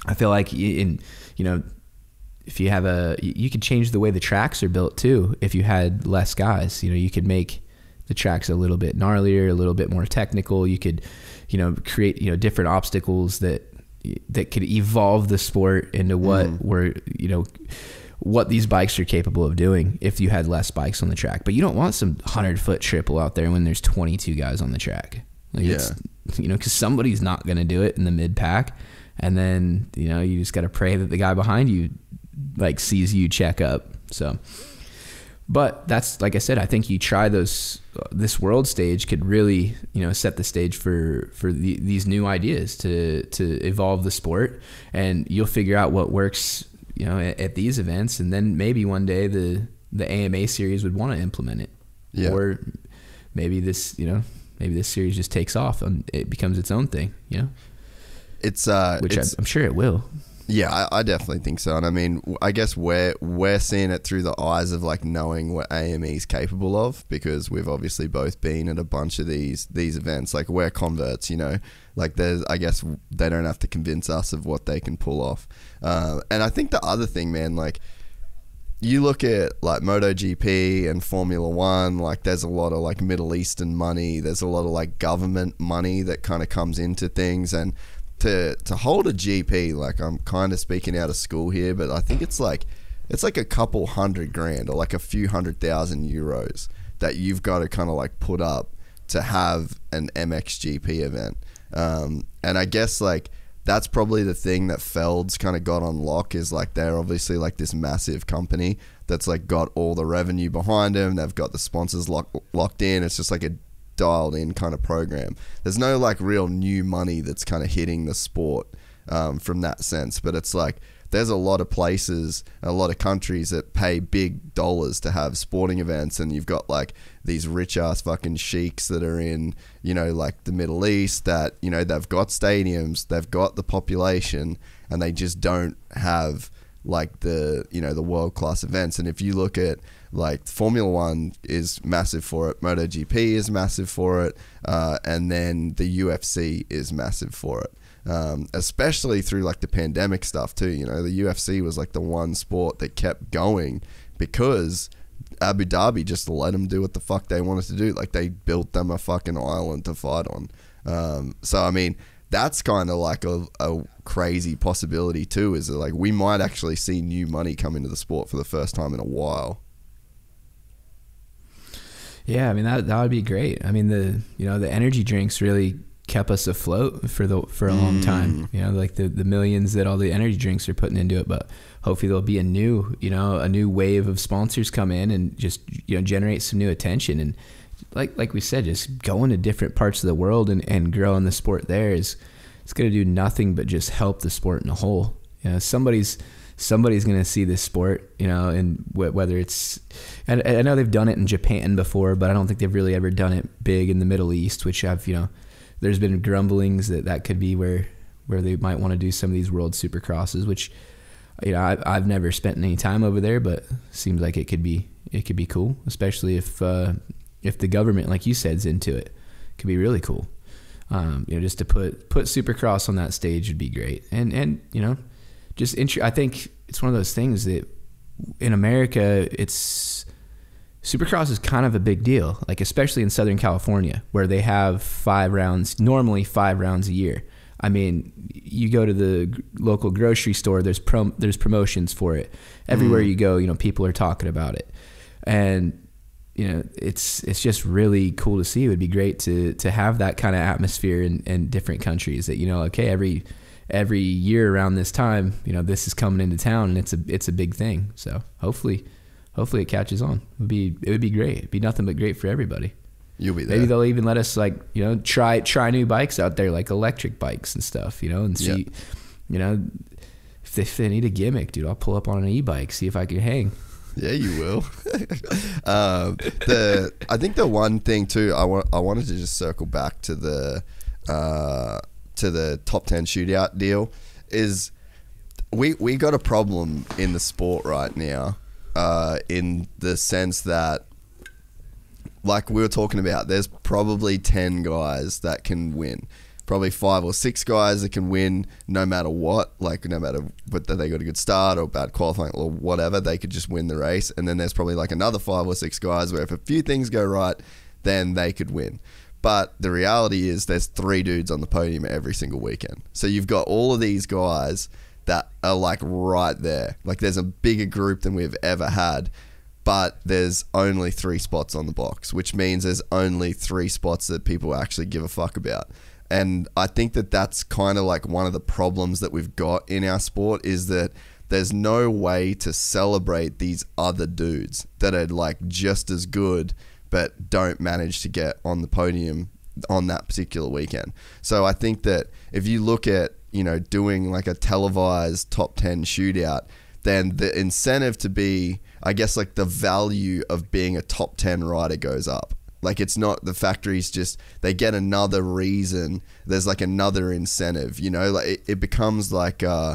I feel like in, you know, if you have a, you could change the way the tracks are built too. If you had less guys, you know, you could make the tracks a little bit gnarlier, a little bit more technical. You could, you know, create, you know, different obstacles that, that could evolve the sport into what mm. were, you know, what these bikes are capable of doing if you had less bikes on the track. But you don't want some hundred foot triple out there when there's twenty-two guys on the track. Like, yeah. It's, you know, cause somebody's not going to do it in the mid pack. And then, you know, you just got to pray that the guy behind you like sees you check up. So, but that's, like I said, I think you try those, this world stage could really, you know, set the stage for, for the, these new ideas to, to evolve the sport, and you'll figure out what works, you know, at, at these events. And then maybe one day the, the A M A series would want to implement it. Yeah. Or maybe this, you know, maybe this series just takes off and it becomes its own thing, you know, it's, uh, which it's, I'm, I'm sure it will. Yeah, I, I definitely think so. And I mean, I guess we're, we're seeing it through the eyes of like knowing what A M E is capable of, because we've obviously both been at a bunch of these, these events. Like, we're converts, you know, like there's, I guess they don't have to convince us of what they can pull off. Uh, and I think the other thing, man, like you look at like MotoGP and Formula One, like there's a lot of like Middle Eastern money. There's a lot of like government money that kind of comes into things. And to to hold a G P, like I'm kind of speaking out of school here, but I think it's like it's like a couple hundred grand or like a few hundred thousand euros that you've got to kind of like put up to have an M X G P event. Um, and I guess like that's probably the thing that Feld's kind of got on lock, is like they're obviously like this massive company that's like got all the revenue behind them. They've got the sponsors lock, locked in. It's just like a dialed in kind of program. There's no like real new money that's kind of hitting the sport um, from that sense, but it's like there's a lot of places, a lot of countries that pay big dollars to have sporting events, and you've got like these rich ass fucking sheiks that are in, you know, like the Middle East that, you know, they've got stadiums, they've got the population, and they just don't have like the, you know, the world class events. And if you look at like Formula One is massive for it, MotoGP is massive for it, uh, and then the U F C is massive for it, um, especially through like the pandemic stuff too. You know, the U F C was like the one sport that kept going because Abu Dhabi just let them do what the fuck they wanted to do. Like, they built them a fucking island to fight on. Um, so, I mean, that's kind of like a, a crazy possibility too, is that like we might actually see new money come into the sport for the first time in a while. Yeah, I mean, that that would be great. I mean, the, you know, the energy drinks really kept us afloat for the for a mm. long time. You know, like the the millions that all the energy drinks are putting into it. But hopefully there'll be a new, you know, a new wave of sponsors come in and just, you know, generate some new attention. And like like we said, just going to different parts of the world and and growing the sport there is, it's going to do nothing but just help the sport in a whole. You know, somebody's. Somebody's going to see this sport, you know, and wh whether it's, and I know they've done it in Japan before, but I don't think they've really ever done it big in the Middle East, which I've, you know, there's been grumblings that that could be where, where they might want to do some of these world supercrosses, which, you know, I've, I've never spent any time over there, but seems like it could be, it could be cool, especially if, uh, if the government, like you said, is into it. It could be really cool. Um, you know, just to put, put supercross on that stage would be great. And, and, you know, Just int- I think it's one of those things that in America, it's supercross is kind of a big deal, like especially in Southern California, where they have five rounds, normally five rounds a year. I mean, you go to the local grocery store, there's prom- there's promotions for it. Everywhere mm. you go, you know, people are talking about it, and you know, it's it's just really cool to see. It would be great to to have that kind of atmosphere in, in different countries. That, you know, okay, every every year around this time, you know, this is coming into town, and it's a it's a big thing. So hopefully, hopefully it catches on. It would be it would be great. It'd be nothing but great for everybody. You'll be there. Maybe they'll even let us, like, you know, try try new bikes out there, like electric bikes and stuff, you know, and see, yep. you know, if they, if they need a gimmick, dude, I'll pull up on an e-bike, see if I can hang. Yeah, you will. um, the I think the one thing too, I want I wanted to just circle back to the uh, to the top ten shootout deal is we we got a problem in the sport right now, uh, in the sense that, like we were talking about, there's probably ten guys that can win, probably five or six guys that can win no matter what, like no matter whether they got a good start or bad qualifying or whatever, they could just win the race. And then there's probably like another five or six guys where if a few things go right, then they could win. But the reality is there's three dudes on the podium every single weekend. So you've got all of these guys that are like right there. Like there's a bigger group than we've ever had. But there's only three spots on the box, which means there's only three spots that people actually give a fuck about. And I think that that's kind of like one of the problems that we've got in our sport is that there's no way to celebrate these other dudes that are like just as good but don't manage to get on the podium on that particular weekend. So I think that if you look at, you know, doing like a televised top ten shootout, then the incentive to be, I guess, like the value of being a top ten rider goes up. Like it's not the factories just, they get another reason. There's like another incentive, you know, like it, it becomes like, uh,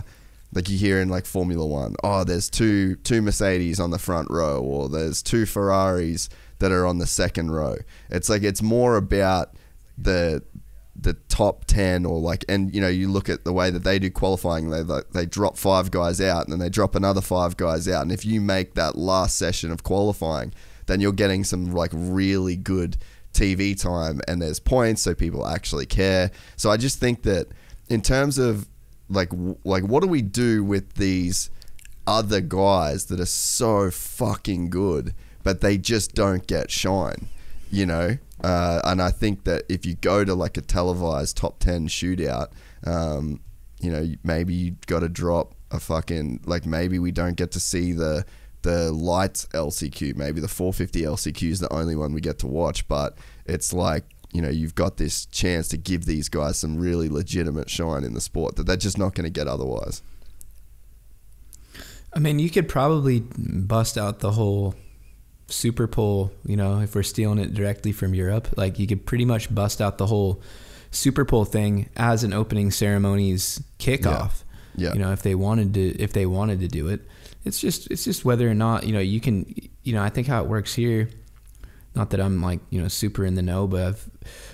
like you hear in like Formula One, oh, there's two, two Mercedes on the front row, or there's two Ferraris that are on the second row. It's like, it's more about the, the top ten, or like, and you know, you look at the way that they do qualifying, they they drop five guys out and then they drop another five guys out. And if you make that last session of qualifying, then you're getting some like really good T V time and there's points, so people actually care. So I just think that in terms of like, like what do we do with these other guys that are so fucking good, but they just don't get shine, you know? Uh, and I think that if you go to like a televised top ten shootout, um, you know, maybe you got to drop a fucking, like maybe we don't get to see the, the lights L C Q, maybe the four fifty L C Q is the only one we get to watch, but it's like, you know, you've got this chance to give these guys some really legitimate shine in the sport that they're just not going to get otherwise. I mean, you could probably bust out the whole Super Pole, you know, if we're stealing it directly from Europe, like you could pretty much bust out the whole Super Pole thing as an opening ceremony's kickoff. Yeah. Yeah. You know, if they wanted to, if they wanted to do it, it's just, it's just whether or not, you know, you can, you know, I think how it works here, not that I'm like, you know, super in the know, but I've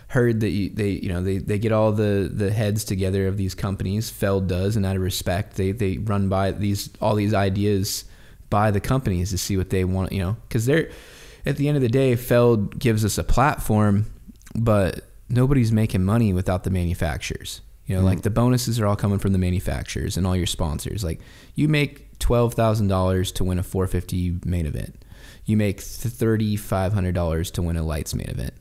heard that you, they, you know, they, they get all the, the heads together of these companies, Feld does, and out of respect, they, they run by these, all these ideas by the companies to see what they want, you know, because they're, at the end of the day, Feld gives us a platform, but nobody's making money without the manufacturers. You know, mm-hmm. like the bonuses are all coming from the manufacturers and all your sponsors. Like you make twelve thousand dollars to win a four fifty main event. You make thirty-five hundred dollars to win a lights main event.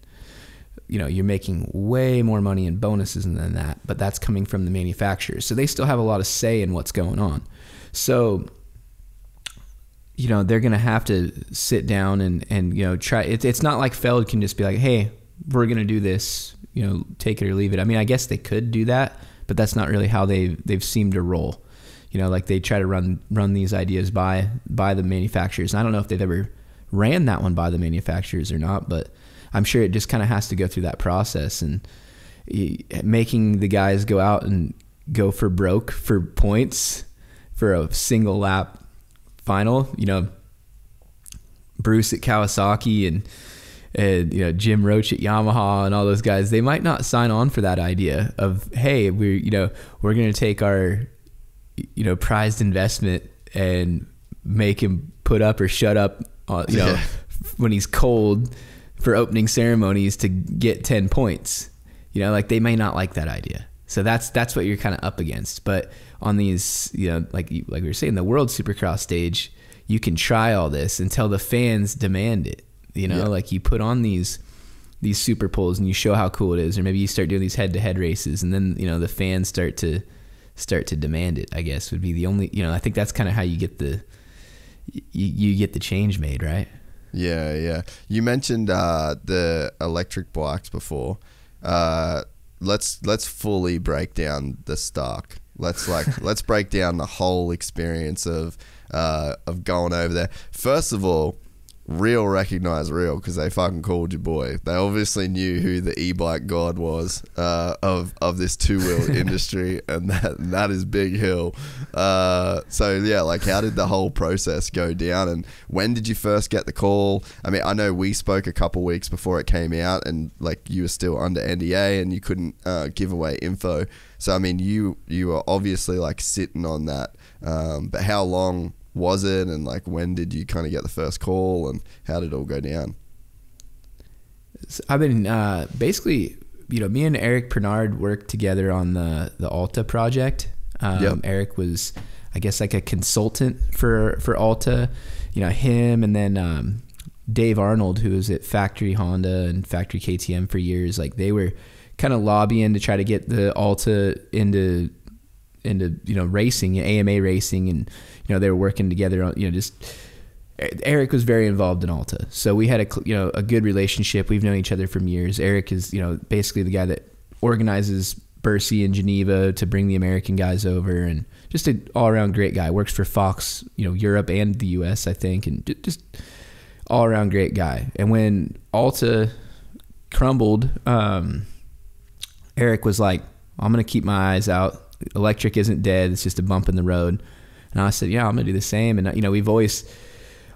You know, you're making way more money in bonuses than that, but that's coming from the manufacturers. So they still have a lot of say in what's going on. So, you know, they're going to have to sit down and, and, you know, try it. It's not like Feld can just be like, hey, we're going to do this, you know, take it or leave it. I mean, I guess they could do that, but that's not really how they they've seemed to roll. You know, like they try to run run these ideas by by the manufacturers. And I don't know if they've ever ran that one by the manufacturers or not, but I'm sure it just kind of has to go through that process, and making the guys go out and go for broke for points for a single lap final. You know, Bruce at Kawasaki and and you know Jim Roach at Yamaha and all those guys, they might not sign on for that idea of, hey, we you know we're going to take our you know prized investment and make him put up or shut up on, you know yeah. when he's cold for opening ceremonies to get ten points. You know, like they may not like that idea. So that's that's what you're kind of up against. But on these, you know, like like we were saying, the World Supercross stage, you can try all this until the fans demand it. You know, yeah. like you put on these these super poles and you show how cool it is, or maybe you start doing these head to head races, and then you know the fans start to start to demand it, I guess, would be the only, you know, I think that's kind of how you get the, you, you get the change made, right? Yeah, yeah. You mentioned uh, the electric blocks before. Uh, let's let's fully break down the stock. Let's like let's break down the whole experience of uh, of going over there. First of all, real recognize real, because they fucking called your boy. They obviously knew who the e-bike god was uh, of of this two-wheeled industry, and that and that is Big Hill. Uh, so yeah, like how did the whole process go down, and when did you first get the call? I mean, I know we spoke a couple weeks before it came out, and like you were still under N D A and you couldn't uh, give away info. So I mean, you you were obviously like sitting on that. Um, but how long was it, and like when did you kind of get the first call, and how did it all go down? So I've been uh, basically, you know, me and Eric Pernard worked together on the the Alta project. Um, yep. Eric was, I guess, like a consultant for for Alta. You know, him and then um, Dave Arnold, who was at Factory Honda and Factory K T M for years. Like they were kind of lobbying to try to get the Alta into. into, you know, racing, A M A racing, and, you know, they were working together on, you know, just, Eric was very involved in Alta. So we had a, you know, a good relationship. We've known each other for years. Eric is, you know, basically the guy that organizes Bercy in Geneva to bring the American guys over, and just an all around great guy. Works for Fox, you know, Europe and the U S, I think, and just all around great guy. And when Alta crumbled, um, Eric was like, I'm going to keep my eyes out. Electric isn't dead, it's just a bump in the road. And I said, yeah, I'm gonna do the same. And you know, we've always,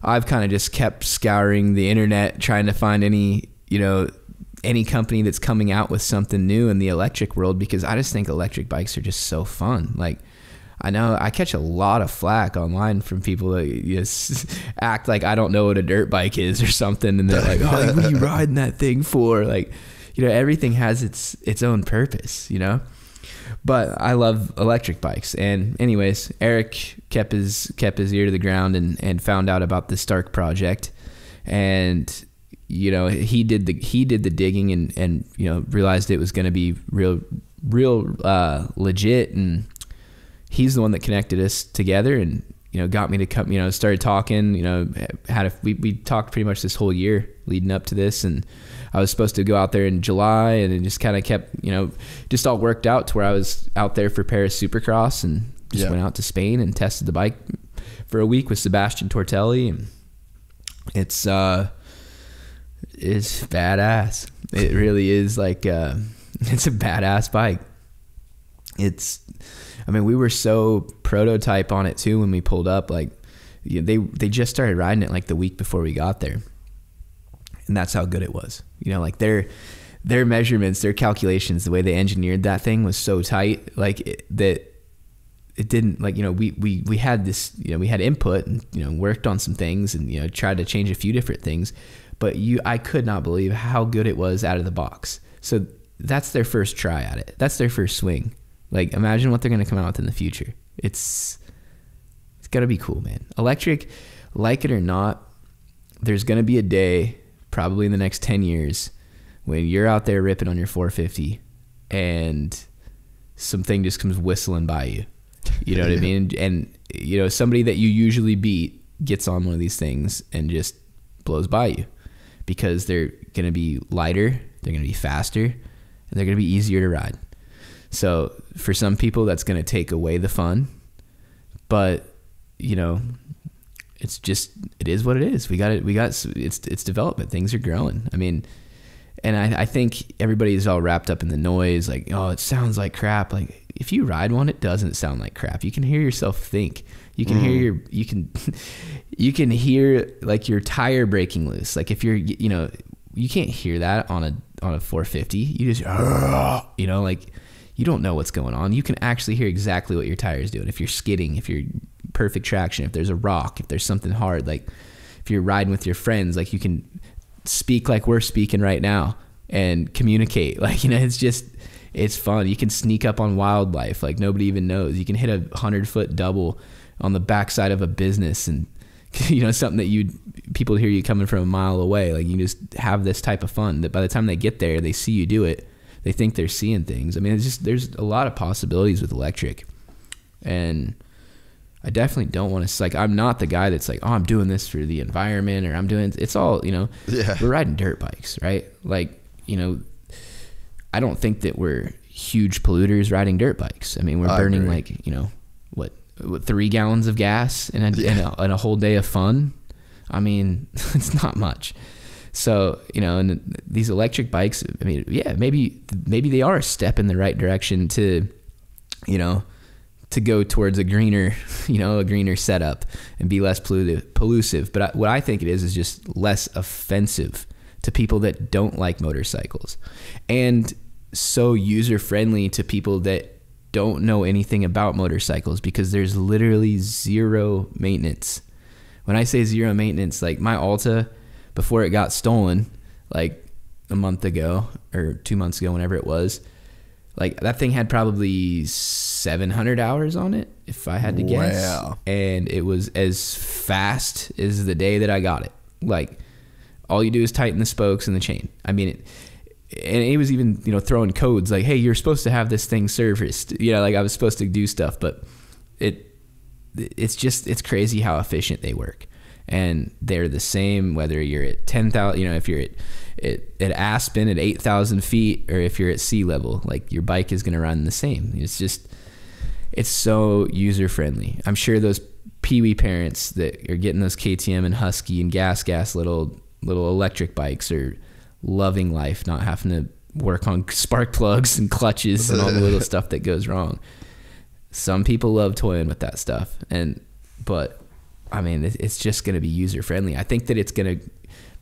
I've kind of just kept scouring the internet trying to find any, you know, any company that's coming out with something new in the electric world, because I just think electric bikes are just so fun. Like, I know I catch a lot of flack online from people that just act like I don't know what a dirt bike is or something, and they're like, oh, like, what are you riding that thing for? Like, you know, everything has its its own purpose, you know? But I love electric bikes. And anyways, Eric kept his kept his ear to the ground and, and found out about the Stark project. And, you know, he did the he did the digging and, and you know, realized it was gonna be real real uh, legit, and he's the one that connected us together and, you know, got me to come, you know, started talking, you know, had a, we, we talked pretty much this whole year leading up to this, and I was supposed to go out there in July, and it just kind of kept, you know, just all worked out to where I was out there for Paris Supercross, and just yeah. went out to Spain and tested the bike for a week with Sebastian Tortelli, and it's, uh, it's badass. It really is like, uh, it's a badass bike. It's, I mean, we were so prototype on it too when we pulled up. Like, you know, they they just started riding it like the week before we got there, and that's how good it was. You know, like their their measurements, their calculations, the way they engineered that thing was so tight, like it, that it didn't, like, you know, we we we had this, you know, we had input and, you know, worked on some things and, you know, tried to change a few different things, but you I could not believe how good it was out of the box. So that's their first try at it. That's their first swing. Like, imagine what they're going to come out with in the future. It's, it's got to be cool, man. Electric, like it or not, there's going to be a day, probably in the next ten years, when you're out there ripping on your four fifty and something just comes whistling by you. You know what yeah. I mean? And, you know, somebody that you usually beat gets on one of these things and just blows by you, because they're going to be lighter, they're going to be faster, and they're going to be easier to ride. So for some people, that's going to take away the fun, but you know, it's just, it is what it is. We got it. We got it's, it's development. Things are growing. I mean, and I, I think everybody's all wrapped up in the noise. Like, oh, it sounds like crap. Like, if you ride one, it doesn't sound like crap. You can hear yourself think, you can mm. hear your, you can, you can hear like your tire breaking loose. Like if you're, you know, you can't hear that on a, on a four fifty, you just, you know, like, you don't know what's going on. You can actually hear exactly what your tire is doing. If you're skidding, if you're perfect traction, if there's a rock, if there's something hard, like if you're riding with your friends, like you can speak like we're speaking right now and communicate. Like, you know, it's just, it's fun. You can sneak up on wildlife. Like nobody even knows. You can hit a hundred foot double on the backside of a business, and, you know, something that you, people hear you coming from a mile away. Like, you just have this type of fun that by the time they get there, they see you do it. They think they're seeing things. I mean, it's just, there's a lot of possibilities with electric. And I definitely don't want to, like, I'm not the guy that's like, oh, I'm doing this for the environment, or I'm doing, it's all, you know, yeah. we're riding dirt bikes, right? Like, you know, I don't think that we're huge polluters riding dirt bikes. I mean, we're I burning agree. like, you know, what, what, three gallons of gas and a, yeah. and, a, and a whole day of fun. I mean, it's not much. So, you know, and these electric bikes, I mean, yeah, maybe, maybe they are a step in the right direction to, you know, to go towards a greener, you know, a greener setup and be less pollutive, pollusive. But I, what I think it is, is just less offensive to people that don't like motorcycles, and so user-friendly to people that don't know anything about motorcycles, because there's literally zero maintenance. When I say zero maintenance, like my Alta, before it got stolen, like a month ago or two months ago, whenever it was, like that thing had probably seven hundred hours on it, if I had to guess. Wow. And it was as fast as the day that I got it. Like, all you do is tighten the spokes and the chain. I mean, it, and it was even, you know, throwing codes like, hey, you're supposed to have this thing serviced. You know, like I was supposed to do stuff, but it, it's just, it's crazy how efficient they work. And they're the same, whether you're at ten thousand, you know, if you're at, at, at Aspen at eight thousand feet, or if you're at sea level, like your bike is going to run the same. It's just, it's so user friendly. I'm sure those peewee parents that are getting those K T M and Husky and gas, gas, little, little electric bikes are loving life, not having to work on spark plugs and clutches and all the little stuff that goes wrong. Some people love toying with that stuff. And, but I mean, it's just going to be user friendly. I think that it's going to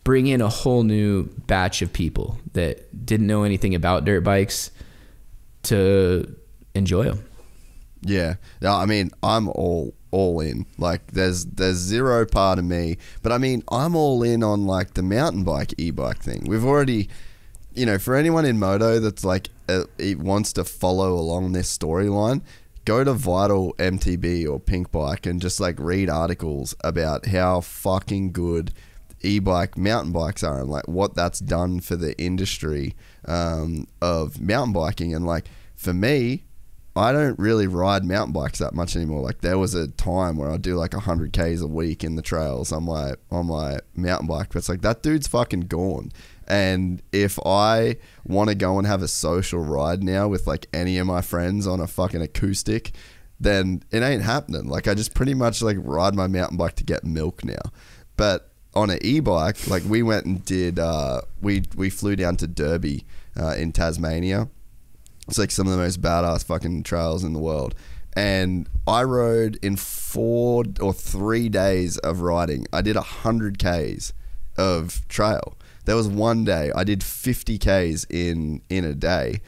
bring in a whole new batch of people that didn't know anything about dirt bikes to enjoy them. Yeah. No, I mean, I'm all, all in. Like there's, there's zero part of me, but I mean, I'm all in on like the mountain bike e-bike thing. We've already, you know, for anyone in moto that's like, uh, it wants to follow along this storyline, go to Vital M T B or Pink Bike and just like read articles about how fucking good e-bike mountain bikes are and like what that's done for the industry um, of mountain biking. And like for me, I don't really ride mountain bikes that much anymore. Like there was a time where I do like a hundred Ks a week in the trails on my on my mountain bike, but it's like that dude's fucking gone. And if I want to go and have a social ride now with like any of my friends on a fucking acoustic, then it ain't happening. Like I just pretty much like ride my mountain bike to get milk now. But on an e-bike, like we went and did, uh, we, we flew down to Derby uh, in Tasmania. It's like some of the most badass fucking trails in the world. And I rode in four or three days of riding. I did a hundred Ks of trail. There was one day I did fifty Ks in, in a day,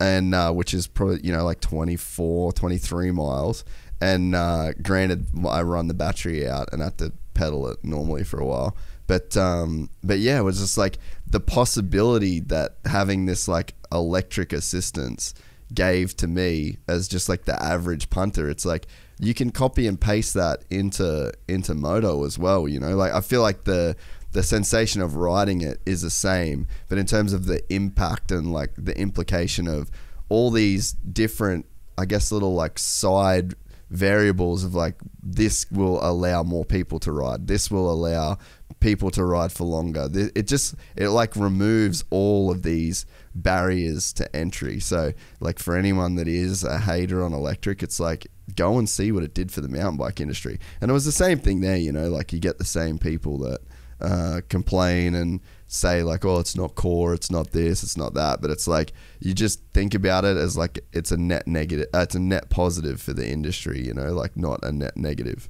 and uh, which is probably, you know, like twenty-four, twenty-three miles. And uh, granted, I run the battery out and have to pedal it normally for a while. But, um, but yeah, it was just like the possibility that having this like electric assistance gave to me as just like the average punter. It's like you can copy and paste that into, into moto as well, you know? Like I feel like the... the sensation of riding it is the same, but in terms of the impact and like the implication of all these different, I guess, little like side variables of like, this will allow more people to ride, this will allow people to ride for longer. It just, it like removes all of these barriers to entry. So like for anyone that is a hater on electric, it's like, go and see what it did for the mountain bike industry. And it was the same thing there, you know, like you get the same people that, Uh, complain and say like, oh, it's not core, it's not this, it's not that, but it's like you just think about it as like it's a net negative, uh, it's a net positive for the industry, you know, like not a net negative.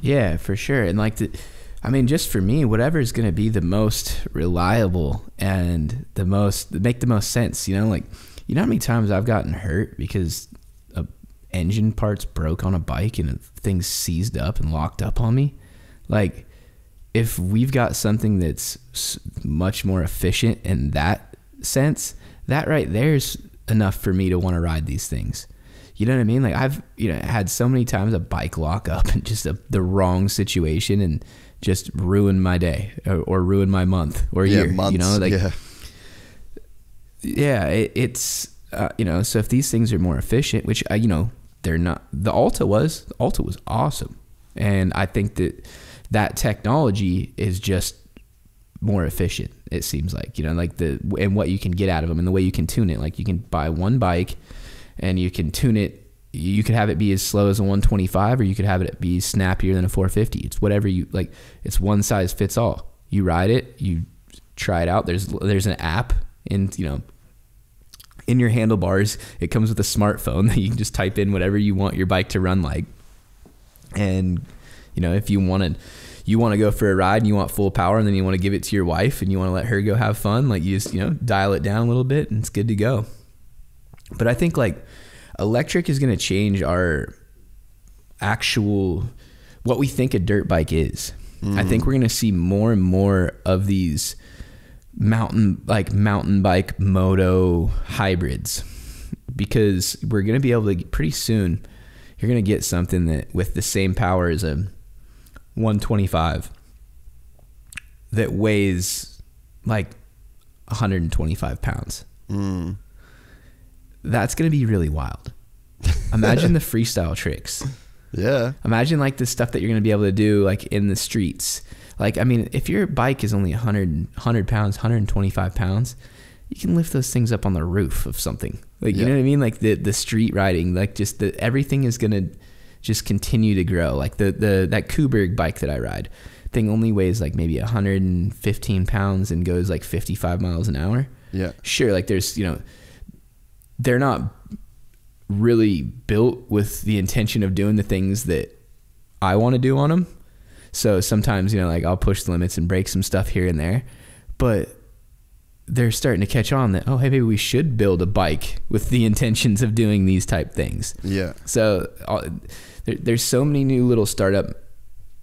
Yeah, for sure. And like the, I mean, just for me, whatever is going to be the most reliable and the most make the most sense, you know, like, you know how many times I've gotten hurt because a engine parts broke on a bike and things seized up and locked up on me. Like if we've got something that's much more efficient in that sense, that right there's enough for me to want to ride these things. You know what I mean? Like I've, you know, had so many times a bike lock up and just a, the wrong situation and just ruin my day or, or ruin my month or yeah, year, months, you know, like, yeah, yeah it, it's, uh, you know, so if these things are more efficient, which I, you know, they're not, the Alta was, the Alta was awesome. And I think that that technology is just more efficient. It seems like, you know, like the, and what you can get out of them and the way you can tune it. Like you can buy one bike and you can tune it. You could have it be as slow as a one twenty-five, or you could have it be snappier than a four fifty. It's whatever you like. It's one size fits all. You ride it, you try it out. There's, there's an app in, you know, in your handlebars. It comes with a smartphone that you can just type in whatever you want your bike to run like. And, you know, if you want to, you want to go for a ride and you want full power, and then you want to give it to your wife and you want to let her go have fun, like you just, you know, dial it down a little bit and it's good to go. But I think like electric is going to change our actual, what we think a dirt bike is. Mm-hmm. I think we're going to see more and more of these mountain, like mountain bike moto hybrids, because we're going to be able to pretty soon, you're going to get something that with the same power as a one twenty-five that weighs like one hundred twenty-five pounds. Mm. That's going to be really wild. Imagine the freestyle tricks. Yeah. Imagine like the stuff that you're going to be able to do like in the streets. Like, I mean, if your bike is only one hundred, one hundred pounds, one hundred twenty-five pounds, you can lift those things up on the roof of something. Like, yeah. You know what I mean? Like the, the street riding, like just the, everything is going to just continue to grow. Like the, the, that Kuberg bike that I ride thing only weighs like maybe one hundred fifteen pounds and goes like fifty-five miles an hour. Yeah. Sure. Like there's, you know, they're not really built with the intention of doing the things that I want to do on them. So sometimes, you know, like I'll push the limits and break some stuff here and there, but they're starting to catch on that, oh, hey, maybe we should build a bike with the intentions of doing these type things. Yeah. So uh, there, there's so many new little startup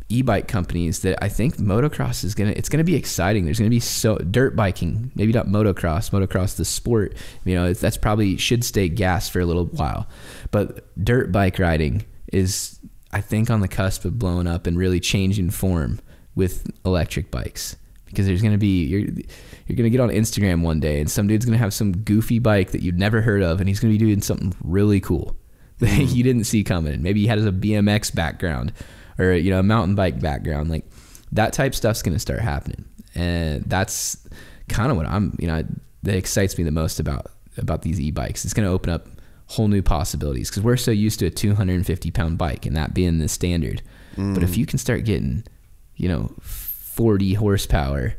e-bike companies that I think motocross is going to, it's going to be exciting. There's going to be so dirt biking, maybe not motocross, motocross, the sport, you know, that's probably should stay gassed for a little while, but dirt bike riding is, I think, on the cusp of blowing up and really changing form with electric bikes. Because there's going to be, you're, you're going to get on Instagram one day and some dude's going to have some goofy bike that you've never heard of. And he's going to be doing something really cool that mm-hmm. you didn't see coming. Maybe he had a B M X background or, you know, a mountain bike background. Like that type stuff's going to start happening. And that's kind of what I'm, you know, that excites me the most about, about these e-bikes. It's going to open up whole new possibilities because we're so used to a two hundred fifty pound bike and that being the standard. Mm. But if you can start getting, you know, forty horsepower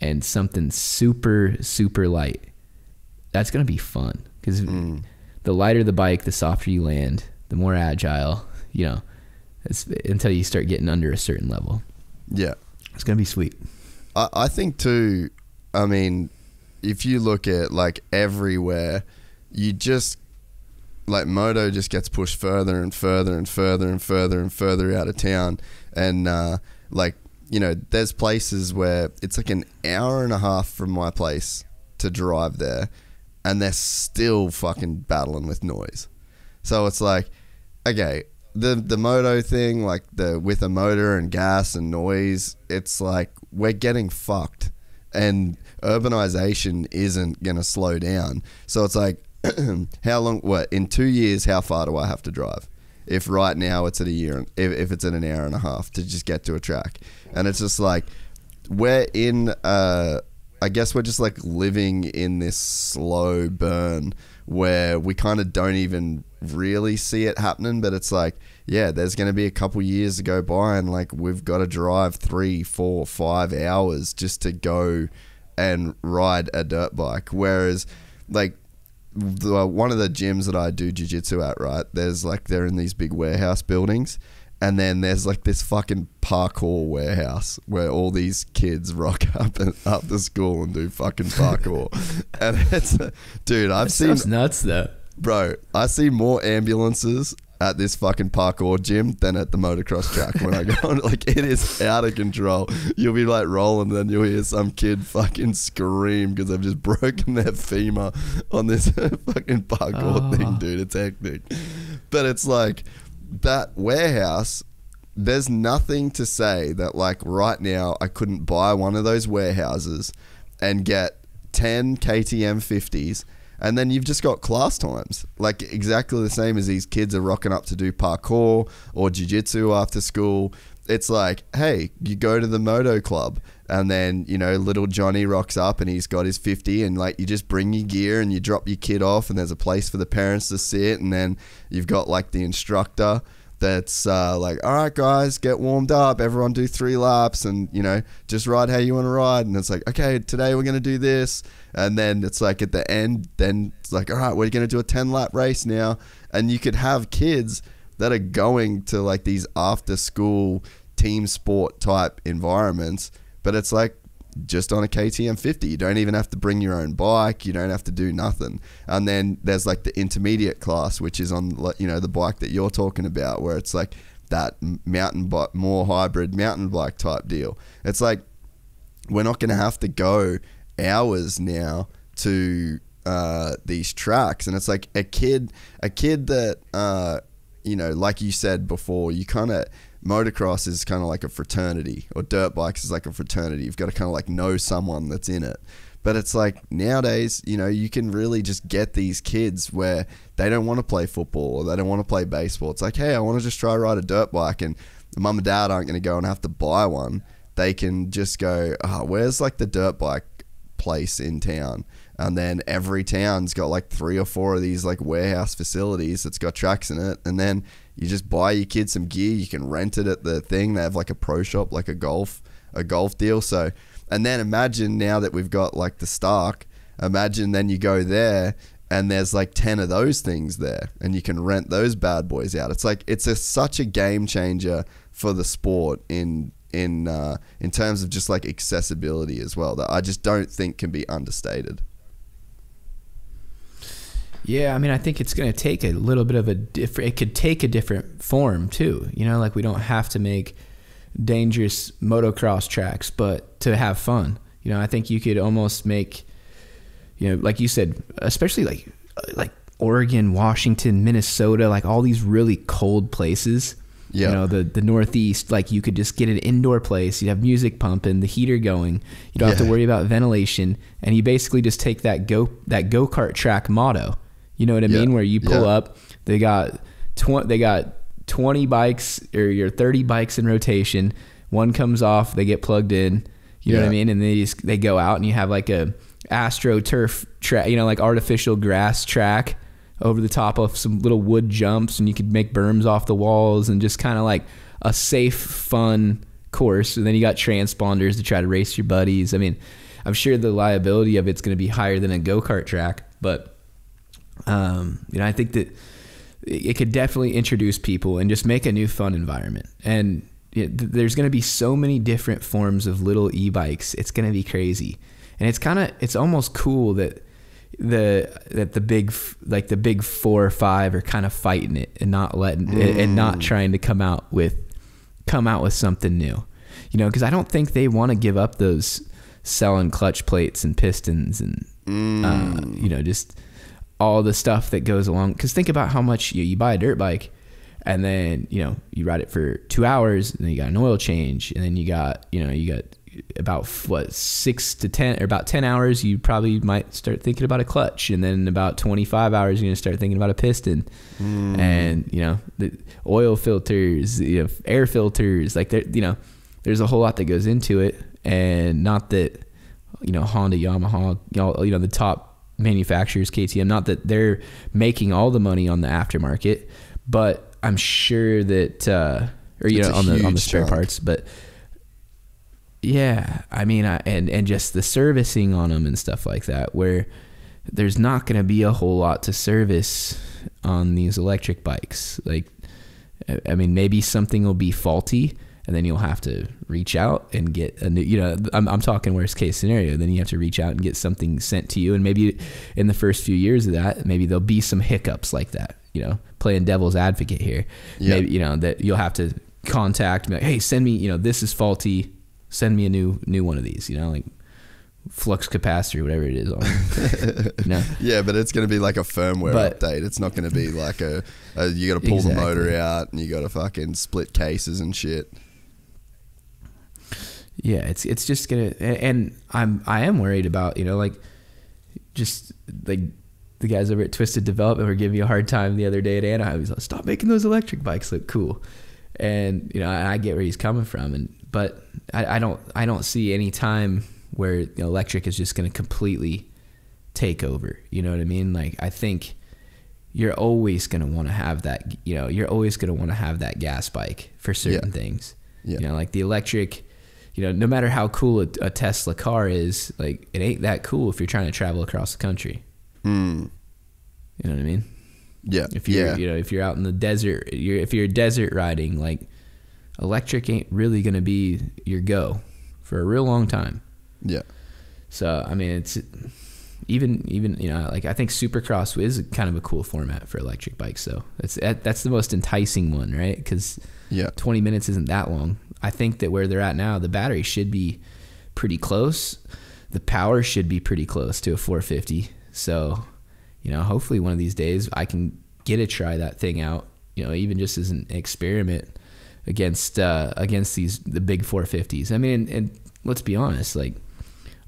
and something super, super light, that's going to be fun. Cause mm. the lighter the bike, the softer you land, the more agile, you know, it's until you start getting under a certain level. Yeah. It's going to be sweet. I, I think too, I mean, if you look at like everywhere, you just like moto just gets pushed further and further and further and further and further out of town. And, uh, like, you know, there's places where it's like an hour and a half from my place to drive there and they're still fucking battling with noise. So it's like, okay, the, the moto thing, like the with a motor and gas and noise, it's like we're getting fucked and urbanization isn't going to slow down. So it's like, how long, what, in two years, how far do I have to drive? If right now it's at a year, if, if it's in an hour and a half to just get to a track. And it's just like, we're in, uh, I guess we're just like living in this slow burn where we kind of don't even really see it happening. But it's like, yeah, there's going to be a couple years to go by and like, we've got to drive three, four, five hours just to go and ride a dirt bike. Whereas like, The, one of the gyms that I do jiu-jitsu at, right, there's like they're in these big warehouse buildings and then there's like this fucking parkour warehouse where all these kids rock up and up to school and do fucking parkour. And it's dude, I've that seen nuts though, bro. I see more ambulances at this fucking parkour gym than at the motocross track when I go on. Like it is out of control. You'll be like rolling, then you'll hear some kid fucking scream because they've just broken their femur on this fucking parkour oh. thing, dude. It's hectic. But it's like that warehouse, there's nothing to say that like right now I couldn't buy one of those warehouses and get ten K T M fifties And then you've just got class times, like exactly the same as these kids are rocking up to do parkour or jiu-jitsu after school. It's like, hey, you go to the moto club, and then, you know, little Johnny rocks up and he's got his fifty, and like you just bring your gear and you drop your kid off, and there's a place for the parents to sit, and then you've got like the instructor that's uh, like, all right, guys, get warmed up. Everyone do three laps and, you know, just ride how you want to ride. And it's like, okay, today we're going to do this. And then it's like at the end, then it's like, all right, we're going to do a ten lap race now. And you could have kids that are going to like these after school team sport type environments, but it's like just on a K T M fifty. You don't even have to bring your own bike. You don't have to do nothing. And then there's like the intermediate class, which is on, you know, the bike that you're talking about, where it's like that mountain bike, more hybrid mountain bike type deal. It's like, we're not going to have to go hours now to uh, these tracks. And it's like a kid, a kid that, uh, you know, like you said before, you kind of, motocross is kind of like a fraternity, or dirt bikes is like a fraternity. You've got to kind of like know someone that's in it. But it's like nowadays, you know, you can really just get these kids where they don't want to play football or they don't want to play baseball. It's like, hey, I want to just try ride a dirt bike, and mum and dad aren't going to go and have to buy one. They can just go, oh, where's like the dirt bike place in town? And then every town's got like three or four of these like warehouse facilities that's got tracks in it. And then you just buy your kids some gear. You can rent it at the thing. They have like a pro shop, like a golf, a golf deal. So, and then imagine now that we've got like the Stark, imagine then you go there and there's like ten of those things there, and you can rent those bad boys out. It's like, it's a, such a game changer for the sport in, in, uh, in terms of just like accessibility as well, that I just don't think can be understated. Yeah, I mean, I think it's going to take a little bit of a different, it could take a different form too. You know, like we don't have to make dangerous motocross tracks, but to have fun. You know, I think you could almost make, you know, like you said, especially like like Oregon, Washington, Minnesota, like all these really cold places. Yeah. You know, the, the Northeast, like you could just get an indoor place. You have music pumping, the heater going. You don't yeah. have to worry about ventilation. And you basically just take that go that go-kart track motto. You know what I yeah. mean? Where you pull yeah. up, they got tw they got twenty bikes or your thirty bikes in rotation. One comes off, they get plugged in. You yeah. know what I mean? And they just they go out, and you have like a AstroTurf track, you know, like artificial grass track over the top of some little wood jumps, and you could make berms off the walls, and just kind of like a safe, fun course. And then you got transponders to try to race your buddies. I mean, I'm sure the liability of it's going to be higher than a go-kart track, but Um, you know, I think that it could definitely introduce people and just make a new fun environment. And you know, th there's going to be so many different forms of little e-bikes. It's going to be crazy. And it's kind of, it's almost cool that the, that the big, like the big four or five are kind of fighting it and not letting mm. it, and not trying to come out with, come out with something new, you know, cause I don't think they want to give up those selling clutch plates and pistons and, mm. uh, you know, just all the stuff that goes along. Because think about how much you, you buy a dirt bike, and then, you know, you ride it for two hours, and then you got an oil change, and then you got, you know, you got about what, six to ten, or about ten hours, you probably might start thinking about a clutch. And then about twenty-five hours, you're going to start thinking about a piston mm. and, you know, the oil filters, you know, air filters, like there, you know, there's a whole lot that goes into it. And not that, you know, Honda, Yamaha, you know, you know the top manufacturers, K T M, not that they're making all the money on the aftermarket, but I'm sure that uh or you it's know on the on the spare chunk. parts, but yeah, I mean, I, and and just the servicing on them and stuff like that, where there's not going to be a whole lot to service on these electric bikes. Like, I mean, maybe something will be faulty, and then you'll have to reach out and get a new, you know, I'm, I'm talking worst case scenario. Then you have to reach out and get something sent to you. And maybe in the first few years of that, maybe there'll be some hiccups like that, you know, playing devil's advocate here. Yep. Maybe, you know, that you'll have to contact me, like, hey, send me, you know, this is faulty. Send me a new, new one of these, you know, like flux capacitor, whatever it is. On, you know? Yeah, but it's going to be like a firmware but, update. It's not going to be like a, a you got to pull exactly. the motor out, and you got to fucking split cases and shit. Yeah, it's it's just gonna, and I'm I am worried about, you know, like just like the guys over at Twisted Development were giving me a hard time the other day at Anaheim. He's like, "Stop making those electric bikes look cool." And you know, I, I get where he's coming from, and but I, I don't, I don't see any time where you know, electric is just going to completely take over. You know what I mean? Like, I think you're always going to want to have that. You know, you're always going to want to have that gas bike for certain yeah. things. Yeah. You know, like the electric. You know, no matter how cool a, a Tesla car is, like it ain't that cool if you're trying to travel across the country. Mm. You know what I mean? Yeah. If you're, yeah. you know, if you're out in the desert, you're, if you're desert riding, like electric ain't really going to be your go for a real long time. Yeah. So, I mean, it's even, even, you know, like I think Supercross is kind of a cool format for electric bikes. So that's, that's the most enticing one, right? Cause yeah. twenty minutes isn't that long. I think that where they're at now, the battery should be pretty close. The power should be pretty close to a four fifty. So, you know, hopefully one of these days I can get to try that thing out, you know, even just as an experiment against, uh, against these, the big four fifties. I mean, and, and let's be honest, like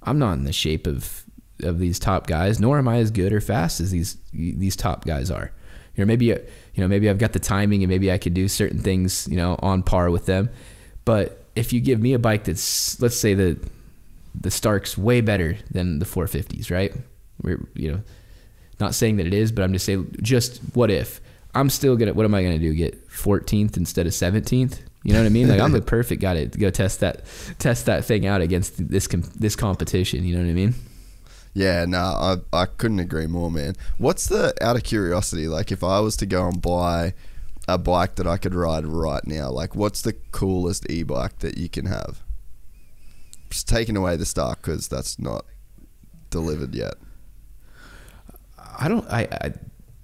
I'm not in the shape of, of these top guys, nor am I as good or fast as these, these top guys are. You know, maybe, you know, maybe I've got the timing and maybe I could do certain things, you know, on par with them. But if you give me a bike that's, let's say the, the Stark's way better than the four fifties, right? We're, you know, not saying that it is, but I'm just saying, just what if I'm still gonna, what am I gonna do? Get fourteenth instead of seventeenth? You know what I mean? Like I'm the perfect guy to go test that, test that thing out against this, com this competition. You know what I mean? Yeah, no, nah, I, I couldn't agree more, man. What's the, out of curiosity, like if I was to go and buy a bike that I could ride right now, like what's the coolest e-bike that you can have? Just taking away the Stark because that's not delivered yet. I don't, I, I,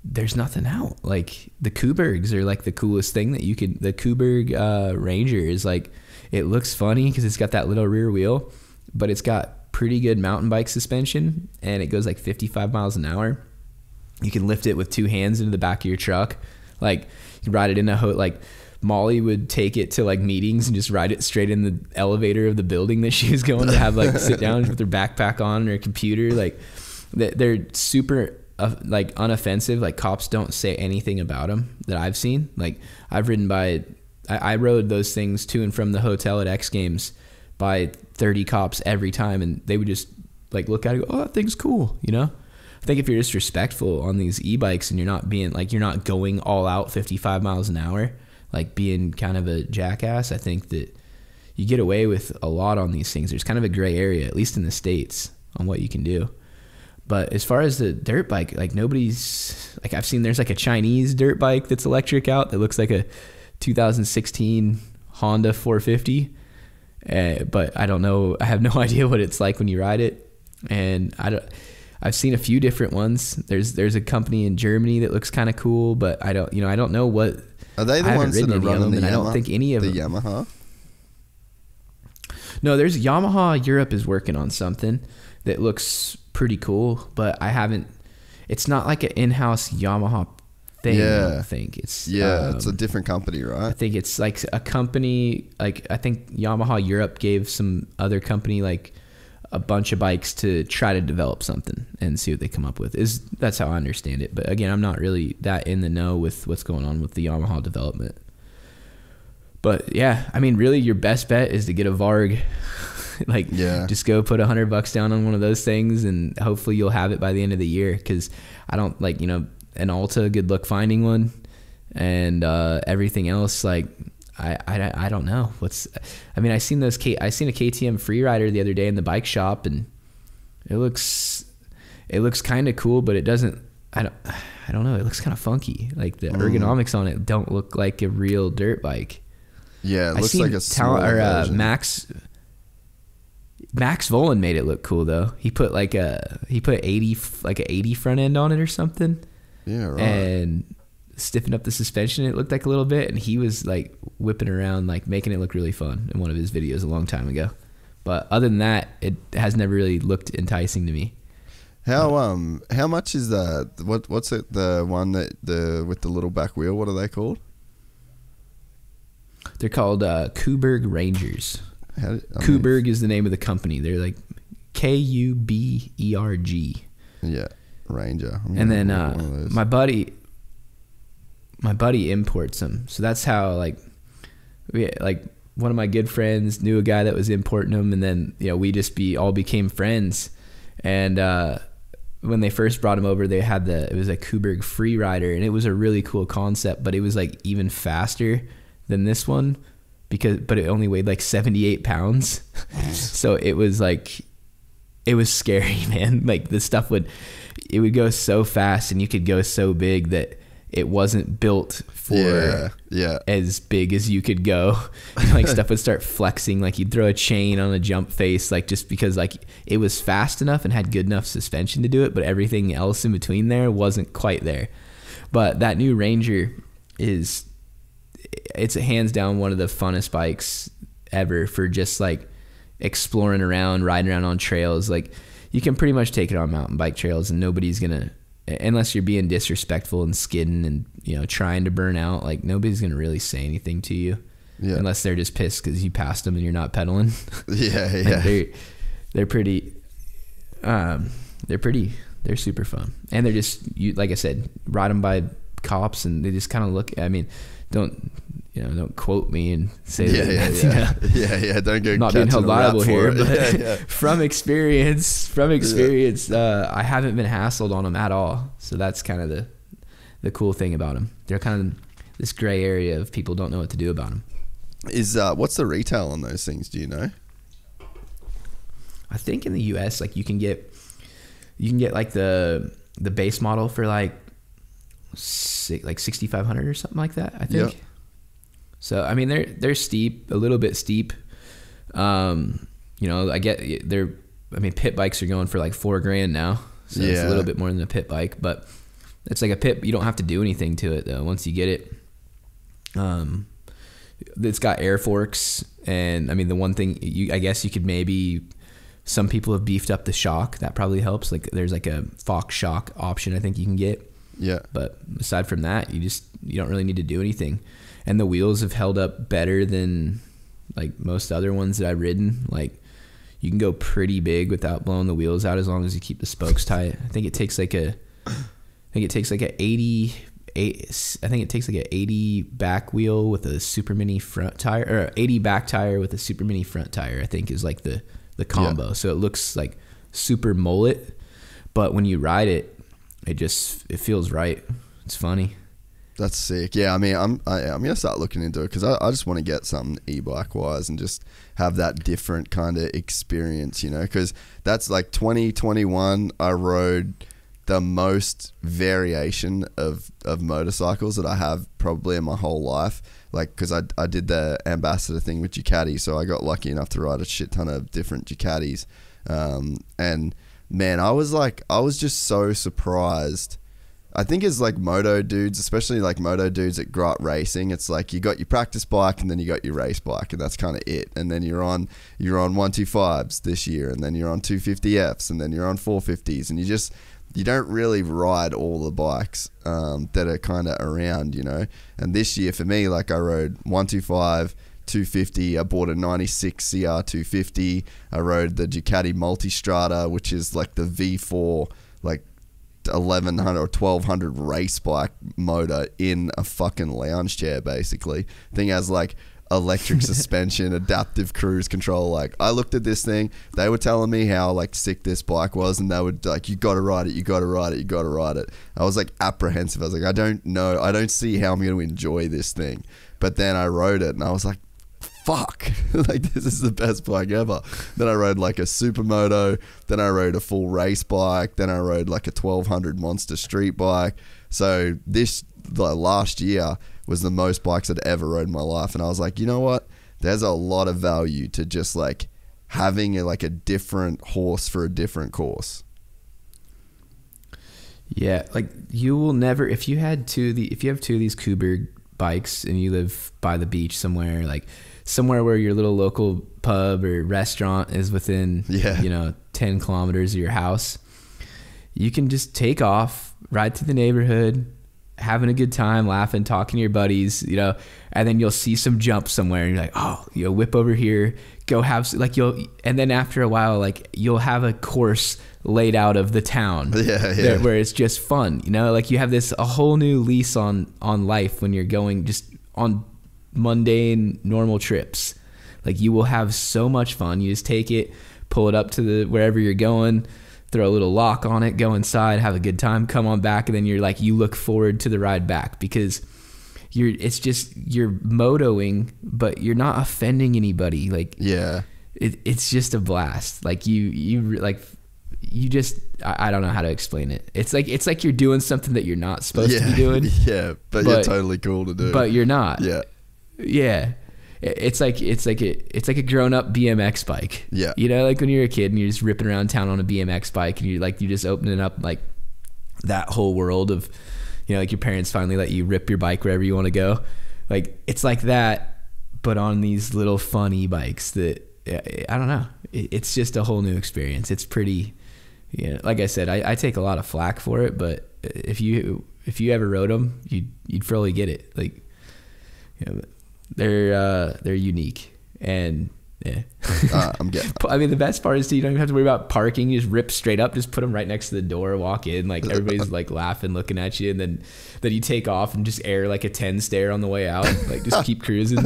there's nothing out. Like the Kubergs are like the coolest thing that you could, the Kuberg uh, Ranger is like, it looks funny because it's got that little rear wheel, but it's got pretty good mountain bike suspension and it goes like fifty-five miles an hour. You can lift it with two hands into the back of your truck. Like you can ride it in a ho like Molly would take it to like meetings and just ride it straight in the elevator of the building that she was going to have like sit down with her backpack on and her computer. Like they're super Uh, like unoffensive, like cops don't say anything about them that I've seen. Like I've ridden by, I, I rode those things to and from the hotel at X Games by thirty cops every time. And they would just like look at it and go, "Oh, that thing's cool." You know, I think if you're just respectful on these e-bikes and you're not being like, you're not going all out fifty-five miles an hour, like being kind of a jackass, I think that you get away with a lot on these things. There's kind of a gray area, at least in the States, on what you can do. But as far as the dirt bike, like nobody's, like I've seen there's like a Chinese dirt bike that's electric out that looks like a two thousand sixteen Honda four fifty. Uh, but I don't know, I have no idea what it's like when you ride it. And I don't, I've seen a few different ones. There's, there's a company in Germany that looks kind of cool, but I don't, you know, I don't know what. Are they the ones that are running the Yamaha? I don't think any of them. The Yamaha? No, there's Yamaha Europe is working on something that looks pretty cool, but I haven't, it's not like an in-house Yamaha thing. Yeah. I don't think it's, yeah, um, it's a different company, right? I think it's like a company, like I think Yamaha Europe gave some other company like a bunch of bikes to try to develop something and see what they come up with. Is that's how I understand it. But again, I'm not really that in the know with what's going on with the Yamaha development. But yeah, I mean, really your best bet is to get a Varg. Like, yeah. just go put a hundred bucks down on one of those things and hopefully you'll have it by the end of the year. Cause I don't like, you know, an Alta, good luck finding one, and, uh, everything else. Like I, I, I don't know what's, I mean, I seen those K I seen a K T M Freerider the other day in the bike shop, and it looks, it looks kind of cool, but it doesn't, I don't, I don't know. It looks kind of funky. Like the ergonomics mm. on it don't look like a real dirt bike. Yeah. It looks like a small or, uh, Max, Max Volan made it look cool though. He put like a he put eighty like an eighty front end on it or something. Yeah, right. And stiffened up the suspension. It looked like a little bit, and he was like whipping around, like making it look really fun in one of his videos a long time ago. But other than that, it has never really looked enticing to me. How um how much is that? What what's it the one that the with the little back wheel? What are they called? They're called uh, Kuberg Rangers. How did, Kuberg mean, is the name of the company. They're like K U B E R G. Yeah. Ranger. I'm and then uh, my buddy, my buddy imports them. So that's how like, we like one of my good friends knew a guy that was importing them, and then you know we just be all became friends. And uh, when they first brought him over, they had the it was a Kuberg Freerider, and it was a really cool concept, but it was like even faster than this one because but it only weighed like seventy-eight pounds. So it was like. It was scary, man. Like the stuff would, it would go so fast, and you could go so big that it wasn't built for yeah, yeah. as big as you could go. Like stuff would start flexing. Like you'd throw a chain on a jump face, like just because like it was fast enough and had good enough suspension to do it, but everything else in between there wasn't quite there. But that new Ranger is, it's hands down one of the funnest bikes ever for just like exploring around, riding around on trails. Like you can pretty much take it on mountain bike trails, and nobody's gonna, unless you're being disrespectful and skidding and you know trying to burn out, like nobody's gonna really say anything to you, yeah. unless they're just pissed because you passed them and you're not pedaling. Yeah, yeah. they're, they're pretty, um, they're pretty, they're super fun, and they're just you. Like I said, ride them by cops, and they just kind of look. I mean, don't. You know, don't quote me and say yeah, that. Yeah, you know, yeah, yeah. Don't get I'm not being held liable here, it. But yeah, yeah. from experience, from experience, yeah. uh, I haven't been hassled on them at all. So that's kind of the the cool thing about them. They're kind of this gray area of people don't know what to do about them. Is uh, what's the retail on those things? Do you know? I think in the U S, like you can get, you can get like the the base model for like six, like sixty-five hundred or something like that. I think. Yep. So, I mean, they're, they're steep, a little bit steep. Um, you know, I get they're, I mean, pit bikes are going for like four grand now. So yeah. It's a little bit more than a pit bike, but it's like a pit. You don't have to do anything to it though. Once you get it, um, it's got air forks. And I mean, the one thing you, I guess you could maybe, some people have beefed up the shock. That probably helps. Like there's like a Fox shock option I think you can get. Yeah. But aside from that, you just, you don't really need to do anything. And the wheels have held up better than like most other ones that I've ridden. Like you can go pretty big without blowing the wheels out as long as you keep the spokes tight. I think it takes like a, I think it takes like a eighty, eight, I think it takes like an eighty back wheel with a super mini front tire, or eighty back tire with a super mini front tire, I think is like the, the combo. Yeah. So it looks like super mullet, but when you ride it, it just, it feels right. It's funny. That's sick. Yeah, I mean, I'm I, I'm gonna start looking into it because I, I just want to get something e-bike wise and just have that different kind of experience, you know. Because that's like twenty twenty-one. I rode the most variation of of motorcycles that I have probably in my whole life. Like, because I I did the ambassador thing with Ducati, so I got lucky enough to ride a shit ton of different Ducatis. Um, and man, I was like, I was just so surprised. I think it's like moto dudes, especially like moto dudes at Grot Racing. It's like you got your practice bike and then you got your race bike, and that's kind of it. And then you're on you're on one twenty-fives this year, and then you're on two fifty Fs, and then you're on four fifties, and you just you don't really ride all the bikes um, that are kind of around, you know. And this year for me, like I rode one twenty-five, two fifty. I bought a ninety-six C R two fifty. I rode the Ducati Multistrada, which is like the V four, like eleven hundred or twelve hundred race bike motor in a fucking lounge chair, basically. Thing has like electric suspension, adaptive cruise control. Like I looked at this thing, they were telling me how like sick this bike was, and they would like, you gotta ride it, you gotta ride it, you gotta ride it. I was like apprehensive. I was like, I don't know, I don't see how I'm gonna enjoy this thing. But then I rode it and I was like, fuck, like this is the best bike ever. Then I rode like a supermoto, then I rode a full race bike, then I rode like a twelve hundred monster street bike. So this the last year was the most bikes I'd ever rode in my life, and I was like, you know what, there's a lot of value to just like having a, like a different horse for a different course. Yeah, like you will never, if you had two the if you have two of these Kuberg bikes and you live by the beach somewhere, like somewhere where your little local pub or restaurant is within, yeah. you know, ten kilometers of your house, you can just take off, ride to the neighborhood, having a good time, laughing, talking to your buddies, you know, and then you'll see some jump somewhere and you're like, oh, you know, whip over here, go have, like you'll, and then after a while, like you'll have a course laid out of the town yeah, yeah. That, where it's just fun, you know, like you have this, a whole new lease on, on life when you're going just on mundane, normal trips. Like you will have so much fun. You just take it, pull it up to the, wherever you're going, throw a little lock on it, go inside, have a good time, come on back. And then you're like, you look forward to the ride back because you're, it's just, you're motoing, but you're not offending anybody. Like, yeah, it, it's just a blast. Like you, you like, you just, I, I don't know how to explain it. It's like, it's like you're doing something that you're not supposed yeah, to be doing. Yeah. But, but you're totally cool to do. But you're not. Yeah. Yeah. It's like, it's like a, it's like a grown up B M X bike. Yeah. You know, like when you're a kid and you're just ripping around town on a B M X bike and you're like, you just opening up like that whole world of, you know, like your parents finally let you rip your bike wherever you want to go. Like it's like that, but on these little funny bikes that, I don't know. It's just a whole new experience. It's pretty, you know, like I said, I, I take a lot of flack for it, but if you, if you ever rode them, you'd, you'd probably get it. Like, you know, They're uh, they're unique and yeah. uh, I'm getting. I mean, the best part is that you don't even have to worry about parking. You just rip straight up, just put them right next to the door, walk in. Like everybody's like laughing, looking at you, and then then you take off and just air like a ten stair on the way out. Like just keep cruising.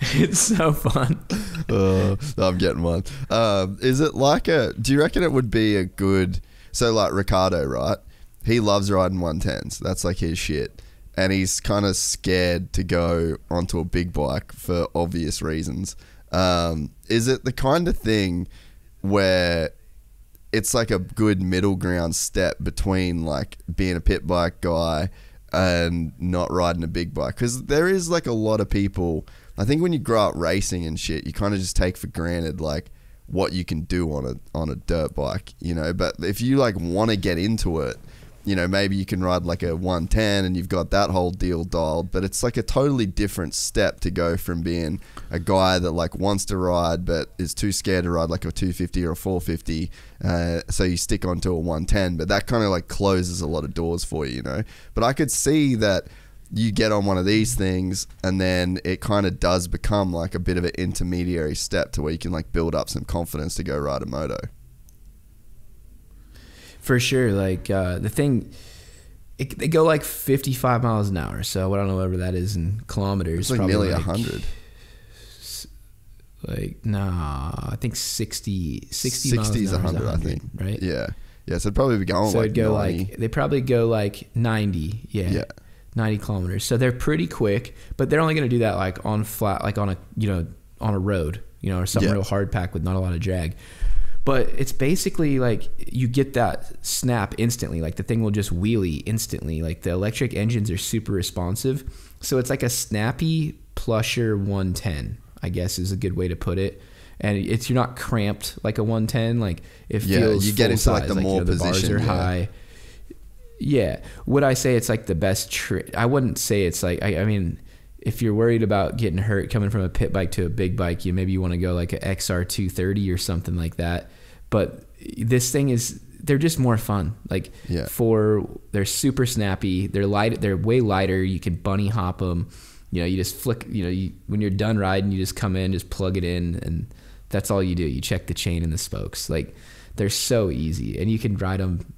It's so fun. uh, I'm getting one. Um, is it like a? Do you reckon it would be a good? So like Ricardo, right? He loves riding one tens. That's like his shit. And he's kind of scared to go onto a big bike for obvious reasons. Um, is it the kind of thing where it's like a good middle ground step between like being a pit bike guy and not riding a big bike? Because there is like a lot of people, I think when you grow up racing and shit, you kind of just take for granted like what you can do on a, on a dirt bike, you know? But if you like want to get into it, you know, maybe you can ride like a one ten and you've got that whole deal dialed, but it's like a totally different step to go from being a guy that like wants to ride but is too scared to ride like a two fifty or a four fifty. Uh, so you stick onto a one ten, but that kind of like closes a lot of doors for you, you know? But I could see that you get on one of these things and then it kind of does become like a bit of an intermediary step to where you can like build up some confidence to go ride a moto. For sure, like uh, the thing, it, they go like fifty-five miles an hour. So I don't know whatever that is in kilometers. It's like probably nearly a like, hundred. Like nah, I think sixty. Sixty is a hundred, I think. Right? Yeah, yeah. So it'd probably be going. So like it'd go ninety. Like they probably go like ninety. Yeah. Yeah. Ninety kilometers. So they're pretty quick, but they're only going to do that like on flat, like on a you know on a road, you know, or some yeah. real hard pack with not a lot of drag. But it's basically like you get that snap instantly. Like the thing will just wheelie instantly. Like the electric engines are super responsive. So it's like a snappy plusher one ten, I guess is a good way to put it. And it's, you're not cramped like a one ten. Like it feels yeah, you get into like the more like, you know, the position. Bars are yeah. high. Yeah. Would I say it's like the best trick? I wouldn't say it's like, I, I mean, if you're worried about getting hurt coming from a pit bike to a big bike, you maybe you want to go like an X R two thirty or something like that. But this thing is, they're just more fun. Like yeah. for, they're super snappy. They're light. They're way lighter. You can bunny hop them. You know, you just flick, you know, you, when you're done riding, you just come in, just plug it in. And that's all you do. You check the chain and the spokes. Like they're so easy and you can ride them.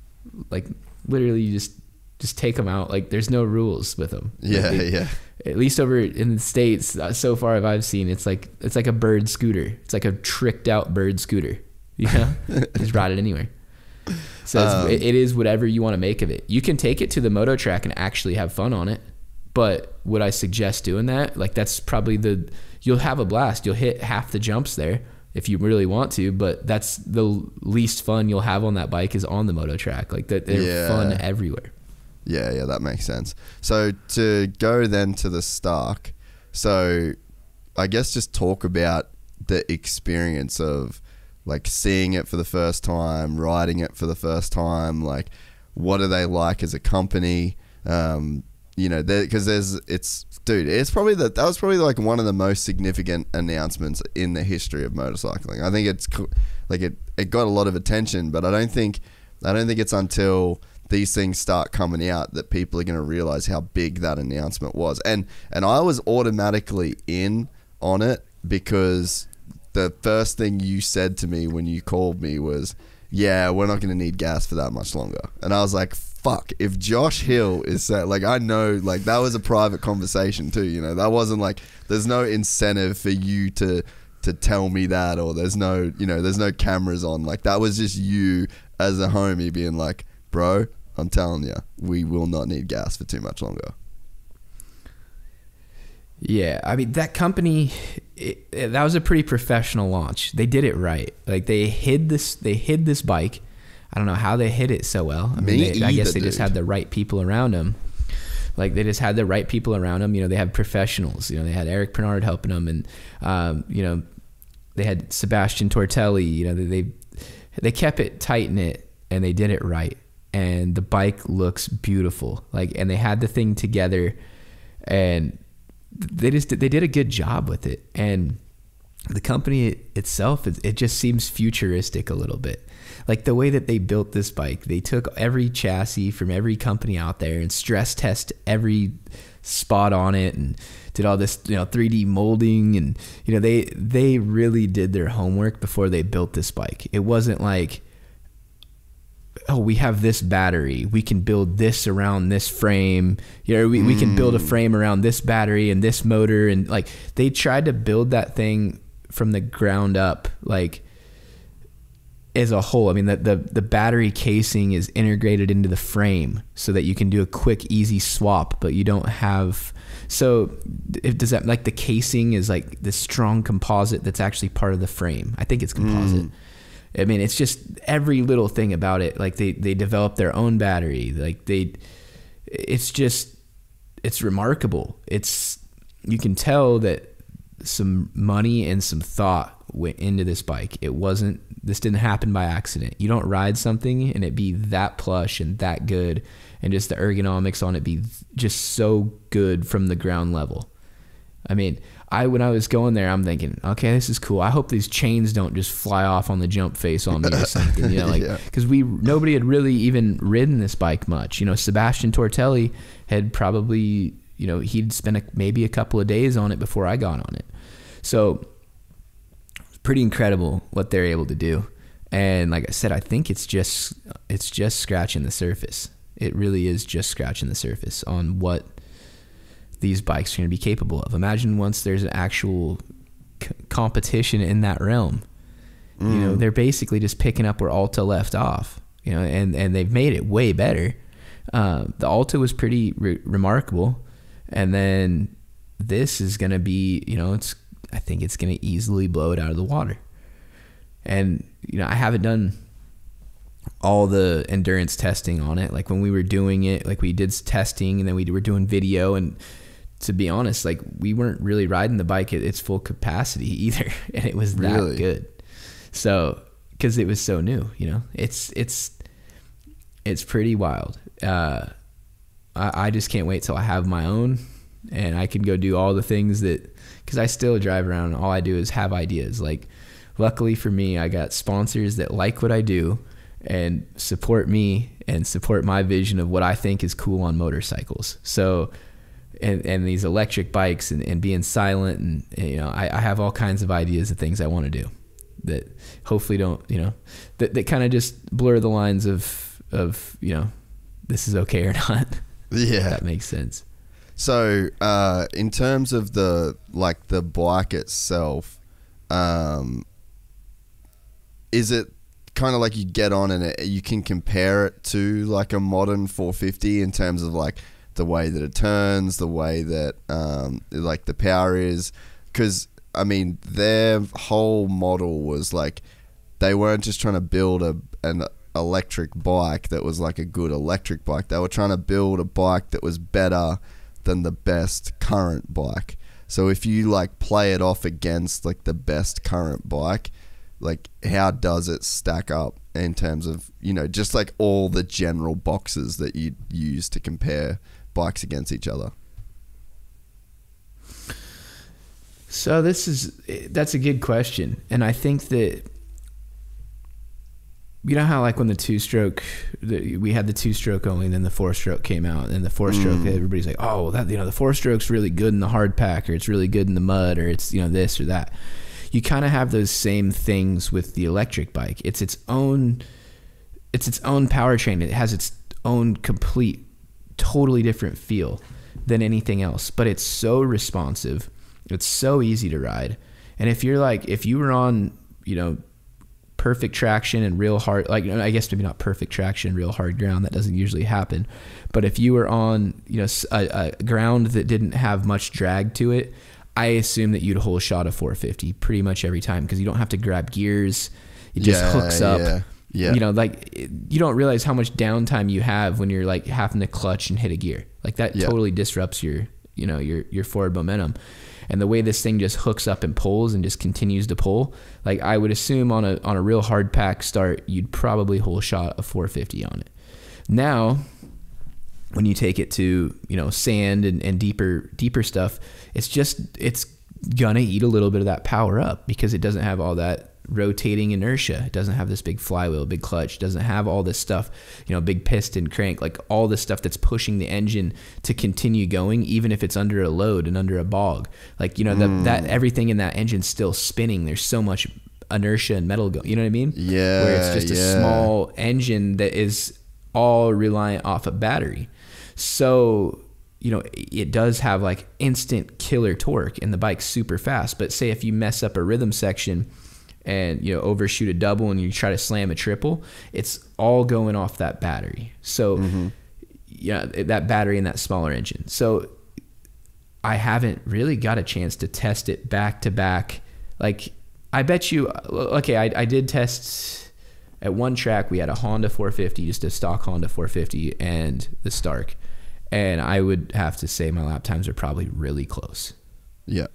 Like literally you just, just take them out. Like there's no rules with them. Yeah. Like, they, yeah. at least over in the States, so far as I've seen, it's like it's like a bird scooter. It's like a tricked out bird scooter. You know, just ride it anywhere. So um, it's, it is whatever you want to make of it. You can take it to the moto track and actually have fun on it. But would I suggest doing that? Like that's probably the, you'll have a blast. You'll hit half the jumps there if you really want to. But that's the least fun you'll have on that bike is on the moto track. Like that, they're yeah. fun everywhere. Yeah, yeah, that makes sense. So to go then to the Stark, so I guess just talk about the experience of like seeing it for the first time, riding it for the first time, like what are they like as a company? Um, you know, because there's, it's, dude, it's probably the, that was probably like one of the most significant announcements in the history of motorcycling. I think it's like it, it got a lot of attention, but I don't think, I don't think it's until these things start coming out, that people are going to realize how big that announcement was. And and I was automatically in on it, because the first thing you said to me when you called me was, yeah, we're not going to need gas for that much longer. And I was like, fuck, if Josh Hill is saying, like, I know, like, that was a private conversation too, you know, that wasn't like, there's no incentive for you to, to tell me that, or there's no, you know, there's no cameras on, like, that was just you as a homie being like, bro, I'm telling you, we will not need gas for too much longer. Yeah, I mean, that company, it, it, that was a pretty professional launch. They did it right. Like, they hid this, they hid this bike. I don't know how they hid it so well. I mean, Me they, I guess they dude. just had the right people around them. Like, they just had the right people around them. You know, they had professionals. You know, they had Eric Pernard helping them, and um, you know, they had Sebastian Tortelli. You know, they they, they kept it tight knit, and they did it right. And the bike looks beautiful. Like, and they had the thing together, and they just did, they did a good job with it. And the company itself, it, it just seems futuristic a little bit. Like, the way that they built this bike, they took every chassis from every company out there and stress test every spot on it, and did all this, you know, three D molding, and, you know, they they really did their homework before they built this bike. It wasn't like, oh, we have this battery, we can build this around this frame, you know, we, mm. we can build a frame around this battery and this motor. And like, they tried to build that thing from the ground up, like, as a whole. I mean, the, the, the battery casing is integrated into the frame so that you can do a quick, easy swap, but you don't have, so if, does that, like, the casing is like this strong composite that's actually part of the frame. I think it's composite. Mm. I mean, it's just every little thing about it. Like, they, they developed their own battery. Like, they, it's just, it's remarkable. It's, you can tell that some money and some thought went into this bike. It wasn't, this didn't happen by accident. You don't ride something and it be that plush and that good, and just the ergonomics on it be just so good from the ground level. I mean, I, when I was going there, I'm thinking, okay, this is cool. I hope these chains don't just fly off on the jump face on me or something, you know, like, yeah. cause we, nobody had really even ridden this bike much. You know, Sebastian Tortelli had probably, you know, he'd spent a, maybe a couple of days on it before I got on it. So it's pretty incredible what they're able to do. And like I said, I think it's just, it's just scratching the surface. It really is just scratching the surface on what these bikes are going to be capable of. Imagine once there's an actual c competition in that realm. Mm. You know, they're basically just picking up where Alta left off, you know, and, and they've made it way better. Uh, the Alta was pretty re remarkable. And then this is going to be, you know, it's, I think it's going to easily blow it out of the water. And, you know, I haven't done all the endurance testing on it. Like, when we were doing it, like, we did testing, and then we were doing video, and to be honest, like, we weren't really riding the bike at its full capacity either, and it was that really good. So, because it was so new, you know, it's it's it's pretty wild. Uh, I, I just can't wait till I have my own, and I can go do all the things that, because I still drive around, and all I do is have ideas. Like, luckily for me, I got sponsors that like what I do and support me and support my vision of what I think is cool on motorcycles. So, and, and these electric bikes, and, and being silent, and, and you know, I, I have all kinds of ideas of things I want to do that hopefully don't, you know, that, that kind of just blur the lines of, of, you know, this is okay or not. Yeah. That makes sense. So, uh, in terms of the, like, the bike itself, um, is it kind of like you get on and it, you can compare it to like a modern four fifty in terms of like the way that it turns, the way that um, like the power is? Because I mean, their whole model was like, they weren't just trying to build a an electric bike that was like a good electric bike. They were trying to build a bike that was better than the best current bike. So if you like play it off against like the best current bike, like, how does it stack up in terms of, you know, just like all the general boxes that you use to compare bikes against each other? So this is, that's a good question. And I think that you know how like when the two stroke, the, we had the two stroke only, and then the four stroke came out, and the four stroke, mm. everybody's like, oh, well that, you know, the four stroke's really good in the hard pack, or it's really good in the mud, or it's, you know, this or that. You kind of have those same things with the electric bike. It's its own, it's its own powertrain. It has its own complete, totally different feel than anything else, but it's so responsive. It's so easy to ride. And if you're like, if you were on, you know, perfect traction and real hard, like, I guess maybe not perfect traction, real hard ground, that doesn't usually happen. But if you were on, you know, a, a ground that didn't have much drag to it, I assume that you'd hole shot a four fifty pretty much every time, because you don't have to grab gears. It just yeah, hooks up. Yeah, yeah. You know, like, you don't realize how much downtime you have when you're like having to clutch and hit a gear. Like that yeah. totally disrupts your, you know, your, your forward momentum. And the way this thing just hooks up and pulls and just continues to pull, like I would assume on a on a real hard pack start, you'd probably hole shot a four fifty on it. Now, when you take it to, you know, sand and, and deeper deeper stuff, it's just, it's gonna eat a little bit of that power up, because it doesn't have all that rotating inertia. It doesn't have this big flywheel, big clutch, doesn't have all this stuff, you know, big piston, crank, like all this stuff that's pushing the engine to continue going, even if it's under a load and under a bog. Like, you know, mm. the, that everything in that engine's still spinning. There's so much inertia and metal going, you know what I mean? Yeah. Where it's just yeah. a small engine that is all reliant off a battery. So, you know, it does have like instant killer torque, and the bike's super fast. But say if you mess up a rhythm section and, you know, overshoot a double and you try to slam a triple, it's all going off that battery. So mm-hmm. yeah, that battery and that smaller engine. So I haven't really got a chance to test it back to back. Like I bet you, okay, I, I did test at one track. We had a Honda four fifty, just a stock Honda four fifty, and the Stark. And I would have to say my lap times are probably really close. Yeah.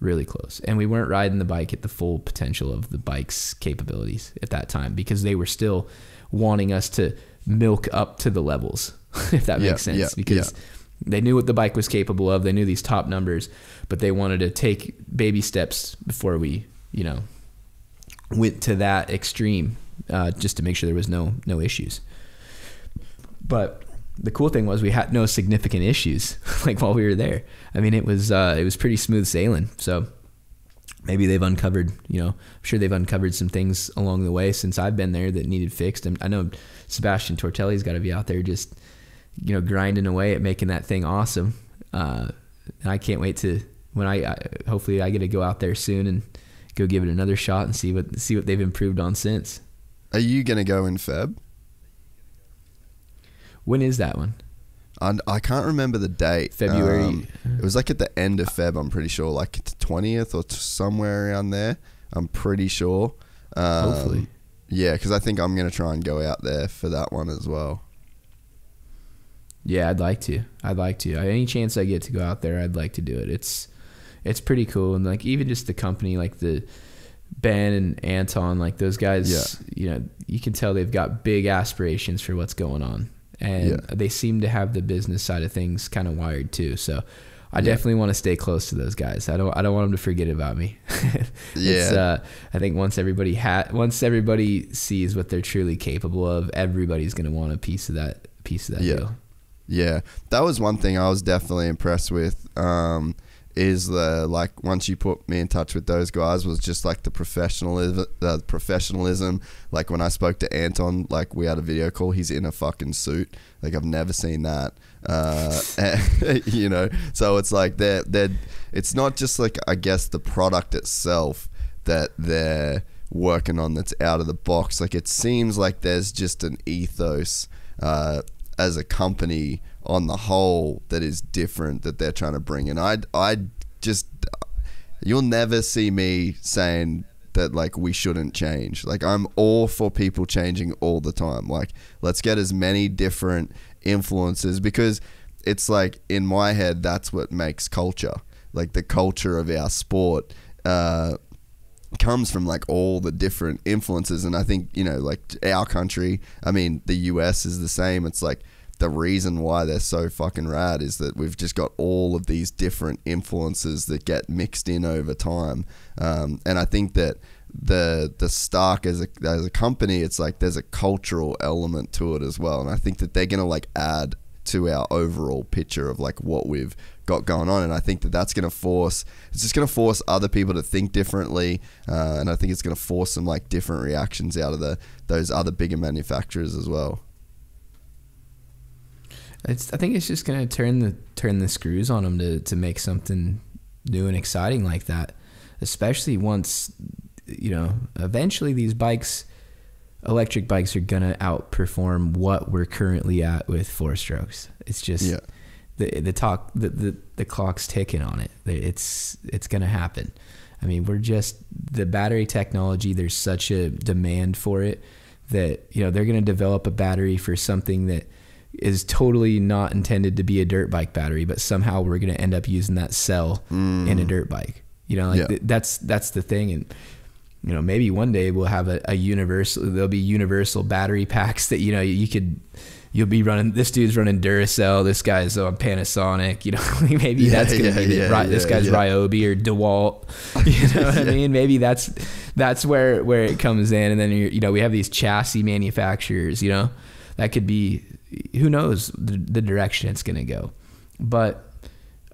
Really close. And we weren't riding the bike at the full potential of the bike's capabilities at that time, because they were still wanting us to milk up to the levels, if that yeah, makes sense, yeah, because yeah. they knew what the bike was capable of. They knew these top numbers, but they wanted to take baby steps before we, you know, went to that extreme, uh, just to make sure there was no, no issues. But the cool thing was we had no significant issues like while we were there. I mean, it was, uh, it was pretty smooth sailing. So maybe they've uncovered, you know, I'm sure they've uncovered some things along the way since I've been there that needed fixed. And I know Sebastian Tortelli's got to be out there just, you know, grinding away at making that thing awesome. Uh, and I can't wait to, when I, I, hopefully I get to go out there soon and go give it another shot and see what, see what they've improved on since. Are you going to go in Feb? When is that one? I, I can't remember the date. February. Um, it was like at the end of Feb, I'm pretty sure, like twentieth or somewhere around there. I'm pretty sure. Um, Hopefully. Yeah, because I think I'm going to try and go out there for that one as well. Yeah, I'd like to. I'd like to. Any chance I get to go out there, I'd like to do it. It's, it's pretty cool. And like even just the company, like the Ben and Anton, like those guys, yeah. you know, you can tell they've got big aspirations for what's going on. And yeah. they seem to have the business side of things kind of wired too. So I yeah. definitely want to stay close to those guys. I don't, I don't want them to forget about me. yeah. Uh, I think once everybody ha once everybody sees what they're truly capable of, everybody's going to want a piece of that piece of that yeah. deal. Yeah. That was one thing I was definitely impressed with. Um, is the, like, once you put me in touch with those guys, was just like the professionalism, the professionalism. Like when I spoke to Anton, like we had a video call, he's in a fucking suit. Like I've never seen that, uh, and, you know? So it's like they're, they're, it's not just like, I guess the product itself that they're working on that's out of the box. Like it seems like there's just an ethos, uh, as a company on the whole that is different that they're trying to bring. And I I just, you'll never see me saying that like we shouldn't change. Like I'm all for people changing all the time. Like let's get as many different influences, because it's like in my head, that's what makes culture. Like the culture of our sport uh, comes from like all the different influences. And I think, you know, like our country, I mean, the U S is the same. It's like, the reason why they're so fucking rad is that we've just got all of these different influences that get mixed in over time. Um, and I think that the the stock as a as a company, it's like there's a cultural element to it as well, and I think that they're gonna like add to our overall picture of like what we've got going on. And I think that that's gonna force it's just gonna force other people to think differently, uh, and I think it's gonna force some like different reactions out of the those other bigger manufacturers as well. It's, I think it's just gonna turn the turn the screws on them to to make something new and exciting like that, especially once, you know, eventually these bikes, electric bikes, are gonna outperform what we're currently at with four strokes. It's just yeah. the the talk the, the the clock's ticking on it. It's it's gonna happen. I mean, we're just the battery technology. There's such a demand for it that, you know, they're gonna develop a battery for something that is totally not intended to be a dirt bike battery, but somehow we're gonna end up using that cell mm. in a dirt bike. You know, like yeah. th that's that's the thing. And you know, maybe one day we'll have a, a universal, there'll be universal battery packs that, you know, you could, you'll be running, this dude's running Duracell, this guy's on Panasonic, you know, maybe yeah, that's going to yeah, be, yeah, the, yeah, this guy's yeah. Ryobi or DeWalt, you know what yeah. I mean? Maybe that's, that's where, where it comes in. And then, you're, you know, we have these chassis manufacturers, you know, that could be, who knows the, the direction it's going to go. But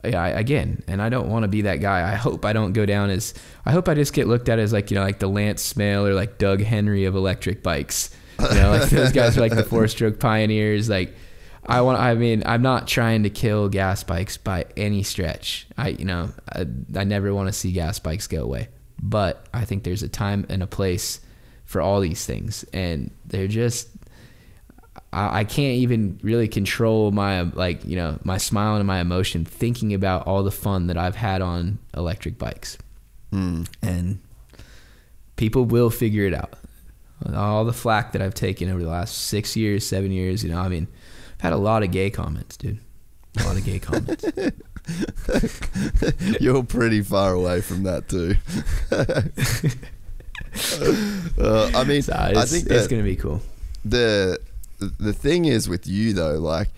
yeah, again, and I don't want to be that guy. I hope I don't go down as, I hope I just get looked at as like, you know, like the Lance Smale or like Doug Henry of electric bikes. You know, like those guys are like the four stroke pioneers. Like I want, I mean, I'm not trying to kill gas bikes by any stretch. I, you know, I, I never want to see gas bikes go away, but I think there's a time and a place for all these things. And they're just, I can't even really control my, like, you know, my smile and my emotion thinking about all the fun that I've had on electric bikes. Mm. And people will figure it out. All the flack that I've taken over the last six years, seven years, you know, I mean, I've had a lot of gay comments, dude. A lot of gay comments. You're pretty far away from that too. uh, I mean, so I think that it's going to be cool. The... The thing is with you though, like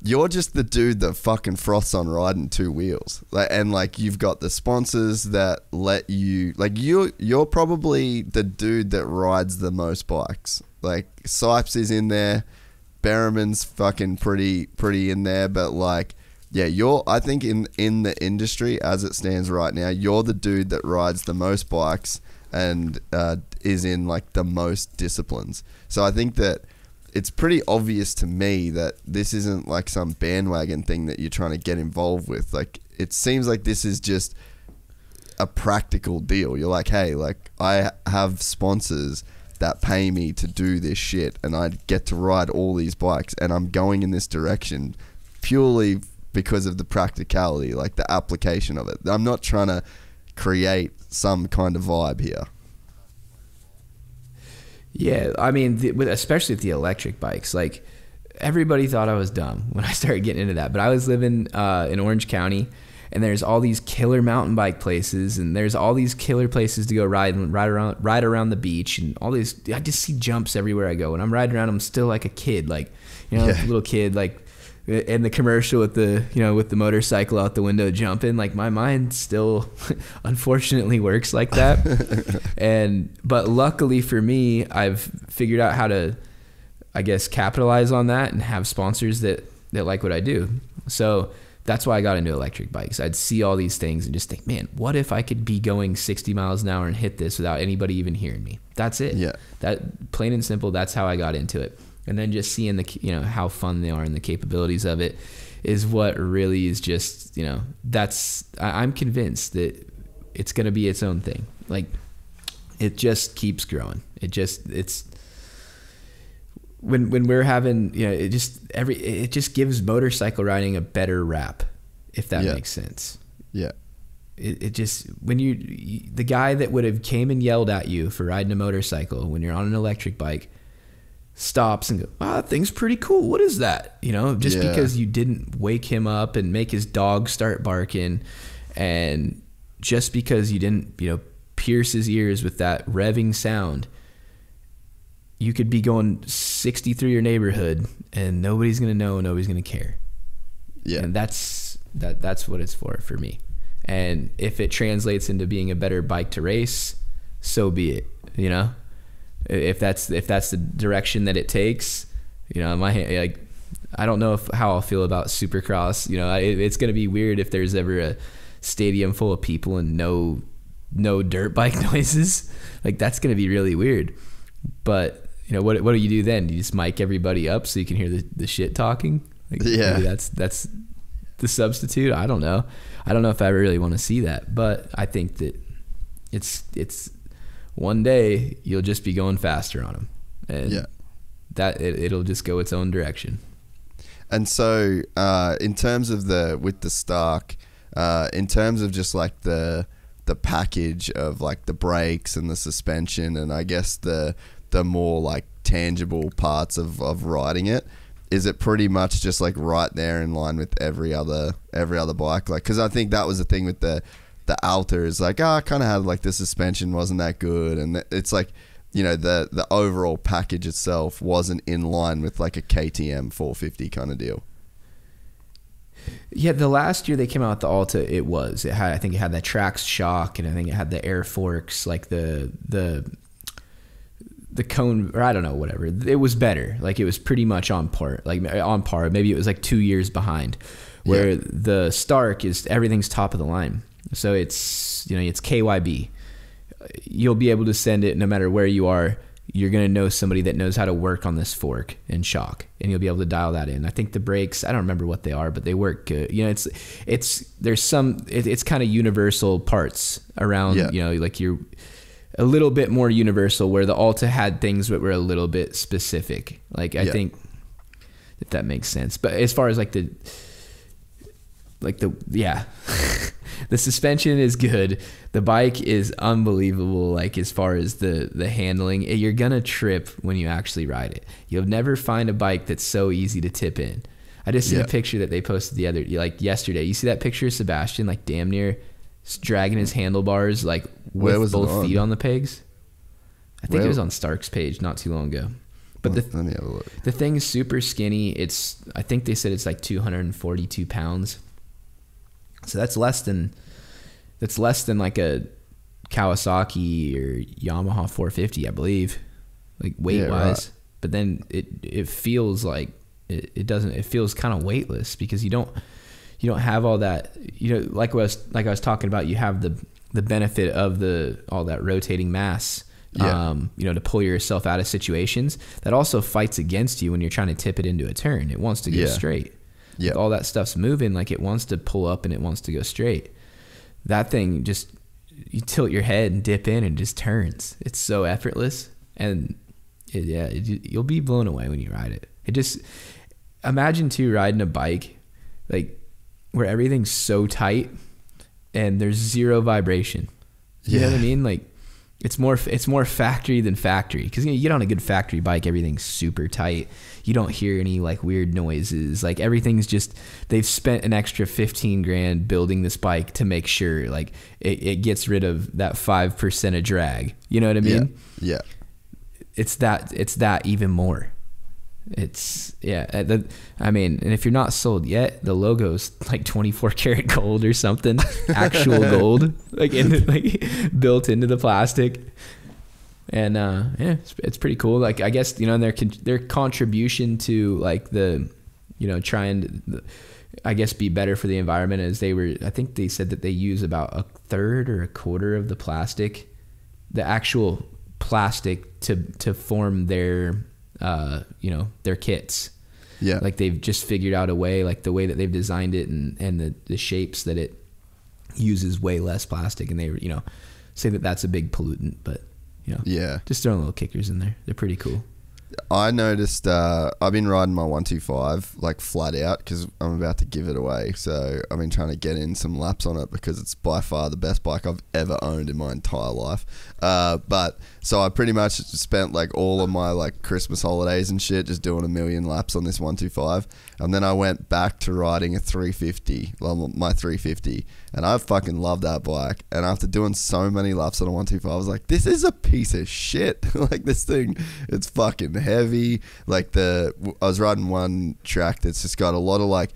you're just the dude that fucking froths on riding two wheels, like, and like you've got the sponsors that let you, like you you're probably the dude that rides the most bikes. Like Sipes is in there, Berriman's fucking pretty pretty in there, but like yeah, you're, I think in in the industry as it stands right now, you're the dude that rides the most bikes and uh, is in like the most disciplines. So I think that it's pretty obvious to me that this isn't like some bandwagon thing that you're trying to get involved with. Like it seems like this is just a practical deal. You're like, hey, like I have sponsors that pay me to do this shit and I get to ride all these bikes and I'm going in this direction purely because of the practicality, like the application of it. I'm not trying to create some kind of vibe here. Yeah, I mean, the, with, especially with the electric bikes, like everybody thought I was dumb when I started getting into that, but I was living uh, in Orange County and there's all these killer mountain bike places and there's all these killer places to go ride and ride around, ride around the beach and all these, I just see jumps everywhere I go and I'm riding around, I'm still like a kid, like, you know, yeah. little kid, like in the commercial with the, you know, with the motorcycle out the window jumping, like my mind still unfortunately works like that. And, but luckily for me, I've figured out how to, I guess, capitalize on that and have sponsors that, that like what I do. So that's why I got into electric bikes. I'd see all these things and just think, man, what if I could be going sixty miles an hour and hit this without anybody even hearing me? That's it. Yeah. That plain and simple. That's how I got into it. And then just seeing the, you know, how fun they are and the capabilities of it is what really is just, you know, that's, I, I'm convinced that it's going to be its own thing. Like it just keeps growing. It just, it's when, when we're having, you know, it just every, it just gives motorcycle riding a better rap, if that yeah. makes sense. Yeah. It, it just, when you, the guy that would have came and yelled at you for riding a motorcycle when you're on an electric bike, stops and go, wow, that thing's pretty cool. What is that? You know, just yeah. because you didn't wake him up and make his dog start barking. And just because you didn't, you know, pierce his ears with that revving sound, you could be going sixty through your neighborhood and nobody's going to know, nobody's going to care. Yeah. And that's, that, that's what it's for, for me. And if it translates into being a better bike to race, so be it. You know, if that's if that's the direction that it takes, you know, my like, I don't know if, how I'll feel about Supercross. You know, I, it's gonna be weird if there's ever a stadium full of people and no no dirt bike noises. Like, that's gonna be really weird. But you know, what what do you do then? Do you just mic everybody up so you can hear the, the shit talking? Like, yeah, maybe that's that's the substitute. I don't know. I don't know if I really want to see that, but I think that it's it's one day you'll just be going faster on them, and yeah, that it, it'll just go its own direction. And so, uh, in terms of the with the Stark, uh, in terms of just like the the package of like the brakes and the suspension, and I guess the the more like tangible parts of of riding it, is it pretty much just like right there in line with every other every other bike? Like, because I think that was the thing with the the Alta, is like, ah, oh, kind of had like the suspension wasn't that good, and it's like, you know, the the overall package itself wasn't in line with like a K T M four fifty kind of deal. Yeah, the last year they came out with the Alta, it was it had I think it had that Trax shock, and I think it had the air forks, like the the the cone, or I don't know, whatever. It was better. Like, it was pretty much on par. Like on par. Maybe it was like two years behind. Where yeah. the Stark is, everything's top of the line. So it's, you know, it's K Y B. You'll be able to send it no matter where you are. You're going to know somebody that knows how to work on this fork and shock, and you'll be able to dial that in. I think the brakes, I don't remember what they are, but they work good. You know, it's, it's, there's some, it, it's kind of universal parts around, yeah. you know, like you're a little bit more universal, where the Alta had things that were a little bit specific. Like, I yeah. think if that makes sense. But as far as like the, like the, yeah, the suspension is good. The bike is unbelievable. Like, as far as the, the handling, you're going to trip when you actually ride it. You'll never find a bike that's so easy to tip in. I just yeah. see a picture that they posted the other, like yesterday, you see that picture of Sebastian, like damn near dragging his handlebars, like with Where was both on? feet on the pegs. I think Where? it was on Stark's page not too long ago. But the, Let me have a look. The thing is super skinny. It's, I think they said it's like two hundred forty-two pounds. So that's less than, that's less than like a Kawasaki or Yamaha four fifty, I believe, like weight yeah, wise. Right. But then it it feels like it, it doesn't. It feels kind of weightless because you don't you don't have all that. You know, like I was like I was talking about. You have the the benefit of the all that rotating mass. Yeah. Um, you know, to pull yourself out of situations. That also fights against you when you're trying to tip it into a turn. It wants to go yeah. straight. Yeah, all that stuff's moving, like it wants to pull up and it wants to go straight. That thing just, you tilt your head and dip in and just turns. It's so effortless, and it, yeah, it, you'll be blown away when you ride it. It just, imagine too riding a bike like where everything's so tight and there's zero vibration. You yeah. know what I mean? Like it's more it's more factory than factory, because you know, you get on a good factory bike, everything's super tight. You don't hear any like weird noises. Like everything's just, they've spent an extra fifteen grand building this bike to make sure like it, it gets rid of that five percent of drag. You know what I mean? Yeah. yeah. It's that, it's that even more. It's yeah. The, I mean, and if you're not sold yet, the logo's like twenty-four karat gold or something, actual gold, like, in the, like built into the plastic. And uh, yeah, it's, it's pretty cool. Like, I guess, you know, their their contribution to like the, you know, trying to, I guess, be better for the environment is they were, I think they said that they use about a third or a quarter of the plastic, the actual plastic to to form their, uh, you know, their kits. Yeah. Like they've just figured out a way, like the way that they've designed it and and the the shapes that it uses way less plastic, and they, you know, say that that's a big pollutant, but. You know, yeah, just throwing little kickers in there. They're pretty cool. I noticed uh, I've been riding my one twenty-five like flat out because I'm about to give it away. So I've been trying to get in some laps on it because it's by far the best bike I've ever owned in my entire life. Uh, but so I pretty much spent like all of my like Christmas holidays and shit just doing a million laps on this one twenty-five. And then I went back to riding a three fifty, my three fifty. And I fucking love that bike. And after doing so many laps on a one twenty-five, I was like, this is a piece of shit. Like this thing, it's fucking heavy. Like the, I was riding one track that's just got a lot of like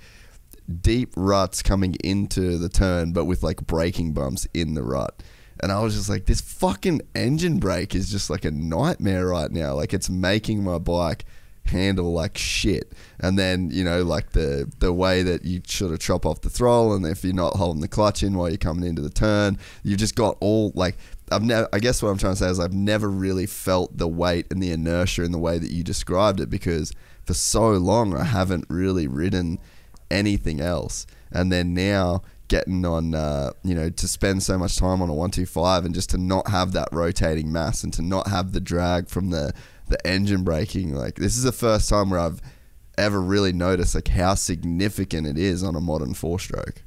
deep ruts coming into the turn, but with like braking bumps in the rut. And I was just like, this fucking engine brake is just like a nightmare right now. Like, it's making my bike handle like shit. And then, you know, like the the way that you sort of chop off the throttle, and if you're not holding the clutch in while you're coming into the turn, you've just got all like, I've never, I guess what I'm trying to say is I've never really felt the weight and the inertia in the way that you described it, because for so long I haven't really ridden anything else. And then now getting on, uh, you know, to spend so much time on a one two five and just to not have that rotating mass and to not have the drag from the the engine braking, like this is the first time where I've ever really noticed like how significant it is on a modern four stroke.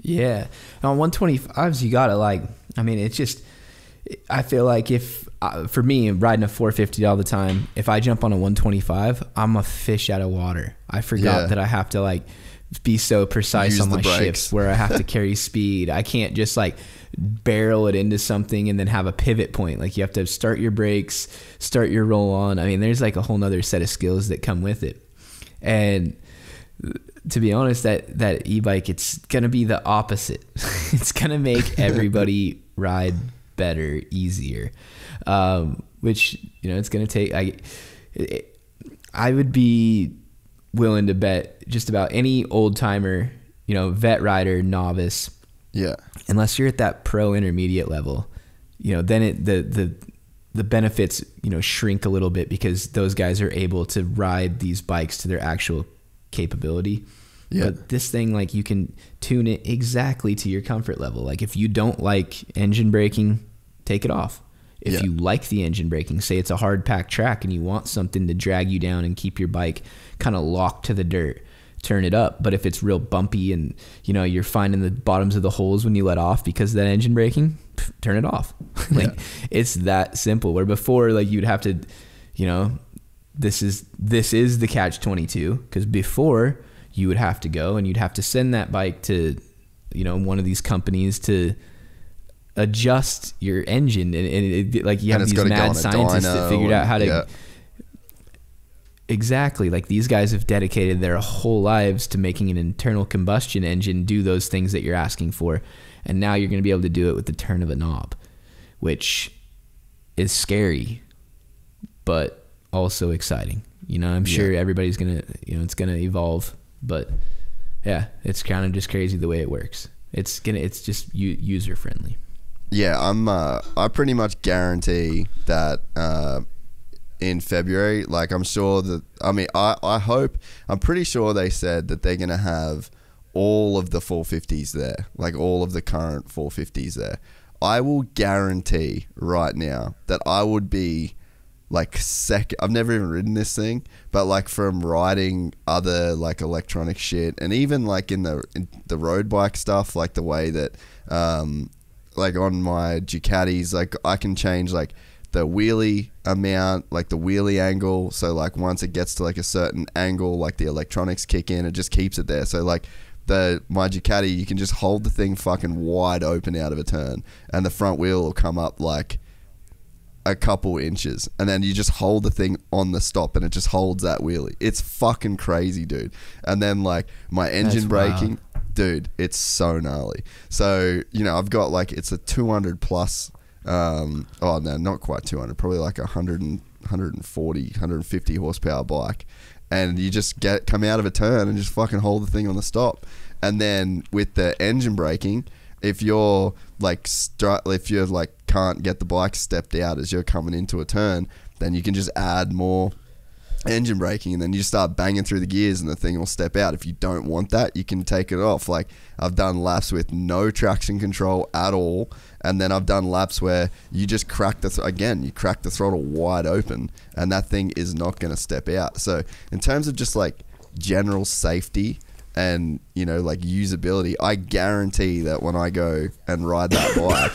Yeah. And on one twenty-fives, you got to like, I mean, it's just, I feel like if, uh, for me, riding a four fifty all the time, if I jump on a one twenty-five, I'm a fish out of water. I forgot yeah. that I have to like be so precise Use on my brakes. shifts where I have to carry speed. I can't just like barrel it into something and then have a pivot point. Like, you have to start your brakes, start your roll on. I mean, there's like a whole nother set of skills that come with it. And to be honest, that, that e-bike, it's going to be the opposite. It's going to make everybody ride better, easier. Um, which, you know, it's going to take, I, it, I would be willing to bet just about any old timer, you know, vet rider, novice. Yeah. Unless you're at that pro intermediate level, you know, then it, the, the, the benefits, you know, shrink a little bit because those guys are able to ride these bikes to their actual capability. Yeah. But this thing, like, you can tune it exactly to your comfort level. Like, if you don't like engine braking, take it off. If yeah. you like the engine braking, say it's a hard pack track and you want something to drag you down and keep your bike kind of locked to the dirt, turn it up. But if it's real bumpy and, you know, you're finding the bottoms of the holes when you let off because of that engine braking, pff, turn it off. Like, yeah. it's that simple. Where before, like, you'd have to, you know, this is, this is the catch twenty-two, because before you would have to go and you'd have to send that bike to, you know, one of these companies to adjust your engine. And, and it, like, you have these mad scientists that figured out how to, yeah. exactly. Like, these guys have dedicated their whole lives to making an internal combustion engine do those things that you're asking for. And now you're going to be able to do it with the turn of a knob, which is scary, but also exciting. You know, I'm sure yeah. everybody's gonna, you know, it's gonna evolve, but yeah, it's kind of just crazy the way it works. It's gonna, it's just user friendly. Yeah, I'm, uh, I pretty much guarantee that uh, in February, like, I'm sure that, I mean, I, I hope, I'm pretty sure they said that they're gonna have all of the four fifties there, like all of the current four fifties there. I will guarantee right now that I would be like second, I've never even ridden this thing, but like from riding other like electronic shit, and even like in the in the road bike stuff, like the way that um, like on my Ducatis, like I can change like the wheelie amount, like the wheelie angle. So like once it gets to like a certain angle, like the electronics kick in, it just keeps it there. So like the my Ducati, you can just hold the thing fucking wide open out of a turn, and the front wheel will come up like a couple inches, and then you just hold the thing on the stop and it just holds that wheelie. It's fucking crazy, dude. And then like my engine braking, dude, it's so gnarly. So, you know, I've got like, it's a two hundred plus, um, oh no, not quite two hundred, probably like one hundred, one forty, one fifty horsepower bike. And you just get, come out of a turn and just fucking hold the thing on the stop. And then with the engine braking, if you're like, if you're like, can't get the bike stepped out as you're coming into a turn, then you can just add more engine braking, and then you start banging through the gears and the thing will step out. If you don't want that, you can take it off. Like, I've done laps with no traction control at all, and then I've done laps where you just crack the, th again, you crack the throttle wide open and that thing is not going to step out. So in terms of just like general safety and, you know, like usability, I guarantee that when I go and ride that bike,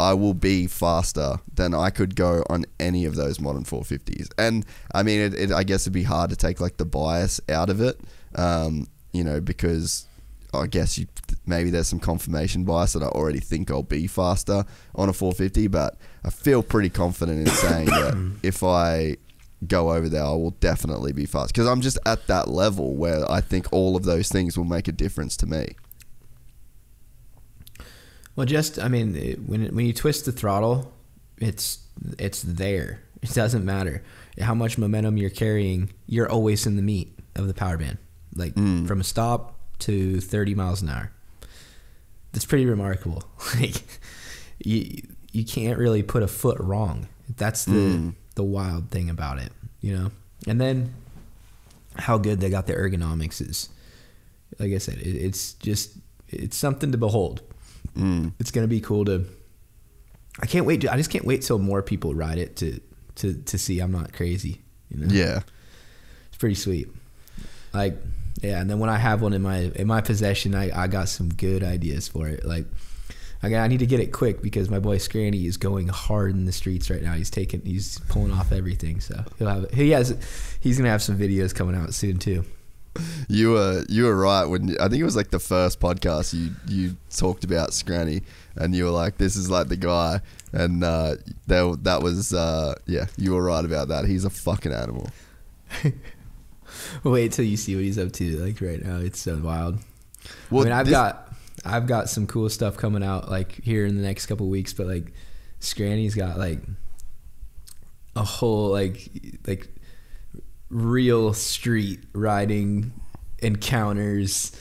I will be faster than I could go on any of those modern four fifties. And I mean, it, it, I guess it'd be hard to take like the bias out of it, um, you know, because I guess you, maybe there's some confirmation bias that I already think I'll be faster on a four fifty, but I feel pretty confident in saying that if I go over there, I will definitely be fast, because I'm just at that level where I think all of those things will make a difference to me. Well, just, I mean, it, when, it, when you twist the throttle, it's, it's there. It doesn't matter how much momentum you're carrying. You're always in the meat of the power band, like mm. from a stop to thirty miles an hour. That's pretty remarkable. Like you, you can't really put a foot wrong. That's the, mm. the wild thing about it, you know? And then how good they got the ergonomics is, like I said, it, it's just, it's something to behold. Mm. It's going to be cool to, I can't wait. To, I just can't wait till more people ride it to, to, to see I'm not crazy. You know? Yeah. It's pretty sweet. Like, yeah. And then when I have one in my, in my possession, I, I got some good ideas for it. Like, I got, I need to get it quick because my boy Scranny is going hard in the streets right now. He's taking, he's pulling off everything. So he'll have, he has, he's going to have some videos coming out soon too. You were, you were right when, I think it was like the first podcast you, you talked about Scranny and you were like, this is like the guy. And, uh, that, that was, uh, yeah, you were right about that. He's a fucking animal. Wait till you see what he's up to. Like right now, it's so wild. Well, I mean, I've this, got, I've got some cool stuff coming out like here in the next couple of weeks, but like Scranny's got like a whole like like real street riding encounters,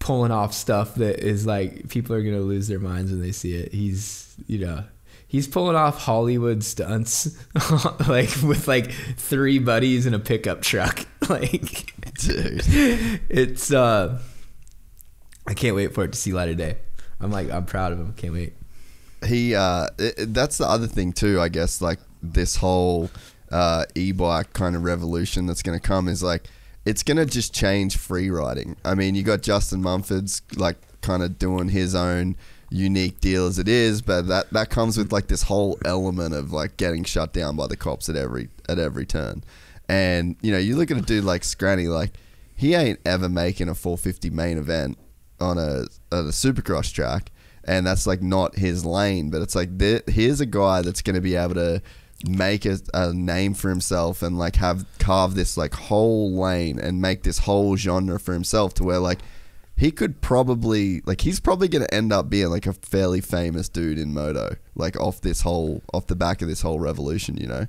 pulling off stuff that is like people are gonna lose their minds when they see it. He's you know he's pulling off Hollywood stunts like with like three buddies in a pickup truck. Like, dude, it's uh. I can't wait for it to see light of day. I'm like, I'm proud of him. Can't wait. He, uh, it, that's the other thing too, I guess, like this whole, uh, e-bike kind of revolution that's going to come is like, it's going to just change free riding. I mean, you got Justin Mumford's like kind of doing his own unique deal as it is, but that, that comes with like this whole element of like getting shut down by the cops at every, at every turn. And, you know, you look at a dude like Scranny, like he ain't ever making a four fifty main event on a, on a supercross track, and that's like not his lane, but it's like th here's a guy that's going to be able to make a, a name for himself and like have carve this like whole lane and make this whole genre for himself to where like he could probably like he's probably going to end up being like a fairly famous dude in moto, like off this whole off the back of this whole revolution, you know?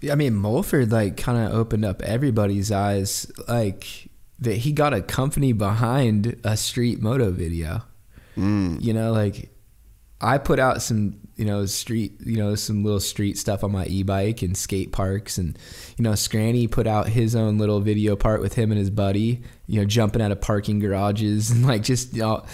Yeah, I mean, Mulford like kind of opened up everybody's eyes, like that he got a company behind a street moto video. Mm. You know, like I put out some, you know, street, you know, some little street stuff on my e-bike and skate parks, and, you know, Scranny put out his own little video part with him and his buddy, you know, jumping out of parking garages and like just, you know,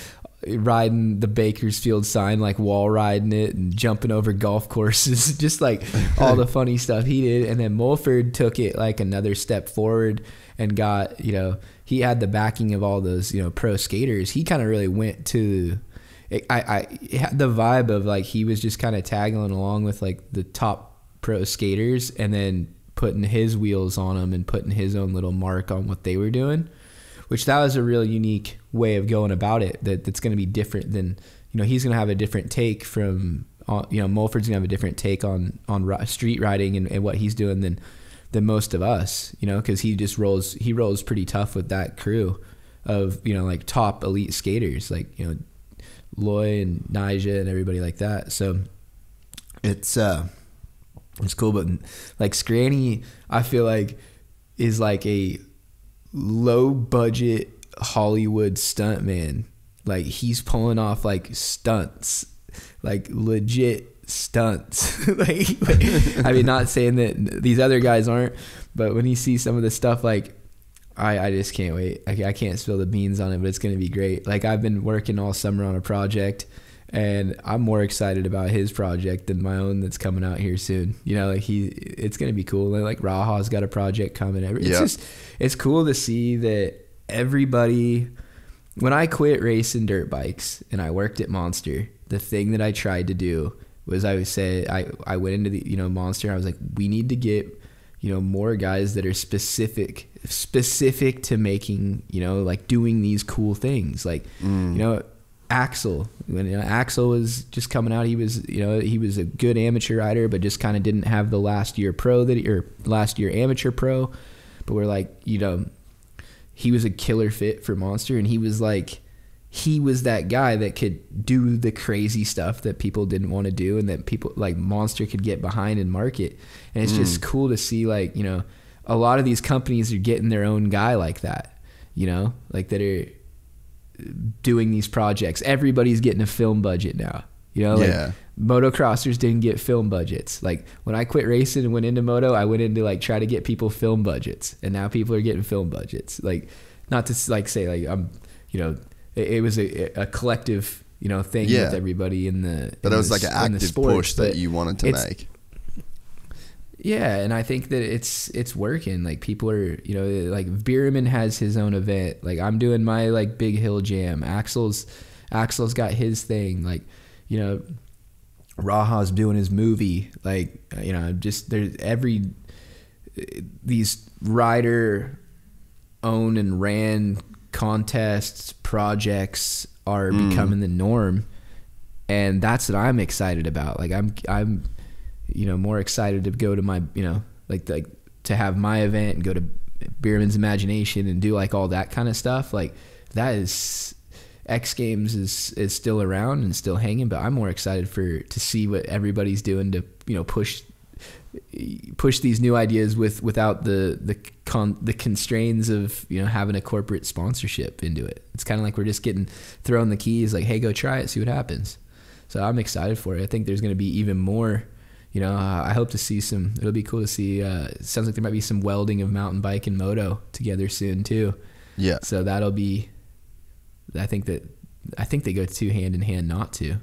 riding the Bakersfield sign, like wall riding it and jumping over golf courses, just like all the funny stuff he did. And then Mulford took it like another step forward and got, you know, he had the backing of all those, you know, pro skaters. He kind of really went to, I, I it had the vibe of like, he was just kind of tagging along with like the top pro skaters and then putting his wheels on them and putting his own little mark on what they were doing, which that was a real unique way of going about it. That that's going to be different than, you know, he's going to have a different take from, you know, Mulford's going to have a different take on, on street riding and, and what he's doing than, than most of us, you know, cause he just rolls, he rolls pretty tough with that crew of, you know, like top elite skaters, like, you know, Loy and Nyjah and everybody like that. So it's, uh, it's cool. But like Scranny, I feel like is like a low budget Hollywood stunt man. Like he's pulling off like stunts, like legit stunts. like, like I mean, not saying that these other guys aren't, but when you see some of the stuff, like I, I just can't wait. I, I can't spill the beans on it, but it's going to be great. Like I've been working all summer on a project and I'm more excited about his project than my own that's coming out here soon. You know, like he, it's going to be cool. And like Raha's got a project coming. It's yeah. just, it's cool to see that everybody, when I quit racing dirt bikes and I worked at Monster, the thing that I tried to do was I would say, I, I went into the, you know, Monster and I was like, we need to get, you know, more guys that are specific, specific to making, you know, like doing these cool things. Like, mm. you know, Axel, when you know, Axel was just coming out, he was, you know, he was a good amateur rider, but just kind of didn't have the last year pro that he, or last year amateur pro, but we're like, you know, he was a killer fit for Monster. And he was like, he was that guy that could do the crazy stuff that people didn't want to do, and that people like Monster could get behind and market. And it's mm. just cool to see, like, you know, a lot of these companies are getting their own guy like that, you know, like that are doing these projects. Everybody's getting a film budget now, you know, like yeah. motocrossers didn't get film budgets. Like when I quit racing and went into moto, I went into like try to get people film budgets, and now people are getting film budgets. Like, not to like say like I'm, you know, it, it was a, a collective, you know, thing yeah. with everybody in the, but in it was the, like an active sport, push that you wanted to make. Yeah. And I think that it's, it's working. Like people are, you know, like Bierman has his own event. Like I'm doing my like Big Hill Jam. Axel's, Axel's got his thing. Like, you know, Raha's doing his movie. Like, you know, just there's every, these rider owned and ran contests, projects are mm. becoming the norm. And that's what I'm excited about. Like I'm, I'm, you know, more excited to go to my, you know, like, like to have my event and go to Bierman's Imagination and do like all that kind of stuff. Like that is, X Games is, is still around and still hanging, but I'm more excited for, to see what everybody's doing to, you know, push, push these new ideas with, without the, the con the constraints of, you know, having a corporate sponsorship into it. It's kind of like, we're just getting thrown the keys, like, hey, go try it, see what happens. So I'm excited for it. I think there's going to be even more. You know, uh, I hope to see some, it'll be cool to see, uh, it sounds like there might be some welding of mountain bike and moto together soon too. Yeah. So that'll be, I think that, I think they go two hand in hand, not to.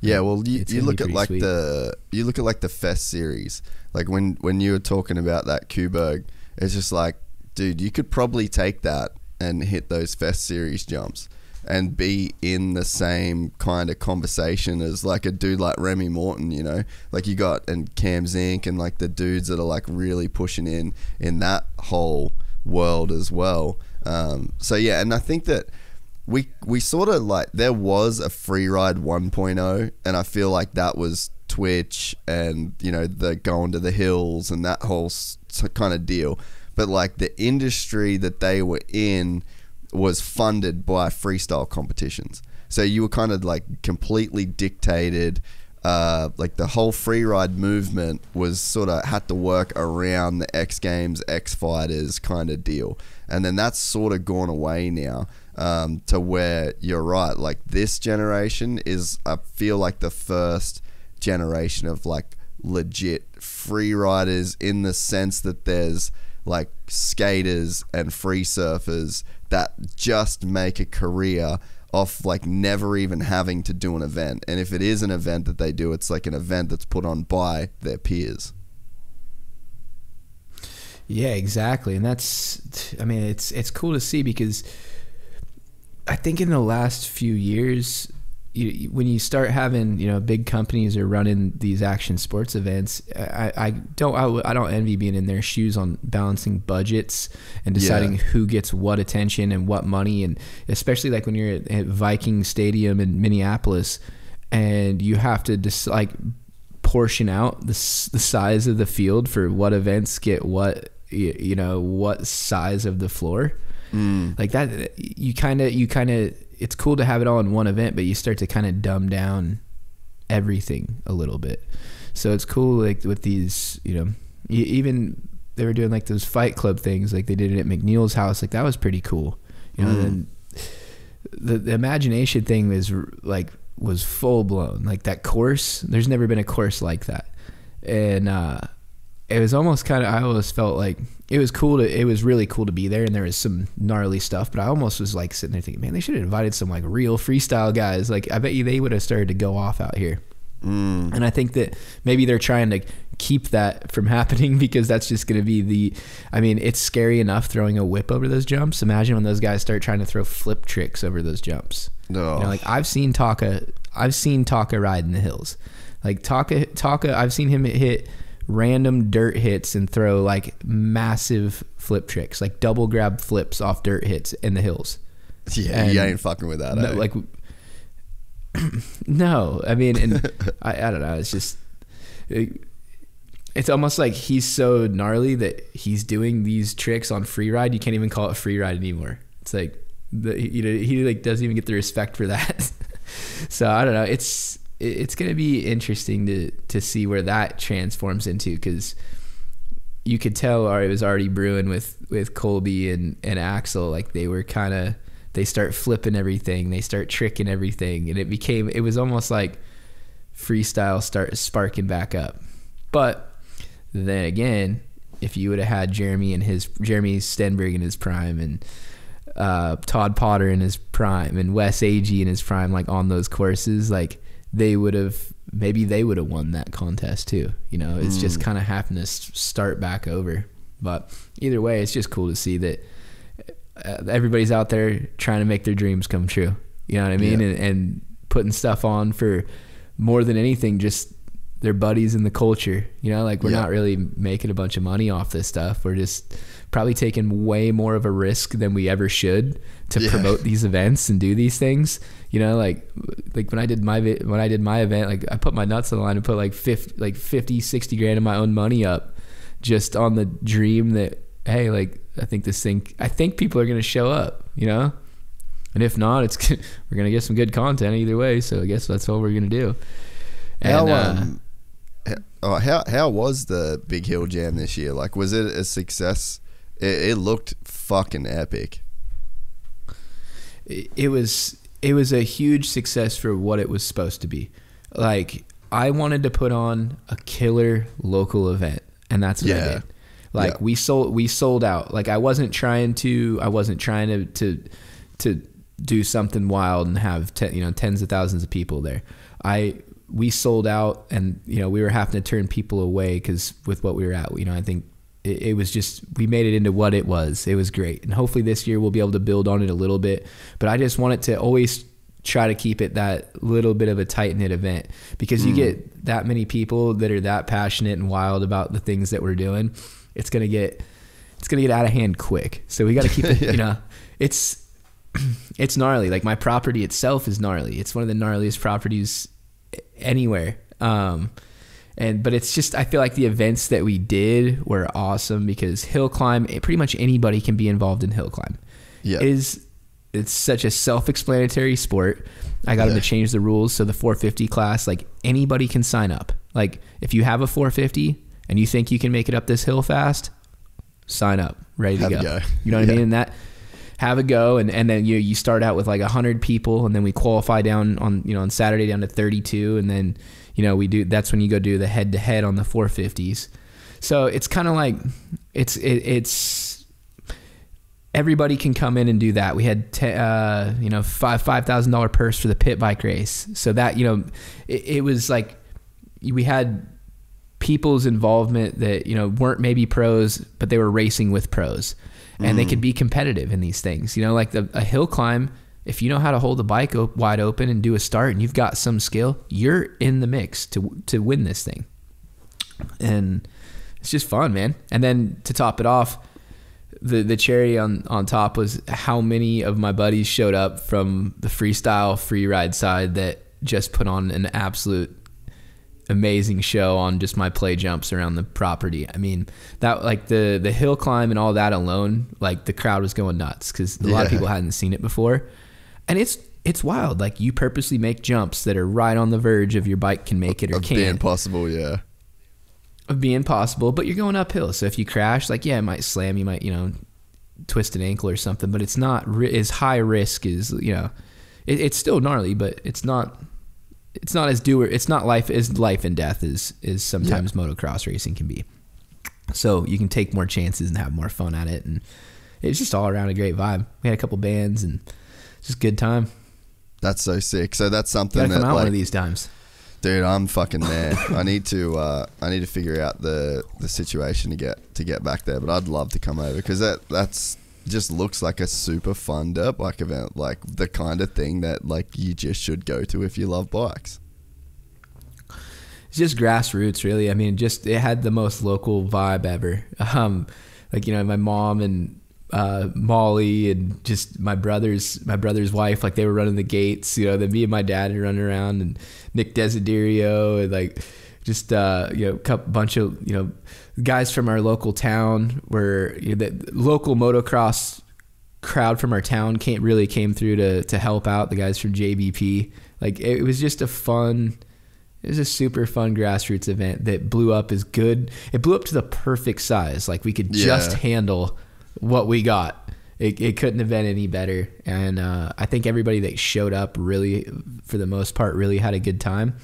Yeah. Well, you, you look at like sweet. the, you look at like the Fest series, like when, when you were talking about that Kuberg, it's just like, dude, you could probably take that and hit those Fest series jumps and be in the same kind of conversation as like a dude like Remy Morton, you know, like you got and Cam Zink and like the dudes that are like really pushing in in that whole world as well. Um, so yeah, and I think that we we sort of like, there was a Freeride one point oh, and I feel like that was Twitch and, you know, the going to the hills and that whole kind of deal. But like the industry that they were in was funded by freestyle competitions, so you were kind of like completely dictated. Uh, like the whole free ride movement was sort of had to work around the X Games, X Fighters kind of deal, and then that's sort of gone away now. Um, to where you're right, like this generation is, I feel like the first generation of like legit free riders, in the sense that there's like skaters and free surfers that just make a career off like never even having to do an event. And if it is an event that they do, it's like an event that's put on by their peers. Yeah, exactly. And that's, I mean, it's, it's cool to see, because I think in the last few years, you, when you start having, you know, big companies are running these action sports events, I, I don't I, I don't envy being in their shoes on balancing budgets and deciding yeah. who gets what attention and what money, and especially like when you're at, at Viking Stadium in Minneapolis, and you have to just like portion out the the size of the field for what events get what, you know, what size of the floor. Mm. Like that, you kind of you kind of. It's cool to have it all in one event, but you start to kind of dumb down everything a little bit. So it's cool, like with these, you know, you, even they were doing like those Fight Club things, like they did it at McNeil's house. Like that was pretty cool. You know, mm. and the, the imagination thing was like, was full blown. Like that course, there's never been a course like that. And, uh, it was almost kind of, I always felt like it was cool to, it was really cool to be there, and there was some gnarly stuff, but I almost was like sitting there thinking, man, they should have invited some like real freestyle guys. Like I bet you they would have started to go off out here. Mm. And I think that maybe they're trying to keep that from happening, because that's just going to be the, I mean, it's scary enough throwing a whip over those jumps. Imagine when those guys start trying to throw flip tricks over those jumps. No, you know, like I've seen Taka, I've seen Taka ride in the hills. Like Taka, Taka, I've seen him hit random dirt hits and throw like massive flip tricks, like double grab flips off dirt hits in the hills. Yeah, and you ain't fucking with that. No, like no, I mean, and I, I don't know. It's just it, it's almost like he's so gnarly that he's doing these tricks on free ride. You can't even call it free ride anymore. It's like the, you know, he like doesn't even get the respect for that. So I don't know. It's it's gonna be interesting to to see where that transforms into, because you could tell Ari was already brewing with with Colby and and Axel. Like they were kind of they start flipping everything, they start tricking everything, and it became it was almost like freestyle start sparking back up. But then again, if you would have had Jeremy and his Jeremy Stenberg in his prime, and uh, Todd Potter in his prime, and Wes Agee in his prime, like on those courses, like they would have maybe they would have won that contest too. You know, it's mm. just kind of happened to start back over. But either way, it's just cool to see that everybody's out there trying to make their dreams come true. You know what I mean? Yeah. And, and putting stuff on for more than anything, just their buddies in the culture, you know, like we're yeah. not really making a bunch of money off this stuff. We're just probably taking way more of a risk than we ever should to yeah. promote these events and do these things. You know, like, like when I did my, when I did my event, like I put my nuts on the line and put like fifty, like fifty, sixty grand of my own money up just on the dream that, hey, like, I think this thing, I think people are going to show up, you know? And if not, it's, we're going to get some good content either way. So I guess that's all we're going to do. And, how, um, uh, how, how, how was the Big Hill Jam this year? Like, was it a success? It, it looked fucking epic. It, it was, it was a huge success for what it was supposed to be. Like, I wanted to put on a killer local event, and that's what yeah. I did. Like yeah. we sold, we sold out. Like I wasn't trying to, I wasn't trying to, to, to do something wild and have ten, you know, tens of thousands of people there. I, we sold out, and, you know, we were having to turn people away because with what we were at, you know, I think it, it was just, we made it into what it was. It was great. And hopefully this year we'll be able to build on it a little bit, but I just wanted to always try to keep it that little bit of a tight knit event, because mm. you get that many people that are that passionate and wild about the things that we're doing. It's going to get, it's going to get out of hand quick. So we got to keep it, yeah. you know, it's, it's gnarly. Like my property itself is gnarly. It's one of the gnarliest properties anywhere. Um, and, but it's just, I feel like the events that we did were awesome, because hill climb, it, pretty much anybody can be involved in hill climb. Yeah. It is, it's such a self-explanatory sport. I got yeah. them to change the rules. So the four fifty class, like anybody can sign up. Like if you have a four fifty, and you think you can make it up this hill fast, sign up, ready to go. go. You know what yeah. I mean? And that, have a go. And, and then you you start out with like a hundred people, and then we qualify down on, you know, on Saturday down to thirty-two. And then, you know, we do, that's when you go do the head to head on the four fifties. So it's kind of like, it's, it, it's, everybody can come in and do that. We had, te, uh, you know, five, five thousand dollar purse for the pit bike race. So that, you know, it, it was like, we had people's involvement that, you know, weren't maybe pros, but they were racing with pros, and mm. they could be competitive in these things. You know, like the, a hill climb, if you know how to hold the bike op wide open and do a start, and you've got some skill, you're in the mix to, to win this thing. And it's just fun, man. And then to top it off, the, the cherry on, on top was how many of my buddies showed up from the freestyle free ride side that just put on an absolute amazing show on just my play jumps around the property. I mean, that like the the hill climb and all that alone, like the crowd was going nuts, because a yeah. lot of people hadn't seen it before, and it's it's wild. Like you purposely make jumps that are right on the verge of your bike can make it or of can't. Being possible, yeah. Of being possible, but you're going uphill, so if you crash, like yeah, it might slam, you might you know twist an ankle or something, but it's not ri as high risk as you know. It, it's still gnarly, but it's not. It's not as do or it's not life as life and death is is sometimes yeah. motocross racing can be. So you can take more chances and have more fun at it, and it's just all around a great vibe. We had a couple bands and just good time. That's so sick. So that's something that come out like, one of these times, dude. I'm fucking there. I need to uh, I need to figure out the the situation to get to get back there. But I'd love to come over, because that that's just looks like a super fun dirt bike event, like the kind of thing that like you just should go to if you love bikes. It's just grassroots, really. I mean, just it had the most local vibe ever. Um, like you know, my mom and uh, Molly and just my brother's my brother's wife, like they were running the gates. You know, then me and my dad had run around, and Nick Desiderio, and like just uh, you know, couple bunch of you know. guys from our local town were you know, the local motocross crowd from our town came, really came through to, to help out the guys from J B P. Like, it was just a fun, it was a super fun grassroots event that blew up as good. It blew up to the perfect size. Like, we could yeah. just handle what we got. It, it couldn't have been any better. And uh, I think everybody that showed up really, for the most part, really had a good time.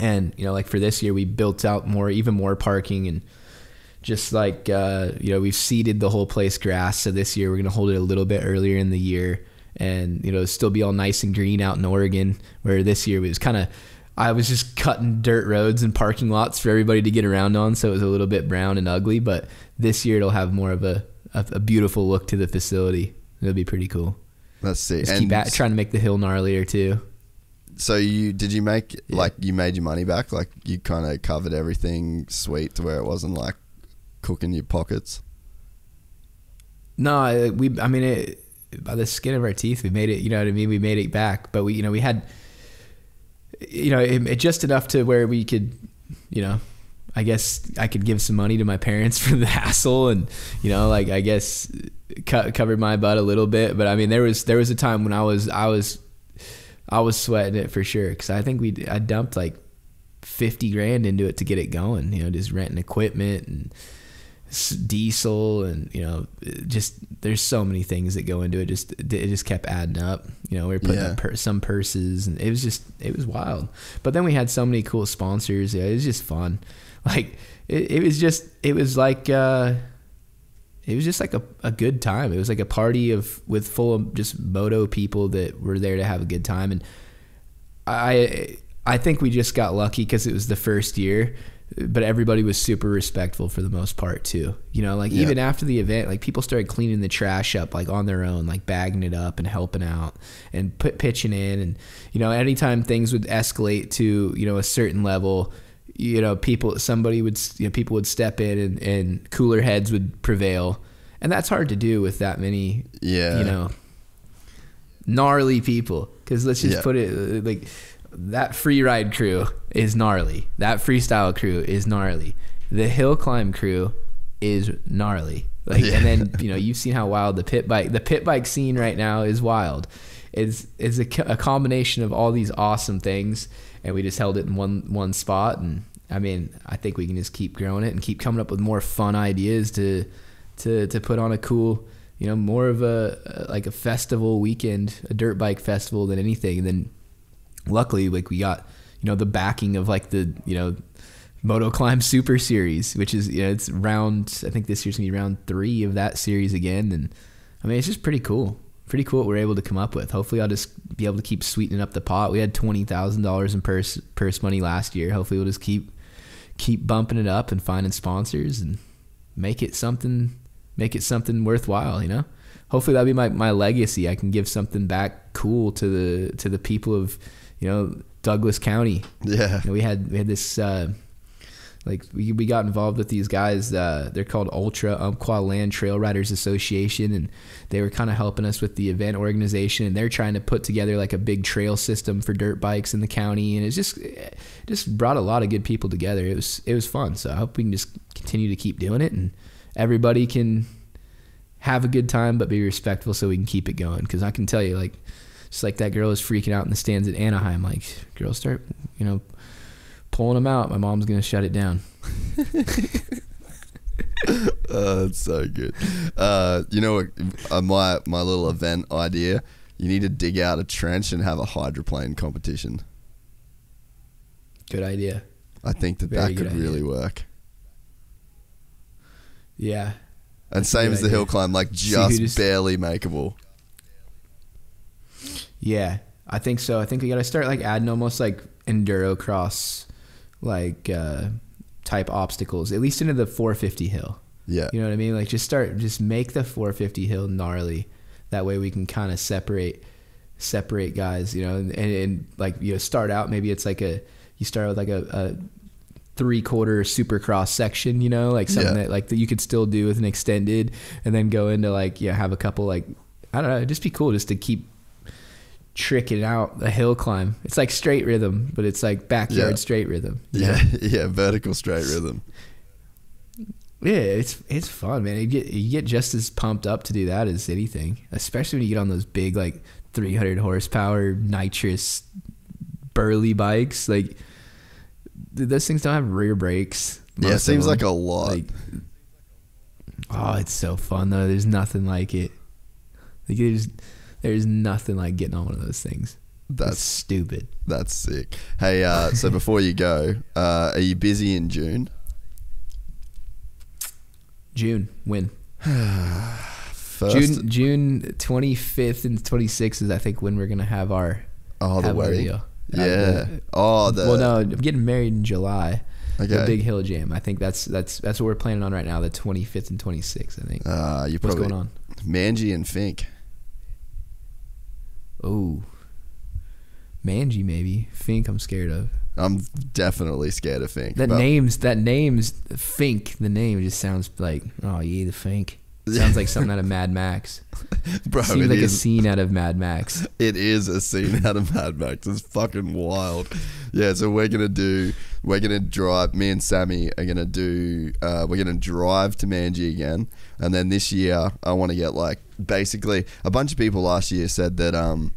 And, you know, like for this year, we built out more, even more parking, and just like, uh, you know, we've seeded the whole place grass. So this year we're going to hold it a little bit earlier in the year, and, you know, still be all nice and green out in Oregon, where this year we was kind of, I was just cutting dirt roads and parking lots for everybody to get around on. So it was a little bit brown and ugly, but this year it'll have more of a, a, a beautiful look to the facility. It'll be pretty cool. Let's see. Just keep at, trying to make the hill gnarlier too. So you did you make yeah. like you made your money back? Like, you kind of covered everything sweet to where it wasn't like cooking your pockets? No, we. I mean, it, by the skin of our teeth, we made it. You know what I mean? We made it back, but we, you know, we had, you know, it, it just enough to where we could, you know, I guess I could give some money to my parents for the hassle, and, you know, like, I guess co covered my butt a little bit. But I mean, there was there was a time when I was I was. I was sweating it for sure, because I think we I dumped like fifty grand into it to get it going. You know, just renting equipment and diesel, and, you know, just there's so many things that go into it. Just it just kept adding up. You know, we were putting yeah. up per, some purses, and it was just it was wild. But then we had so many cool sponsors. It was just fun. Like it, it was just it was like uh, it was just like a, a good time. It was like a party of with full of just moto people that were there to have a good time. And I I think we just got lucky because it was the first year, but everybody was super respectful for the most part too. You know, like yeah. even after the event, like people started cleaning the trash up like on their own, like bagging it up and helping out and put pitching in. And, you know, anytime things would escalate to, you know, a certain level, you know, people, somebody would, you know, people would step in, and, and cooler heads would prevail. And that's hard to do with that many, yeah. you know, gnarly people. Cause let's just yeah. put it like that free ride crew is gnarly. That freestyle crew is gnarly. The hill climb crew is gnarly. Like, yeah. and then, you know, you've seen how wild the pit bike, the pit bike scene right now is wild. It's, it's a, a combination of all these awesome things. And we just held it in one one spot, and I mean, I think we can just keep growing it and keep coming up with more fun ideas to to to put on a cool, you know, more of a like a festival weekend, a dirt bike festival than anything. And then, luckily, like we got, you know, the backing of like the, you know, Moto Climb Super Series, which is, you know, it's round, I think this year's gonna be round three of that series again. And I mean, it's just pretty cool. Pretty cool what we're able to come up with. Hopefully I'll just be able to keep sweetening up the pot. We had twenty thousand dollars in purse, purse money last year. Hopefully we'll just keep keep bumping it up and finding sponsors and make it something make it something worthwhile, you know? Hopefully that'll be my, my legacy. I can give something back cool to the to the people of, you know, Douglas County. Yeah. You know, we had we had this uh like we, we got involved with these guys. Uh, they're called Ultra Umpqua Land Trail Riders Association, and they were kind of helping us with the event organization. And they're trying to put together like a big trail system for dirt bikes in the county. And it's just, it just brought a lot of good people together. It was it was fun. So I hope we can just continue to keep doing it, and everybody can have a good time but be respectful so we can keep it going. Because I can tell you, like, just like that girl is freaking out in the stands at Anaheim. Like, girls, start, you know, pulling them out, my mom's gonna shut it down. Oh, that's so good. Uh, you know what? Uh, my my little event idea. You need to dig out a trench and have a hydroplane competition. Good idea. I think that Very that could idea. really work. Yeah. And same as the idea. hill climb, like just, just barely makeable. Yeah, I think so. I think we gotta start like adding almost like enduro cross. like uh type obstacles, at least into the four fifty hill. Yeah, you know what I mean? Like, just start just make the four fifty hill gnarly. That way we can kind of separate separate guys, you know, and, and, and like, you know, start out, maybe it's like a you start with like a, a three-quarter supercross section, you know, like something yeah. that like that you could still do with an extended, and then go into like, you know, have a couple, like, I don't know, it'd just be cool just to keep tricking out a hill climb. It's like straight rhythm, but it's like backyard yeah. straight rhythm. Yeah, know? yeah, vertical straight rhythm. Yeah, it's it's fun, man. You get you get just as pumped up to do that as anything, especially when you get on those big like three hundred horsepower nitrous burly bikes. Like, dude, those things don't have rear brakes. Yeah, it seems like a lot. Like, oh, it's so fun though. There's nothing like it. Like, there's there's nothing like getting on one of those things. That's it's stupid. That's sick. Hey, uh, so before you go, uh, are you busy in June? June when? First June June twenty fifth and twenty sixth is I think when we're gonna have our oh have the wedding. Our yeah. Gonna, oh the well no, I'm getting married in July. Okay. The Big Hill Jam. I think that's that's that's what we're planning on right now. The twenty fifth and twenty sixth. I think. Uh, you probably what's going on? Manji and Fink. Oh. Manji maybe. Fink I'm scared of. I'm definitely scared of Fink. That name's that name's Fink. The name just sounds like, oh yeah, the Fink. Sounds like something out of Mad Max. Bro, seems it like is. a scene out of Mad Max. It is a scene out of Mad Max. It's fucking wild. Yeah, so we're gonna do. We're gonna drive. Me and Sammy are gonna do. Uh, we're gonna drive to Manji again, and then this year I want to get like basically a bunch of people last year said that. Um,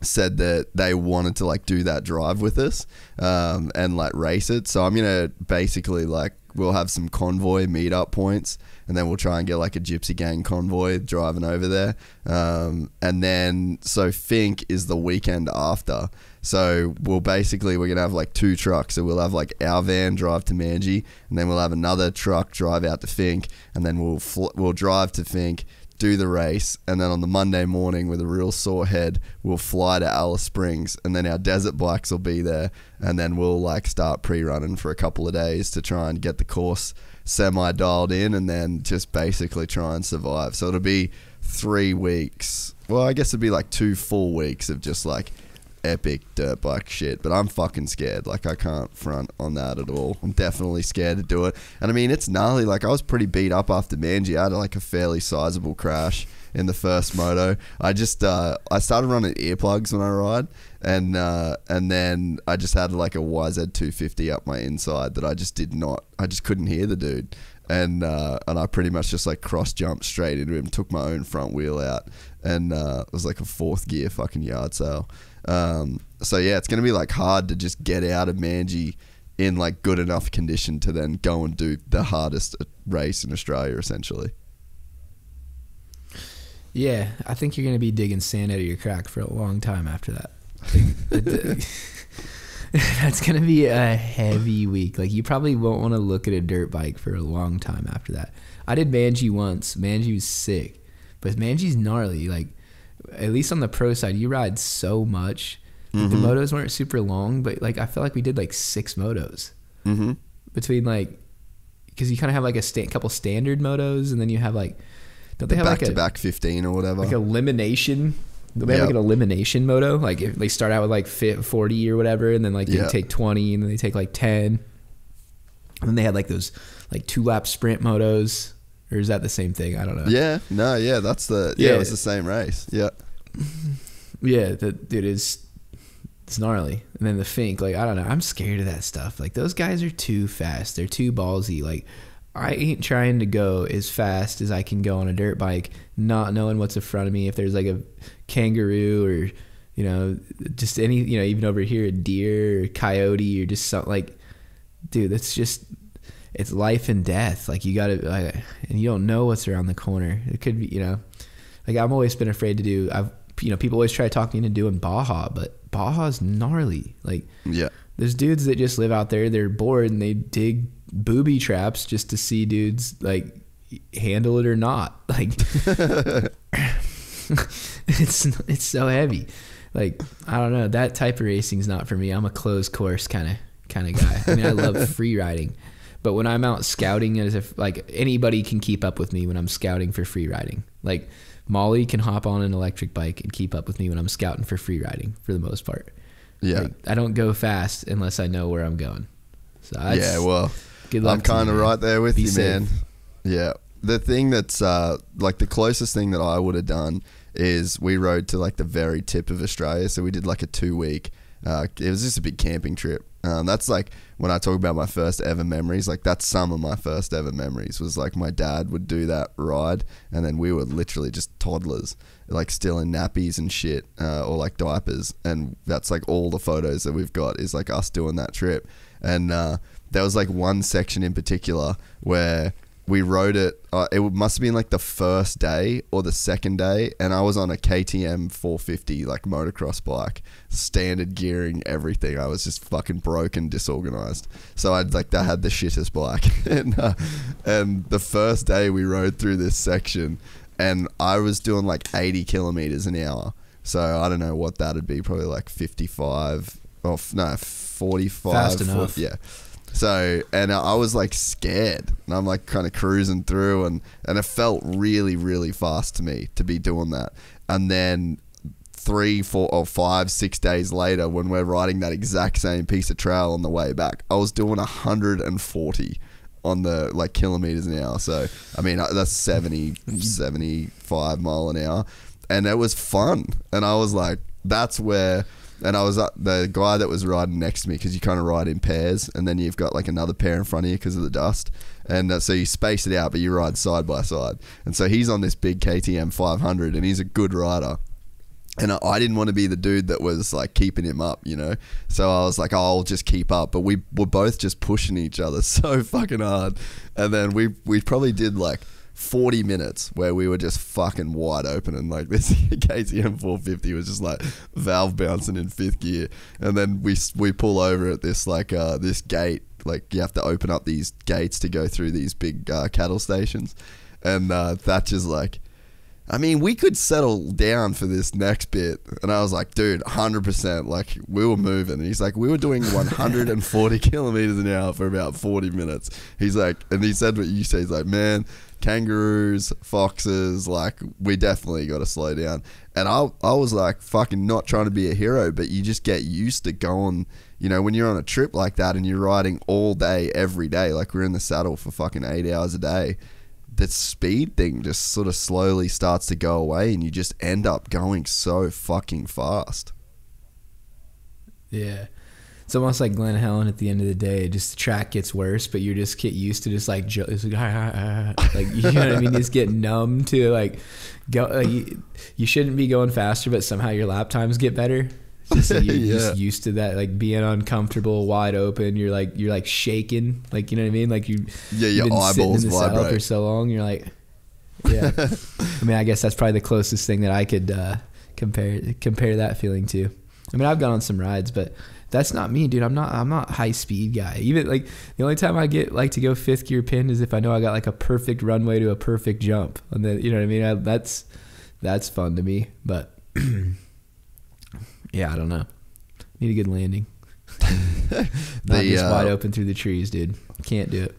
said that they wanted to like do that drive with us um, and like race it. So I'm gonna basically like we'll have some convoy meetup points and then we'll try and get like a gypsy gang convoy driving over there. Um, and then so Fink is the weekend after. So we'll basically we're gonna have like two trucks. So we'll have like our van drive to Manji and then we'll have another truck drive out to Fink and then we'll fl we'll drive to Fink, do the race, and then on the Monday morning with a real sore head we'll fly to Alice Springs and then our desert bikes will be there and then we'll like start pre-running for a couple of days to try and get the course semi dialed in and then just basically try and survive. So it'll be three weeks, well I guess it'd be like two full weeks of just like epic dirt bike shit, but I'm fucking scared. Like I can't front on that at all. I'm definitely scared to do it. And I mean, it's gnarly. Like I was pretty beat up after Manji. I had like a fairly sizable crash in the first moto. I just uh, I started running earplugs when I ride, and uh, and then I just had like a Y Z two fifty up my inside that I just did not. I just couldn't hear the dude. And uh, and I pretty much just like cross jumped straight into him, took my own front wheel out, and uh, it was like a fourth gear fucking yard sale. Um, so yeah, it's gonna be like hard to just get out of Manji in like good enough condition to then go and do the hardest race in Australia, essentially. Yeah, I think you're gonna be digging sand out of your crack for a long time after that. Like, that's gonna be a heavy week. Like you probably won't want to look at a dirt bike for a long time after that. I did Manji once. Manji was sick, but Manji's gnarly. Like at least on the pro side, you ride so much. Mm-hmm. The motos weren't super long, but like I felt like we did like six motos mm-hmm. between like because you kind of have like a sta couple standard motos and then you have like don't they the have back like to a back fifteen or whatever like elimination. They have yep. like an elimination moto. Like if they start out with like forty or whatever, and then like they yep. take twenty, and then they take like ten. And then they had like those like two lap sprint motos, or is that the same thing? I don't know. Yeah, no, yeah, that's the yeah, yeah it's the same race. Yeah, yeah, that dude is it's gnarly. And then the Fink, like I don't know, I'm scared of that stuff. Like those guys are too fast. They're too ballsy. Like I ain't trying to go as fast as I can go on a dirt bike, not knowing what's in front of me. If there's like a kangaroo or, you know, just any, you know, even over here, a deer or coyote or just something like, dude, that's just, it's life and death. Like you gotta, like, and you don't know what's around the corner. It could be, you know, like I've always been afraid to do, I've, you know, people always try to talk me into doing Baja, but Baja's gnarly. Like, yeah, there's dudes that just live out there. They're bored and they dig booby traps just to see dudes like handle it or not. Like it's it's so heavy. Like I don't know, that type of racing's not for me. I'm a closed course kind of kind of guy. I mean, I love free riding, but when I'm out scouting, as if like anybody can keep up with me when I'm scouting for free riding. Like Molly can hop on an electric bike and keep up with me when I'm scouting for free riding for the most part. Yeah, like, I don't go fast unless I know where I'm going. So I yeah, just, well. I'm kind of right there with Be you, safe. man. Yeah. The thing that's uh, like the closest thing that I would have done is we rode to like the very tip of Australia. So we did like a two week, uh, it was just a big camping trip Um, that's like when I talk about my first ever memories, like that's some of my first ever memories was like my dad would do that ride and then we were literally just toddlers, like still in nappies and shit, uh, or like diapers. And that's like all the photos that we've got is like us doing that trip. And uh, there was like one section in particular where we rode it. Uh, it must have been like the first day or the second day. And I was on a K T M four fifty, like motocross bike, standard gearing, everything. I was just fucking broke and disorganized. So I'd like, I had the shittest bike. and, uh, and the first day we rode through this section and I was doing like eighty kilometers an hour. So I don't know what that'd be, probably like fifty-five or no, forty-five. Fast enough. Yeah. So, and I was like scared and I'm like kind of cruising through and, and it felt really, really fast to me to be doing that. And then three, four or five, six days later, when we're riding that exact same piece of trail on the way back, I was doing one hundred forty on the like kilometers an hour. So, I mean, that's seventy, seventy-five mile an hour and it was fun. And I was like, that's where... And I was uh, the guy that was riding next to me, because you kind of ride in pairs and then you've got like another pair in front of you because of the dust. And uh, so you space it out, but you ride side by side. And so he's on this big K T M five hundred and he's a good rider. And I, I didn't want to be the dude that was like keeping him up, you know? So I was like, oh, I'll just keep up. But we were both just pushing each other so fucking hard. And then we, we probably did like forty minutes where we were just fucking wide open and like this K T M four fifty was just like valve bouncing in fifth gear. And then we we pull over at this like uh, this gate, like you have to open up these gates to go through these big uh, cattle stations. And uh, Thatcher's like, I mean, we could settle down for this next bit. And I was like, dude, one hundred percent. Like, we were moving. And he's like, we were doing one hundred forty kilometers an hour for about forty minutes. He's like, and he said what you said. He's like, man, kangaroos, foxes, like, we definitely got to slow down. And I, I was like, fucking not trying to be a hero, but you just get used to going, you know, when you're on a trip like that and you're riding all day, every day, like we're in the saddle for fucking eight hours a day. That speed thing just sort of slowly starts to go away and you just end up going so fucking fast. Yeah. It's almost like Glen Helen at the end of the day. Just the track gets worse, but you just get used to just like, just like, ah, ah, ah. Like, you know what I mean? You just get numb to like, go, like you, you shouldn't be going faster, but somehow your lap times get better. Just so you're yeah. just used to that, like being uncomfortable, wide open. You're like, you're like shaking, like, you know what I mean? Like you, yeah, your been eyeballs in the vibrate for so long. You're like, yeah. I mean, I guess that's probably the closest thing that I could uh, compare compare that feeling to. I mean, I've gone on some rides, but that's not me, dude. I'm not. I'm not high speed guy. Even like the only time I get like to go fifth gear pinned is if I know I got like a perfect runway to a perfect jump, and then you know what I mean. I, that's that's fun to me, but. Yeah, I don't know. Need a good landing. the, Not just uh, wide open through the trees, dude. Can't do it.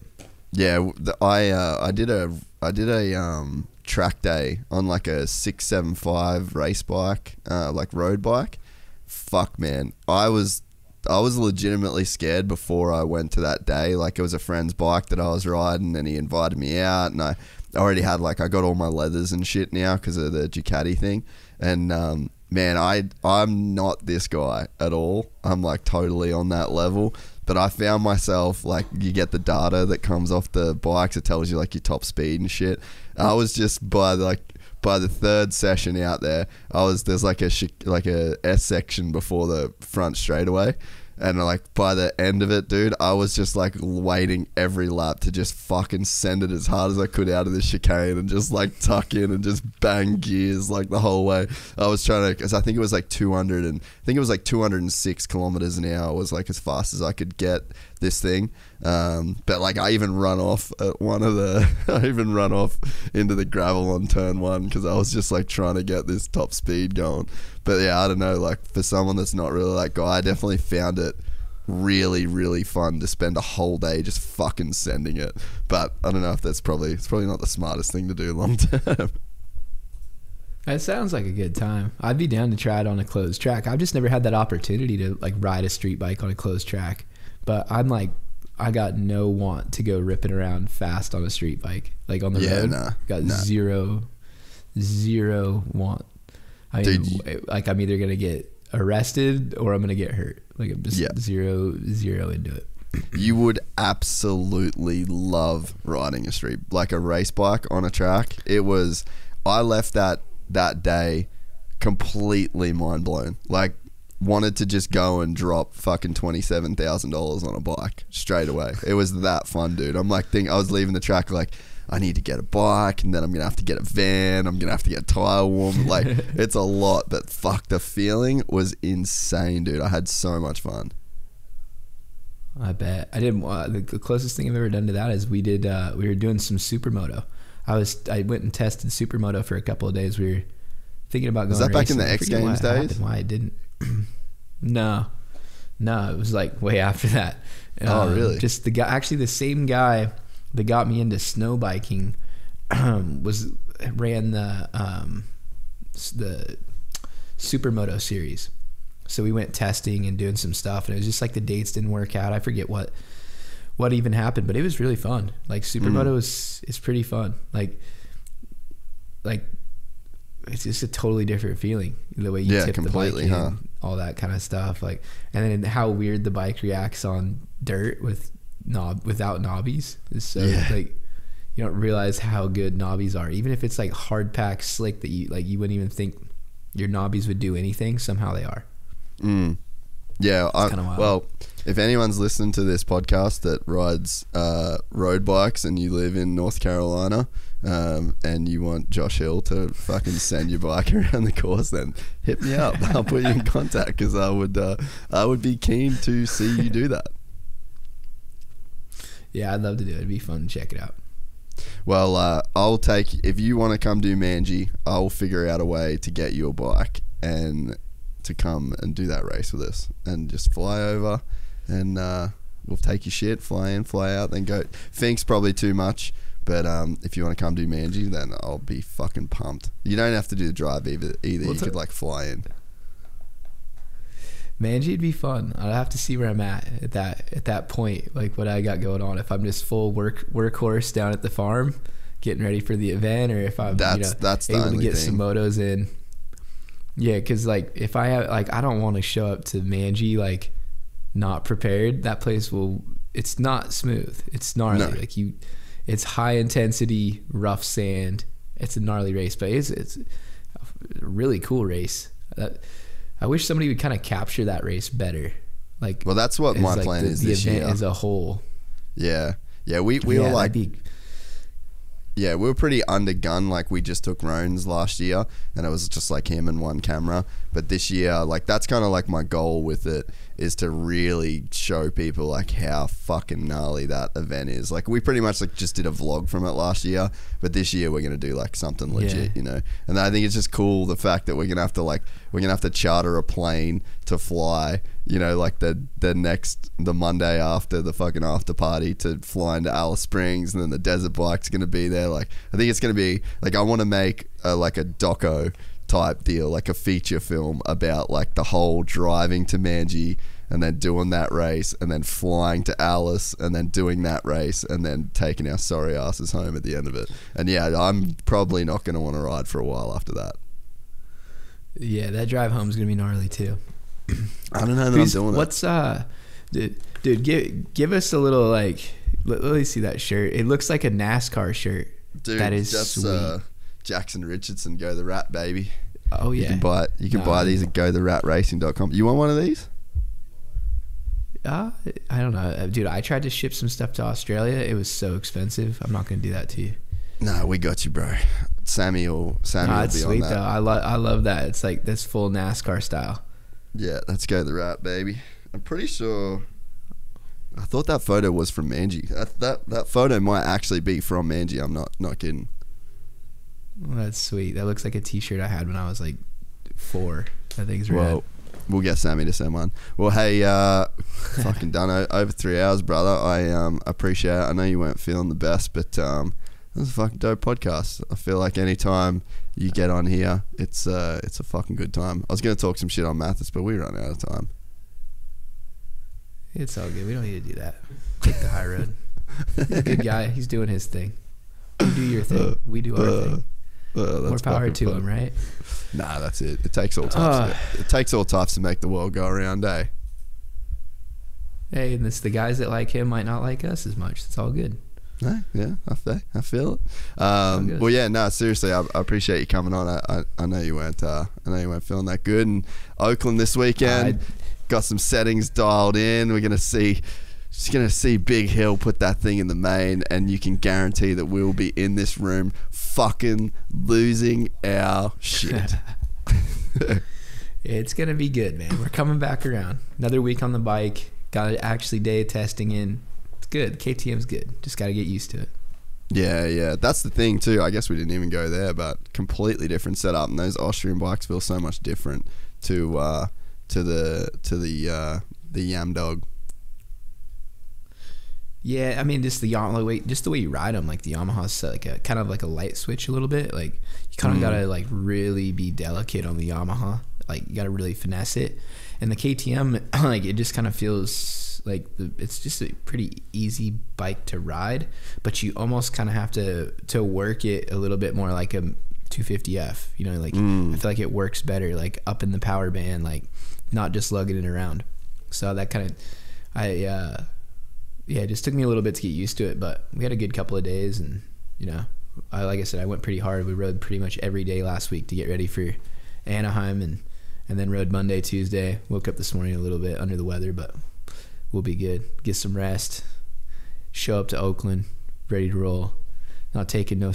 Yeah, the, I uh, I did a I did a um, track day on like a six seventy-five race bike, uh, like road bike. Fuck, man, I was I was legitimately scared before I went to that day. Like it was a friend's bike that I was riding, and he invited me out, and I already had like I got all my leathers and shit now because of the Ducati thing, and. Um, Man, I, I'm not this guy at all. I'm like totally on that level. But I found myself like you get the data that comes off the bikes. It tells you like your top speed and shit. I was just by like by the third session out there, I was there's like a like a S section before the front straightaway. And like by the end of it, dude, I was just like waiting every lap to just fucking send it as hard as I could out of the chicane and just like tuck in and just bang gears like the whole way. I was trying to, cause I think it was like two hundred and I think it was like two hundred six kilometers an hour was like as fast as I could get this thing. Um, but like I even run off at one of the, I even run off into the gravel on turn one cause I was just like trying to get this top speed going. But yeah, I don't know, like for someone that's not really that guy, I definitely found it really, really fun to spend a whole day just fucking sending it. But I don't know if that's probably, it's probably not the smartest thing to do long term. That sounds like a good time. I'd be down to try it on a closed track. I've just never had that opportunity to like ride a street bike on a closed track, but I'm like, I got no want to go ripping around fast on a street bike, like on the yeah, road. Nah, got nah. zero, zero want. I mean, like I'm either going to get arrested or I'm going to get hurt. Like I'm just yeah. zero, zero into it. You would absolutely love riding a street, like a race bike on a track. It was, I left that that day completely mind blown. Like wanted to just go and drop fucking twenty-seven thousand dollars on a bike straight away. It was that fun, dude. I'm like, think I was leaving the track like, I need to get a bike, and then I'm gonna have to get a van, I'm gonna have to get a tire warm. Like it's a lot, but fuck, the feeling was insane, dude. I had so much fun. I bet. I didn't. Uh, the closest thing I've ever done to that is we did. Uh, we were doing some supermoto. I was. I went and tested supermoto for a couple of days. We were thinking about going. Was that back in the X Games days? Why I didn't? No, no. It was like way after that. Oh, um, really? Just the guy. Actually, the same guy that got me into snow biking was ran the um, the supermoto series. So we went testing and doing some stuff, and it was just like the dates didn't work out. I forget what what even happened, but it was really fun. Like supermoto mm. is is pretty fun. Like like it's just a totally different feeling, the way you yeah, tip the bike in, huh? all that kind of stuff. Like and then how weird the bike reacts on dirt with knob without knobbies. It's so yeah. like you don't realize how good knobbies are, even if it's like hard pack slick that you like you wouldn't even think your knobbies would do anything. Somehow they are. Mm. Yeah, I, well, if anyone's listening to this podcast that rides uh, road bikes and you live in North Carolina um, and you want Josh Hill to fucking send your bike around the course, then hit me up. I'll put you in contact because I would uh, I would be keen to see you do that. Yeah, I'd love to do it. It'd be fun to check it out. Well, uh, I'll take, if you want to come do Manji, I'll figure out a way to get you a bike and to come and do that race with us, and just fly over, and uh, we'll take your shit, fly in, fly out, then go. Fink's probably too much, but um, if you want to come do Manji, then I'll be fucking pumped. You don't have to do the drive either. either. You could like fly in. Manji'd be fun. I'd have to see where I'm at at that at that point, like what I got going on. If I'm just full work workhorse down at the farm, getting ready for the event, or if I'm that's you know, that's able to get thing. some motos in. Yeah, because like if I have like I don't want to show up to Manji like not prepared. That place will it's not smooth. It's gnarly. No. Like you, it's high intensity, rough sand. It's a gnarly race, but it's it's a really cool race. That, I wish somebody would kind of capture that race better. Like well, that's what my like plan the, is the this event year as a whole. Yeah, yeah, we we yeah, were like. Yeah, we were pretty undergun. Like we just took Rones last year, and it was just like him and one camera. But this year, like that's kind of like my goal with it, is to really show people like how fucking gnarly that event is. Like we pretty much like just did a vlog from it last year, but this year we're gonna do like something legit, yeah. you know. And I think it's just cool the fact that we're gonna have to like we're gonna have to charter a plane to fly. You know, like the the next the Monday after the fucking after party to fly into Alice Springs, and then the desert bike's gonna be there. Like I think it's gonna be like I want to make a, like a doco type deal, like a feature film about like the whole driving to Manji, and then doing that race, and then flying to Alice, and then doing that race, and then taking our sorry asses home at the end of it. And yeah, I'm probably not gonna want to ride for a while after that. Yeah, that drive home's gonna be gnarly too. I don't know that Please, I'm doing what's, it. What's uh, dude? Dude, give give us a little like. Let, let me see that shirt. It looks like a NASCAR shirt. Dude, that is that's, sweet. Uh, Jackson Richardson, Go the Rat, baby. Oh yeah. You can buy you can no, buy these at go the rat racing dot com. You want one of these? Uh, I don't know, dude. I tried to ship some stuff to Australia. It was so expensive. I'm not gonna do that to you. No, we got you, bro. Sammy or Sammy no, will be sweet, on that. Though. I love I love that. It's like this full NASCAR style. Yeah, let's go the right, baby. I'm pretty sure. I thought that photo was from Manji. That that, that photo might actually be from Manji. I'm not not kidding. Well, that's sweet. That looks like a T-shirt I had when I was like four. That thing's rad. Well, we'll get Sammy to send one. Well, hey, uh, fucking done over three hours, brother. I um appreciate it. I know you weren't feeling the best, but um, this is a fucking dope podcast. I feel like anytime you get on here, it's uh, it's a fucking good time. I was gonna talk some shit on Mathis, but we run out of time. It's all good. We don't need to do that. Take the high road. He's a good guy. He's doing his thing. You do your thing. Uh, we do our uh, thing. Uh, More power to fun. him, right? Nah, that's it. It takes all types. Uh, of, it takes all types to make the world go around, eh? hey, and it's the guys that like him might not like us as much. It's all good. No, yeah, I, I feel it. Um, well, yeah, no, seriously, I, I appreciate you coming on. I, I, I know you weren't, uh, I know you weren't feeling that good. And Oakland this weekend, I, got some settings dialed in. We're gonna see, just gonna see Big Hill put that thing in the main, and you can guarantee that we'll be in this room, fucking losing our shit. It's gonna be good, man. We're coming back around. Another week on the bike. Got an actually day of testing in. Good. K T M's good. Just got to get used to it. Yeah, yeah. That's the thing too. I guess we didn't even go there, but completely different setup. And those Austrian bikes feel so much different to uh, to the to the uh, the Yam Dog. Yeah, I mean, just the Yamaha, just the way you ride them, like the Yamaha's like a kind of like a light switch a little bit. Like you kind of mm. gotta like really be delicate on the Yamaha. Like you gotta really finesse it. And the K T M, like it just kind of feels. Like the, it's just a pretty easy bike to ride, but you almost kind of have to to work it a little bit more, like a two fifty F. You know, like mm. I feel like it works better, like up in the power band, like not just lugging it around. So that kind of, I uh, yeah, it just took me a little bit to get used to it, but we had a good couple of days, and you know, I like I said, I went pretty hard. We rode pretty much every day last week to get ready for Anaheim, and and then rode Monday, Tuesday. Woke up this morning a little bit under the weather, but. We'll be good. Get some rest. Show up to Oakland, ready to roll. Not taking no,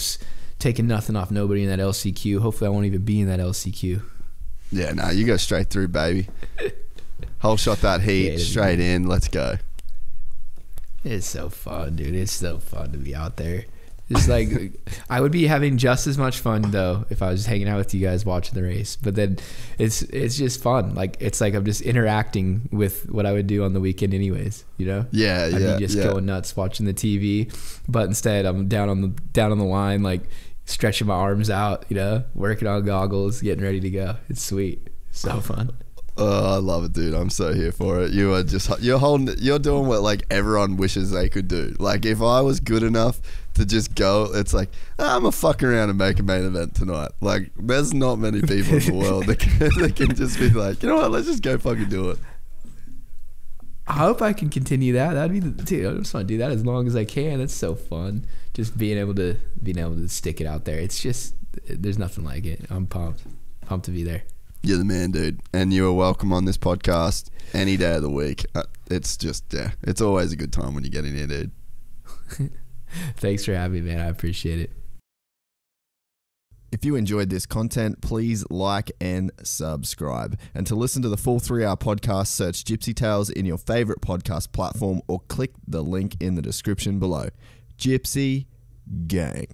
taking nothing off nobody in that L C Q. Hopefully, I won't even be in that L C Q. Yeah, no, nah, you go straight through, baby. Whole shot that heat, yeah, straight in. Let's go. It's so fun, dude. It's so fun to be out there. Just like I would be having just as much fun though if I was just hanging out with you guys watching the race. But then it's it's just fun. Like it's like I'm just interacting with what I would do on the weekend anyways, you know? Yeah, I'd yeah. I'd be just yeah. going nuts watching the T V. But instead I'm down on the down on the line, like stretching my arms out, you know, working on goggles, getting ready to go. It's sweet. So fun. Oh, I love it, dude. I'm so here for it. You are just you're holding you're doing what like everyone wishes they could do. Like if I was good enough to just go, it's like oh, I'm gonna fuck around and make a main event tonight. Like there's not many people in the world that can, that can just be like, you know what, let's just go fucking do it. I hope I can continue that. That'd be the, dude, I just want to do that as long as I can. That's so fun. Just being able to being able to stick it out there. It's just there's nothing like it. I'm pumped, pumped to be there. You're the man, dude, and you are welcome on this podcast any day of the week. It's just yeah, it's always a good time when you get in here, dude. Thanks for having me, man. I appreciate it. If you enjoyed this content, please like and subscribe. And to listen to the full three-hour podcast, search Gypsy Tales in your favorite podcast platform or click the link in the description below. Gypsy Gang.